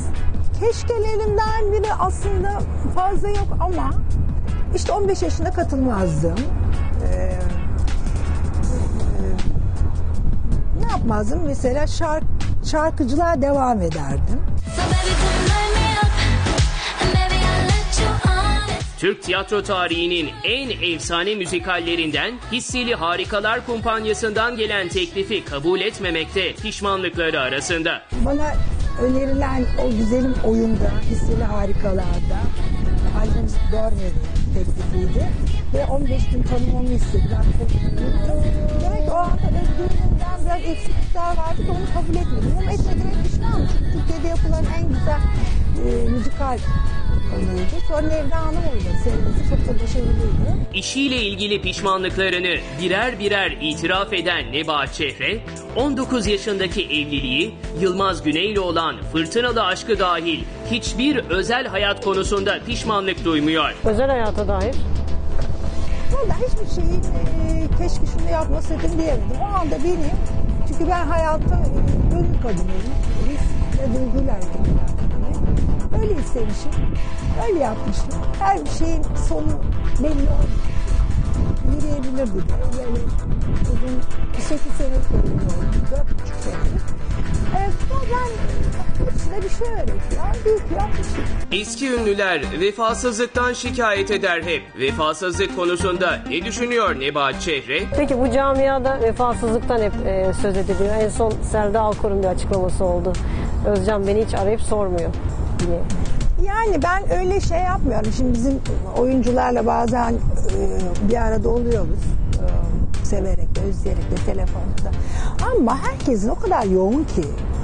Keşkelerimden biri aslında fazla yok ama işte 15 yaşında katılmazdım. Ne yapmazdım? Mesela şarkıcılığa devam ederdim. Türk tiyatro tarihinin en efsane müzikallerinden Hisseli Harikalar Kumpanyası'ndan gelen teklifi kabul etmemekte pişmanlıkları arasında. Bana önerilen o güzelim oyunda, Hisseli Harikalar'da albümümüz görmedi teklifiydi. Ve 15 gün tanımamı istedi. Ben çok mutluyum. Demek o anda özgürlüğümden biraz eksiklikler vardı da onu kabul etmedim. Ama etmediğine pişmanım. Türkiye'de yapılan en güzel müzikal oyunuydu. Sonra Nevra Hanım oynadı. Sevgisi çok da başarılıydı. İşiyle ilgili pişmanlıklarını birer birer itiraf eden Nebahat Çehre, 19 yaşındaki evliliği, Yılmaz Güney'le olan fırtınalı aşkı dahil hiçbir özel hayat konusunda pişmanlık duymuyor. Özel hayata dair? Vallahi hiçbir şeyi keşke şunu yapmasaydım diyemedim. O anda benim, çünkü ben hayatta gönül kadınıyım. Risk ve duyguyla kadınıyım. Öyle istemişim, öyle yapmışım. Her şeyin sonu belli olmuş. Yürüyebilirdi de. Yani bugün 8 senelik kadın oldu, 4,5 senelik. Evet, ben hepsine bir şey öğretiyor, büyük yapmışım. Eski ünlüler vefasızlıktan şikayet eder hep. Vefasızlık konusunda ne düşünüyor Nebahat Çehre? Peki bu camiada vefasızlıktan hep söz ediliyor. En son Selda Alkor'un bir açıklaması oldu. Özcan beni hiç arayıp sormuyor diye. Yani ben öyle şey yapmıyorum. Şimdi bizim oyuncularla bazen bir arada oluyoruz. Severek de, özleyerek de, telefonda. Ama herkesin o kadar yoğun ki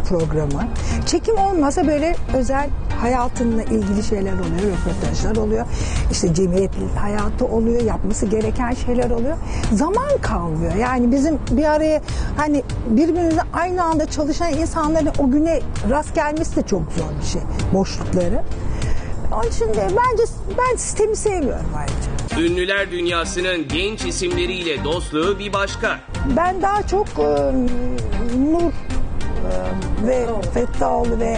programı. Çekim olmasa böyle özel hayatınla ilgili şeyler oluyor, röportajlar oluyor. İşte cemiyet hayatı oluyor, yapması gereken şeyler oluyor. Zaman kalmıyor. Yani bizim bir araya hani birbirimize aynı anda çalışan insanların o güne rast gelmesi de çok zor bir şey. Boşlukları. Onun için de bence ben sistemi sevmiyorum ayrıca. Ünlüler dünyasının genç isimleriyle dostluğu bir başka. Ben daha çok Nur ve Fettaoğlu ve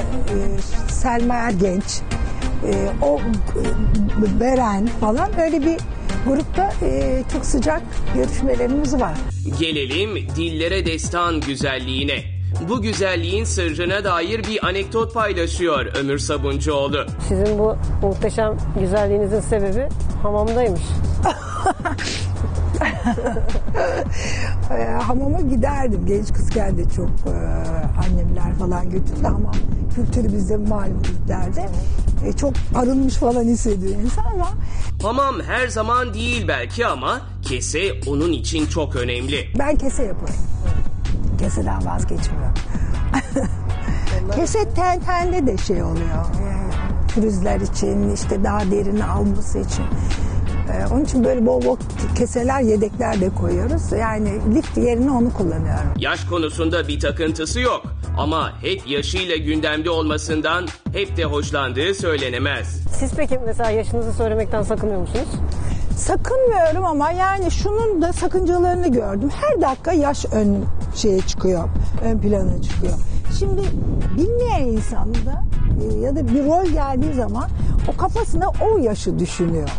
Selma Ergenç, o Beren falan böyle bir grupta çok sıcak görüşmelerimiz var. Gelelim dillere destan güzelliğine. Bu güzelliğin sırrına dair bir anekdot paylaşıyor Ömür Sabuncuoğlu. Sizin bu muhteşem güzelliğinizin sebebi hamamdaymış. Hamama giderdim. Genç kızken de çok annemler falan götürdü ama kültürü bizde malum derdi. Çok arınmış falan hissediyor insan ama. Hamam her zaman değil belki ama kese onun için çok önemli. Ben kese yaparım. Keseden vazgeçmiyorum. Kese tende de şey oluyor. Pürüzler için, işte daha derini alması için. Onun için böyle bol bol keseler, yedekler de koyuyoruz. Yani lift yerine onu kullanıyorum. Yaş konusunda bir takıntısı yok. Ama hep yaşıyla gündemde olmasından hep de hoşlandığı söylenemez. Siz peki mesela yaşınızı söylemekten sakınıyor musunuz? Sakınmıyorum ama yani şunun da sakıncalarını gördüm. Her dakika yaş ön plana çıkıyor. Şimdi bilmeyen insan da ya da bir rol geldiği zaman o kafasına o yaşı düşünüyor.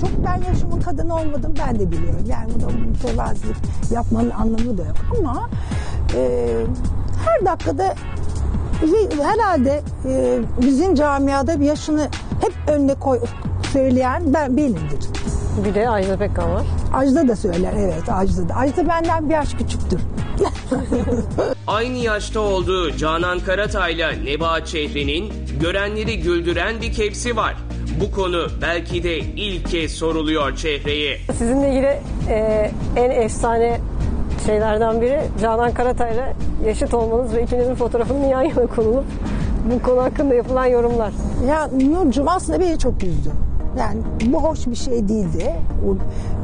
Çok ben yaşımın kadını olmadım ben de biliyorum. Yani bu da mütevazilik yapmanın anlamı da yok. Ama her dakikada herhalde bizim camiada bir yaşını hep önüne söyleyen benimdir. Bir de Ajda Pekkan var. Ajda da söyler, evet Ajda da. Ajda benden bir yaş küçüktür. Aynı yaşta olduğu Canan Karatay'la Nebahat Çehre'nin görenleri güldüren bir kepsi var. Bu konu belki de ilk kez soruluyor Çehre'ye. Sizinle ilgili en efsane şeylerden biri Canan Karatay'la yaşıt olmanız ve ikinizin fotoğrafının yan yana konulup bu konu hakkında yapılan yorumlar. Ya Nurcuğum aslında beni çok üzdü. Yani bu hoş bir şey değildi.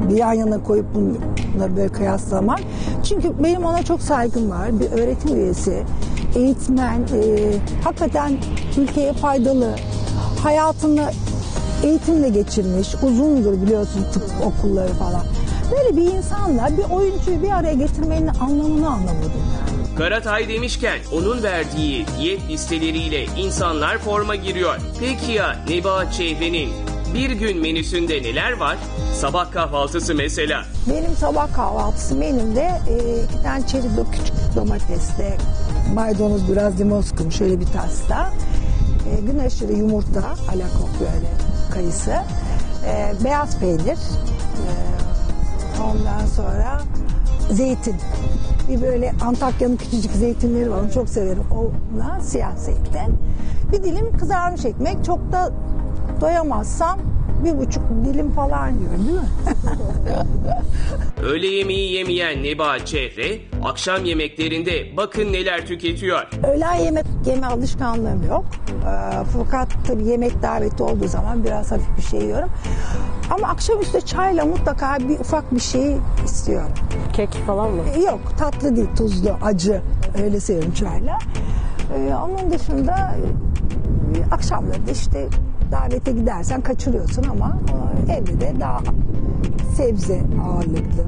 Bir yan yana koyup bununla böyle kıyaslamak. Çünkü benim ona çok saygım var. Bir öğretim üyesi, eğitmen, hakikaten ülkeye faydalı, hayatını eğitimle geçirmiş. Uzundur biliyorsun tıp okulları falan. Böyle bir insanla bir oyuncuyu bir araya getirmenin anlamını anlamadım yani. Karatay demişken onun verdiği diyet listeleriyle insanlar forma giriyor. Peki ya Nebahat Çehre'nin bir gün menüsünde neler var? Sabah kahvaltısı mesela. Benim sabah kahvaltısı menümde 2 tane çerito küçük domatesle, maydanoz biraz limon sıkım şöyle bir tasla, gün aşırı yumurta, alakop böyle kayısı, beyaz peynir, ondan sonra zeytin. Bir böyle Antakya'nın küçücük zeytinleri var, onu çok severim. Onunla siyah zeytin. Bir dilim kızarmış ekmek. Çok da doyamazsam 1,5 dilim falan yiyorum, değil mi? Öğle yemeği yemeyen Nebahat Çehre, akşam yemeklerinde bakın neler tüketiyor. Öğlen yemek yeme alışkanlığım yok. Fakat tabii yemek daveti olduğu zaman biraz hafif bir şey yiyorum. Ama akşamüstü çayla mutlaka bir ufak bir şey istiyorum. Kek falan mı? Yok, tatlı değil, tuzlu, acı. Öyle seviyorum çayla. Onun dışında akşamları da işte davete gidersen kaçırıyorsun ama evde de daha sebze ağırlıklı.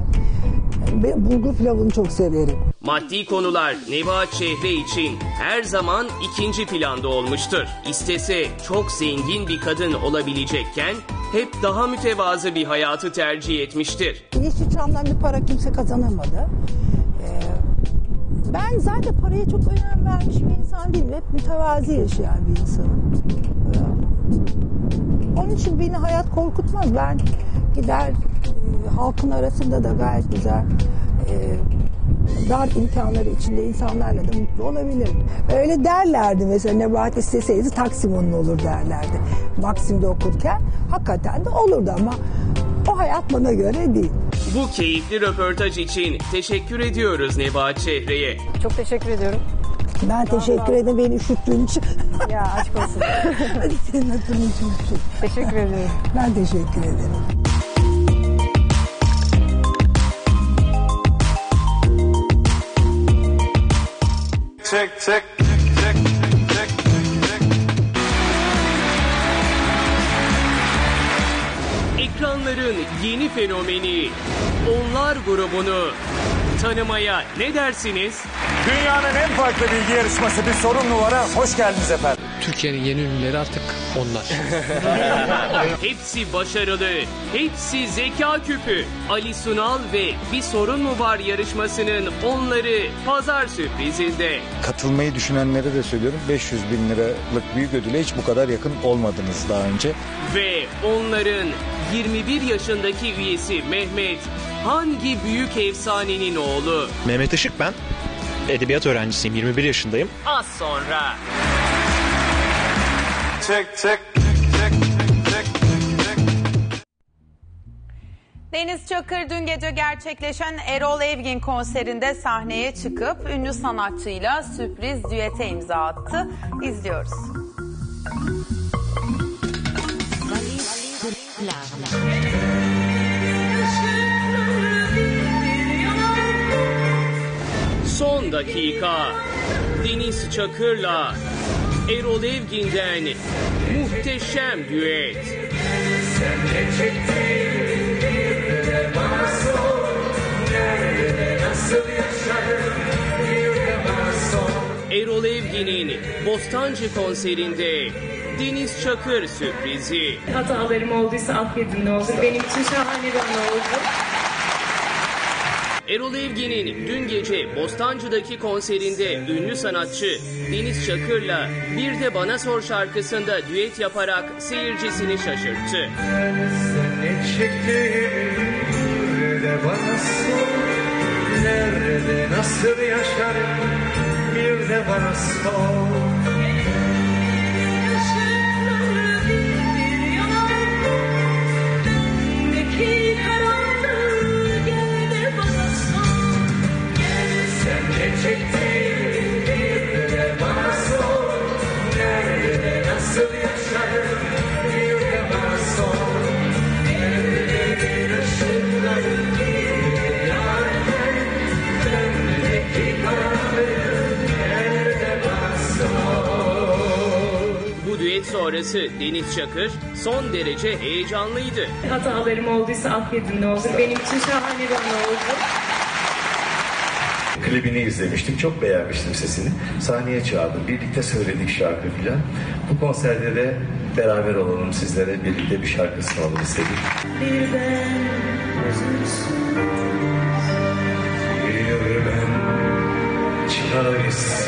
Bulgur pilavını çok severim. Maddi konular Nebahat Çehre için her zaman ikinci planda olmuştur. İstese çok zengin bir kadın olabilecekken hep daha mütevazı bir hayatı tercih etmiştir. Yeşilçam'dan bir para kimse kazanamadı. Ben zaten paraya çok önem vermiş bir insan değilim. Hep mütevazi yaşayan bir insanım. Onun için beni hayat korkutmaz. Ben gider halkın arasında da gayet güzel dar imkanları içinde insanlarla da mutlu olabilirim. Öyle derlerdi mesela, Nebahat isteseydi Taksim onun olur derlerdi. Maksim'de okurken hakikaten de olurdu ama o hayat bana göre değil. Bu keyifli röportaj için teşekkür ediyoruz Nebahat Çehre'ye. Çok teşekkür ediyorum. Ben teşekkür ederim beni üşüttüğün için. Ya aşk olsun. Senin hatırın için üşüttüm. Teşekkür ederim. Ben teşekkür ederim. Çek çek çek çek çek çek. Ekranların yeni fenomeni Onlar grubunu tanımaya ne dersiniz? Dünyanın en farklı bilgi yarışması Bir Sorun Numara hoş geldiniz efendim. Türkiye'nin yeni ünlüleri artık onlar. Hepsi başarılı, hepsi zeka küpü. Ali Sunal ve Bir Sorun Mu Var yarışmasının onları pazar sürprizinde. Katılmayı düşünenlere de söylüyorum, 500 bin liralık büyük ödüle hiç bu kadar yakın olmadınız daha önce. Ve onların 21 yaşındaki üyesi Mehmet, hangi büyük efsanenin oğlu? Mehmet Işık ben. Edebiyat öğrencisiyim, 21 yaşındayım. Az sonra. Çek çek çek çek çek. Deniz Çakır dün gece gerçekleşen Erol Evgin konserinde sahneye çıkıp ünlü sanatçıyla sürpriz düete imza attı. İzliyoruz. Son dakika Deniz Çakır'la Erol Evgin'den muhteşem düet. Erol Evgin'in Bostancı konserinde Deniz Çakır sürprizi. Hatalarım olduysa affedin ne olur. Benim için şahane bir an oldu. Erol Evgin'in dün gece Bostancı'daki konserinde ünlü sanatçı Deniz Çakır'la Bir de Bana Sor şarkısında düet yaparak seyircisini şaşırttı. Bu düet sonrası Deniz Çakır son derece heyecanlıydı. Hatalarım olduysa affedin ne olur. Benim için şahane bir an oldu. Klibini izlemiştim, çok beğenmiştim sesini. Sahneye çağırdım, birlikte söyledik şarkı filan. Bu konserde de beraber olalım, sizlere birlikte bir şarkısını alalım istedik. Bir ben çaresiz,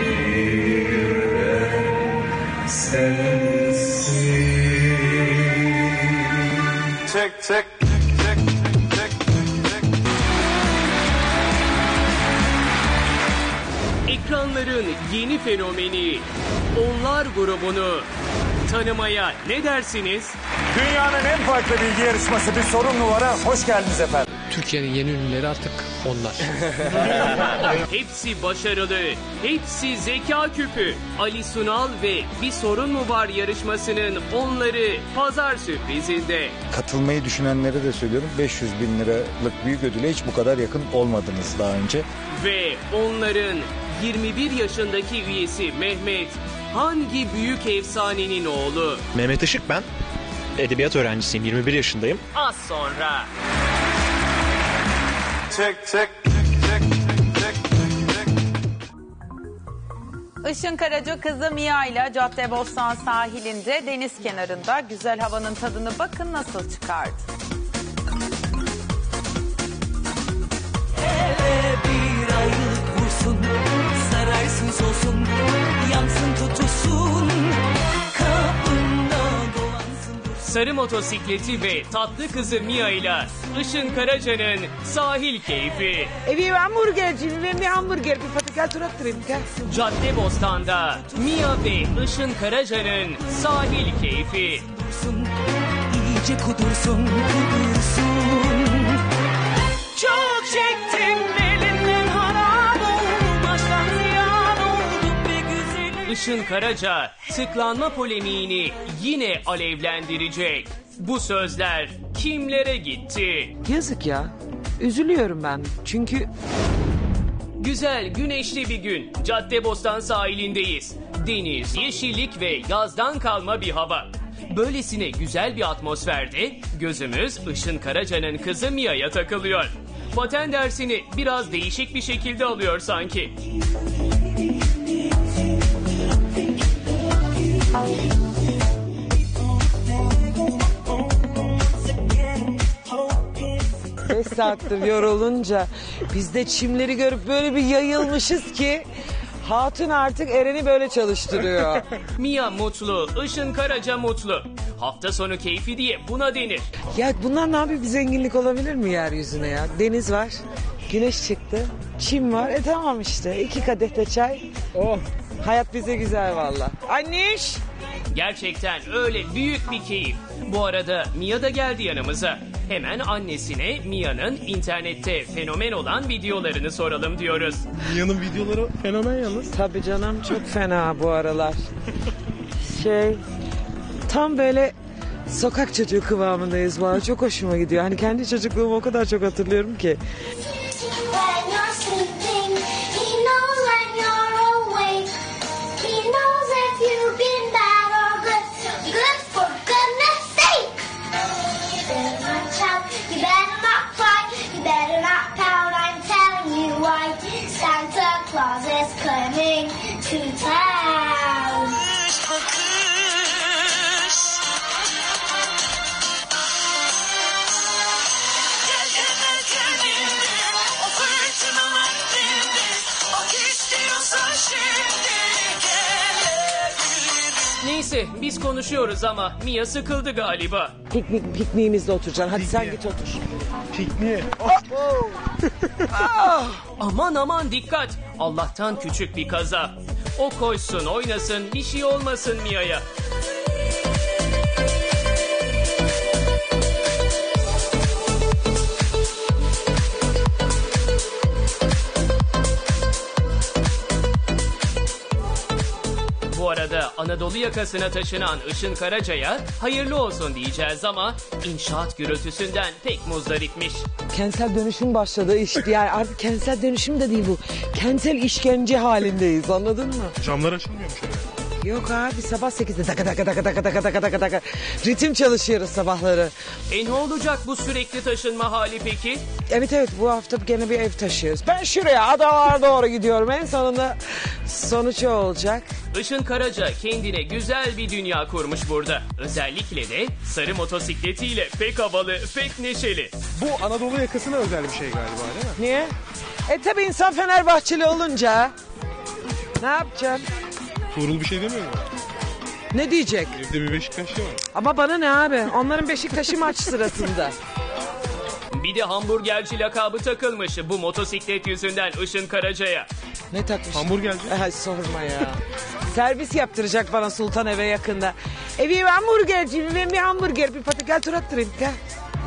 bir ben Çek. Ekranların yeni fenomeni Onlar grubunu tanımaya ne dersiniz? Dünyanın en farklı bilgi yarışması Bir Sorun Numara hoş geldiniz efendim. Türkiye'nin yeni ünlüleri artık onlar. Hepsi başarılı, hepsi zeka küpü. Ali Sunal ve Bir Sorun Mu Var yarışmasının onları pazar sürprizinde. Katılmayı düşünenlere de söylüyorum, 500.000 liralık büyük ödüle hiç bu kadar yakın olmadınız daha önce. Ve onların 21 yaşındaki üyesi Mehmet, hangi büyük efsanenin oğlu? Mehmet Işık ben, edebiyat öğrencisiyim, 21 yaşındayım. Az sonra... Işın Karaca kızı Mia ile Caddebostan sahilinde, deniz kenarında güzel havanın tadını bakın nasıl çıkardı. Hele bir aylık vursun, sararsın solsun, yansın tutuşsun. Sarı motosikleti ve tatlı kızı Mia ile Işın Karaca'nın sahil keyfi. Bir hamburgerciyim, ben bir hamburger, bir patates attırayım. Caddebostan'da Mia ve Işın Karaca'nın sahil keyfi. İyice kudursun, kudursun. Çok çektim elinden harap oldu, baştan ziyan oldu be güzelim. Işın Karaca tıklanma polemiğini yine alevlendirecek. Bu sözler kimlere gitti? Yazık ya. Üzülüyorum ben. Çünkü... Güzel güneşli bir gün. Caddebostan sahilindeyiz. Deniz, yeşillik ve yazdan kalma bir hava. Böylesine güzel bir atmosferde gözümüz Işın Karaca'nın kızı Mia'ya takılıyor. Paten dersini biraz değişik bir şekilde alıyor sanki. Saattir yorulunca biz de çimleri görüp böyle bir yayılmışız ki hatun artık Eren'i böyle çalıştırıyor. Mia mutlu, Işın Karaca mutlu. Hafta sonu keyfi diye buna denir. Ya bundan ne yapayım, bir zenginlik olabilir mi yeryüzüne ya? Deniz var, güneş çıktı, çim var. Tamam işte, 2 kadeh de çay. Oh. Hayat bize güzel valla. Anneş! Gerçekten öyle büyük bir keyif. Bu arada Mia da geldi yanımıza. Hemen annesine Mia'nın internette fenomen olan videolarını soralım diyoruz. Mia'nın videoları fenomen yalnız. Tabii canım, çok fena bu aralar. Tam böyle sokak çocuğu kıvamındayız valla, çok hoşuma gidiyor. Hani kendi çocukluğumu o kadar çok hatırlıyorum ki. Neyse biz konuşuyoruz ama Mia sıkıldı galiba. Pikniğimizde oturacaksın. Hadi sen git otur. Pikniğe. Oh. Oh. Aman aman dikkat. Allah'tan küçük bir kaza. O koşsun, oynasın, bir şey olmasın Mia'ya. Bu arada Anadolu yakasına taşınan Işın Karaca'ya hayırlı olsun diyeceğiz ama inşaat gürültüsünden pek muzdaripmiş. Kentsel dönüşüm başladı işte, yani artık kentsel dönüşüm de değil bu. Kentsel işkence halindeyiz, anladın mı? Camlar açılmıyor mu şöyle? Yok abi, sabah 8'de taka taka taka taka taka taka taka taka ritim çalışıyoruz sabahları. Ne olacak bu sürekli taşınma hali peki? Evet, bu hafta gene bir ev taşıyoruz. Ben şuraya adalara doğru gidiyorum, en sonunda sonuç olacak. Işın Karaca kendine güzel bir dünya kurmuş burada. Özellikle de sarı motosikletiyle pek havalı, pek neşeli. Bu Anadolu yakasına özel bir şey galiba, değil mi? Niye? Tabii insan Fenerbahçeli olunca ne yapacaksın? Tuğrul bir şey demiyor mu? Ne diyecek? Evde bir Beşiktaş'ı var. Ama bana ne abi? Onların Beşiktaş'ı maç sırasında. Bir de hamburgerci lakabı takılmış bu motosiklet yüzünden Işın Karaca'ya. Ne takmış? Hamburgerci? Ay sorma ya. Servis yaptıracak bana Sultan eve yakında. Evi hamburgerciyim, ben bir hamburger, bir patates, gel tur attırayım gel.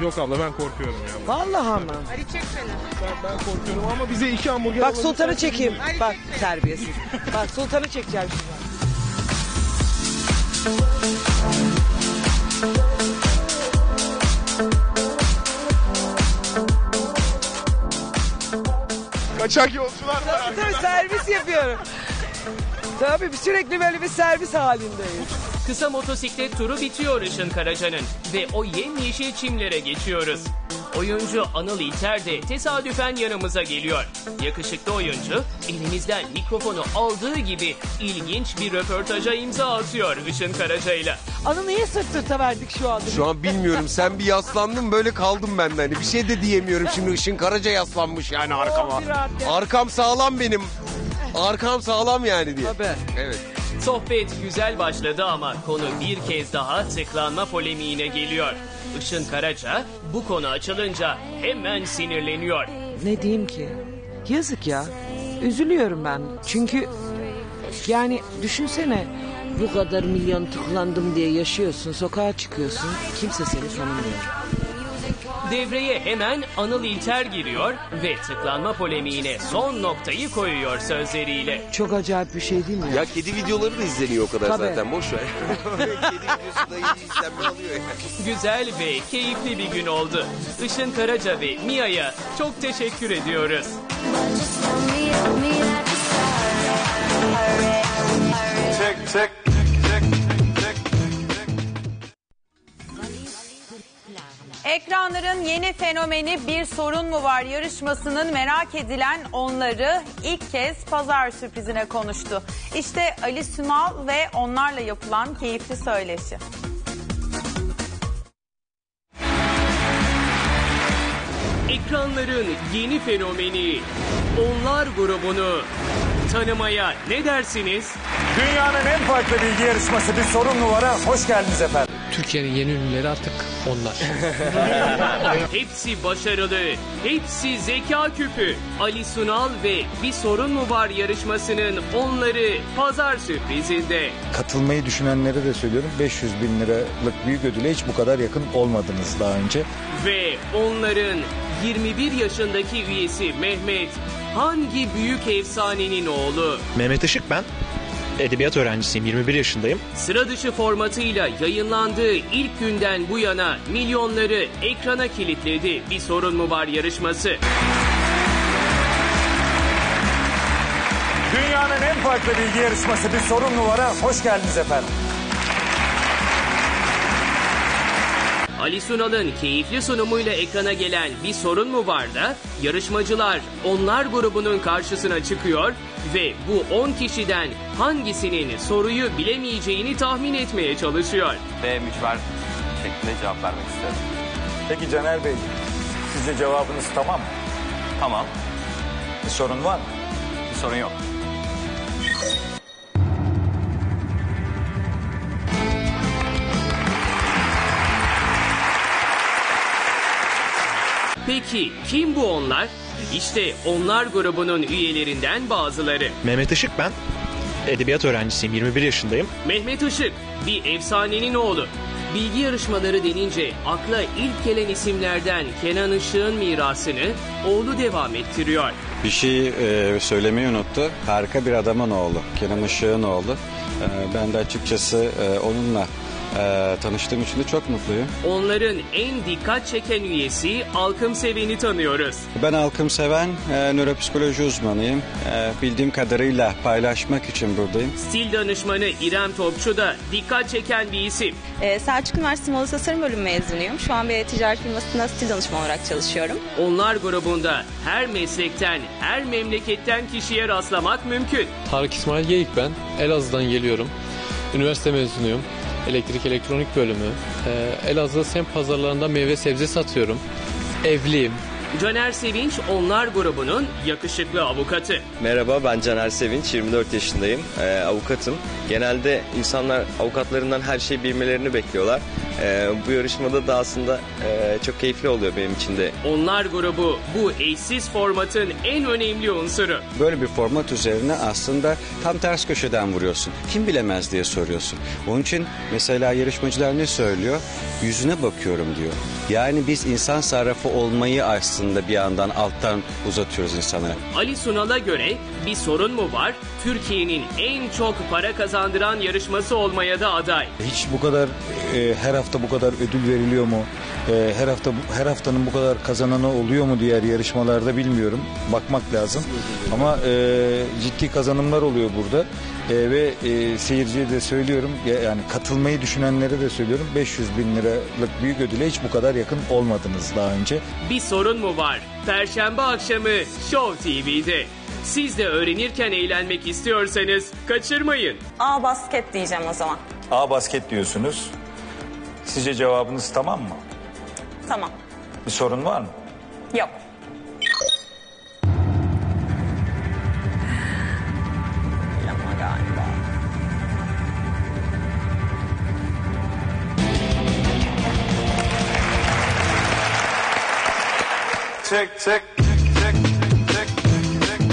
Yok abla ben korkuyorum ya. Vallahi ama. Ali çek beni. Ben korkuyorum ama bize iki hamburger. Bak Sultan'ı çekeyim. Ali bak çekme. Terbiyesiz. Bak Sultan'ı çekeceğim şimdi. Kaçak yolcular var tabii, tabii servis yapıyorum. Tabii sürekli böyle bir servis halindeyim. Kısa motosiklet turu bitiyor Işın Karaca'nın ve o yemyeşil çimlere geçiyoruz. Oyuncu Anıl İlter de tesadüfen yanımıza geliyor. Yakışıklı oyuncu elimizden mikrofonu aldığı gibi ilginç bir röportaja imza atıyor Işın Karaca'yla. Anıl niye sırt sırta verdik şu anda? Şu an bilmiyorum, sen bir yaslandın böyle kaldım ben de. Hani bir şey de diyemiyorum şimdi, Işın Karaca yaslanmış yani arkama. Arkam sağlam benim. Arkam sağlam yani diye. Tabii. Evet. Sohbet güzel başladı ama konu bir kez daha tıklanma polemiğine geliyor. Işın Karaca bu konu açılınca hemen sinirleniyor. Ne diyeyim ki? Yazık ya. Üzülüyorum ben. Çünkü yani düşünsene bu kadar milyon tıklandım diye yaşıyorsun, sokağa çıkıyorsun, kimse seni tanımıyor. Devreye hemen Anıl İlter giriyor ve tıklanma polemiğine son noktayı koyuyor sözleriyle. Çok acayip bir şey değil mi? Ya kedi videoları da izleniyor o kadar. Tabii. Zaten boş ver. Kedi videosu da iyi izlenme alıyor yani. Güzel ve keyifli bir gün oldu. Işın Karaca ve Mia'ya çok teşekkür ediyoruz. Ekranların yeni fenomeni bir sorun mu var yarışmasının merak edilen onları ilk kez pazar sürprizine konuştu. İşte Ali Sümal ve onlarla yapılan keyifli söyleşi. Ekranların yeni fenomeni onlar grubunu tanımaya ne dersiniz? Dünyanın en farklı bilgi yarışması bir sorun mu var'a hoş geldiniz efendim. Türkiye'nin yeni ünlüleri artık onlar. Hepsi başarılı, hepsi zeka küpü. Ali Sunal ve Bir Sorun Mu Var yarışmasının onları pazar sürprizinde. Katılmayı düşünenlere de söylüyorum, 500.000 liralık büyük ödüle hiç bu kadar yakın olmadınız daha önce. Ve onların 21 yaşındaki üyesi Mehmet, hangi büyük efsanenin oğlu? Mehmet Işık ben. Edebiyat öğrencisiyim, 21 yaşındayım. Sıra dışı formatıyla yayınlandığı ilk günden bu yana milyonları ekrana kilitledi Bir Sorun Mu Var yarışması. Dünyanın en farklı bilgi yarışması Bir Sorun Mu Var'a hoş geldiniz efendim. Ali Sunal'ın keyifli sunumuyla ekrana gelen Bir Sorun Mu Var'da yarışmacılar onlar grubunun karşısına çıkıyor ve bu 10 kişiden hangisinin soruyu bilemeyeceğini tahmin etmeye çalışıyor. B mücver şeklinde cevap vermek isterim. Peki Caner Bey, sizce cevabınız tamam mı? Tamam. Bir sorun var mı? Bir sorun yok. Peki kim bu onlar? İşte onlar grubunun üyelerinden bazıları. Mehmet Işık ben. Edebiyat öğrencisiyim, 21 yaşındayım. Mehmet Işık bir efsanenin oğlu. Bilgi yarışmaları denince akla ilk gelen isimlerden Kenan Işık'ın mirasını oğlu devam ettiriyor. Bir şey söylemeyi unuttu. Harika bir adamın oğlu. Kenan Işık'ın oğlu. Ben de açıkçası onunla tanıştığım için de çok mutluyum. Onların en dikkat çeken üyesi Alkım Seven'i tanıyoruz. Ben Alkım Seven, nöropsikoloji uzmanıyım. Bildiğim kadarıyla paylaşmak için buradayım. Stil danışmanı İrem Topçu da dikkat çeken bir isim. Selçuk Üniversitesi Moda Tasarım Bölümü mezunuyum. Şu an bir ticaret firmasında stil danışmanı olarak çalışıyorum. Onlar grubunda her meslekten, her memleketten kişiye rastlamak mümkün. Tarık İsmail Geyik ben. Elazığ'dan geliyorum. Üniversite mezunuyum. Elektrik elektronik bölümü. Elazığ semt pazarlarında meyve sebze satıyorum. Evliyim. Caner Sevinç Onlar grubunun yakışıklı avukatı. Merhaba, ben Caner Sevinç, 24 yaşındayım, avukatım. Genelde insanlar avukatlarından her şeyi bilmelerini bekliyorlar. Bu yarışmada da aslında çok keyifli oluyor benim için de. Onlar grubu bu eşsiz formatın en önemli unsuru. Böyle bir format üzerine aslında tam ters köşeden vuruyorsun. Kim bilemez diye soruyorsun. Onun için mesela yarışmacılar ne söylüyor? Yüzüne bakıyorum diyor. Yani biz insan sarrafı olmayı aslında bir yandan alttan uzatıyoruz insanlara. Ali Sunal'a göre bir sorun mu var? Türkiye'nin en çok para kazandıran yarışması olmaya da aday. Hiç bu kadar her hafta bu kadar ödül veriliyor mu? Her haftanın bu kadar kazananı oluyor mu diğer yarışmalarda bilmiyorum. Bakmak lazım. Ama ciddi kazanımlar oluyor burada. Ve seyirciye de söylüyorum, yani katılmayı düşünenlere de söylüyorum, 500.000 liralık büyük ödüle hiç bu kadar yakın olmadınız daha önce. Bir sorun mu var? Perşembe akşamı Show TV'de. Siz de öğrenirken eğlenmek istiyorsanız kaçırmayın. A basket diyeceğim o zaman. A basket diyorsunuz. Sizce cevabınız tamam mı? Tamam. Bir sorun var mı? Yok. Çek, çek, çek, çek, çek, çek.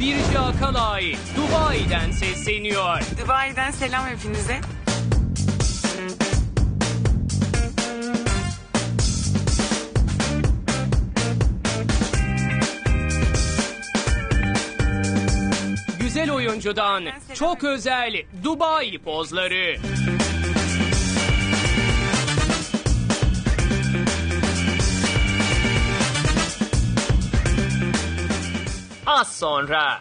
Birce Akalay Dubai'den sesleniyor. Dubai'den selam hepinize. Güzel oyuncudan çok özel Dubai pozları. Az sonra.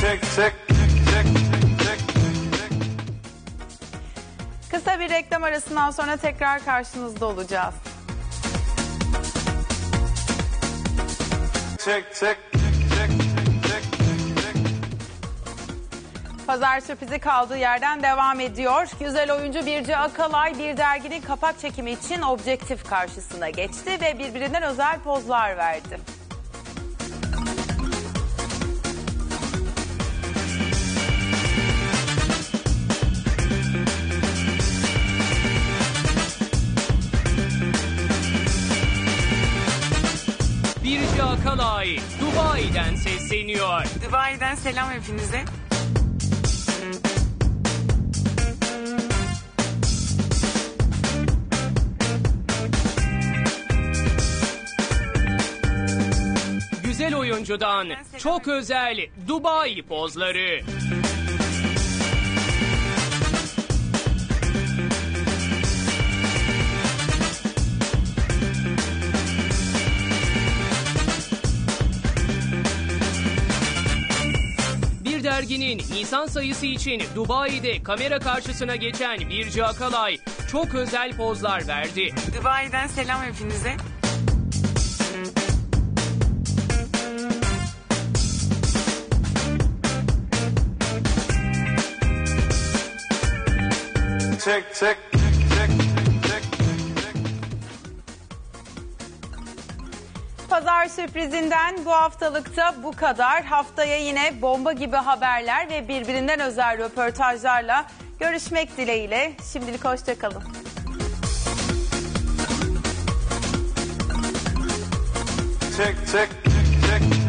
Çek, çek. Kısa bir reklam arasından sonra tekrar karşınızda olacağız. Çek, çek. Pazar sürprizi kaldığı yerden devam ediyor. Güzel oyuncu Birce Akalay bir derginin kapak çekimi için objektif karşısına geçti ve birbirinden özel pozlar verdi. Birce Akalay Dubai'den sesleniyor. Dubai'den selam hepinize. Güzel oyuncudan çok özel Dubai pozları. Bir derginin Nisan sayısı için Dubai'de kamera karşısına geçen Birce Akalay çok özel pozlar verdi. Dubai'den selam hepinize. Çek, çek, çek, çek, çek. Pazar sürprizinden bu haftalıkta bu kadar. Haftaya yine bomba gibi haberler ve birbirinden özel röportajlarla görüşmek dileğiyle. Şimdilik hoşça kalın. Çek, çek, çek.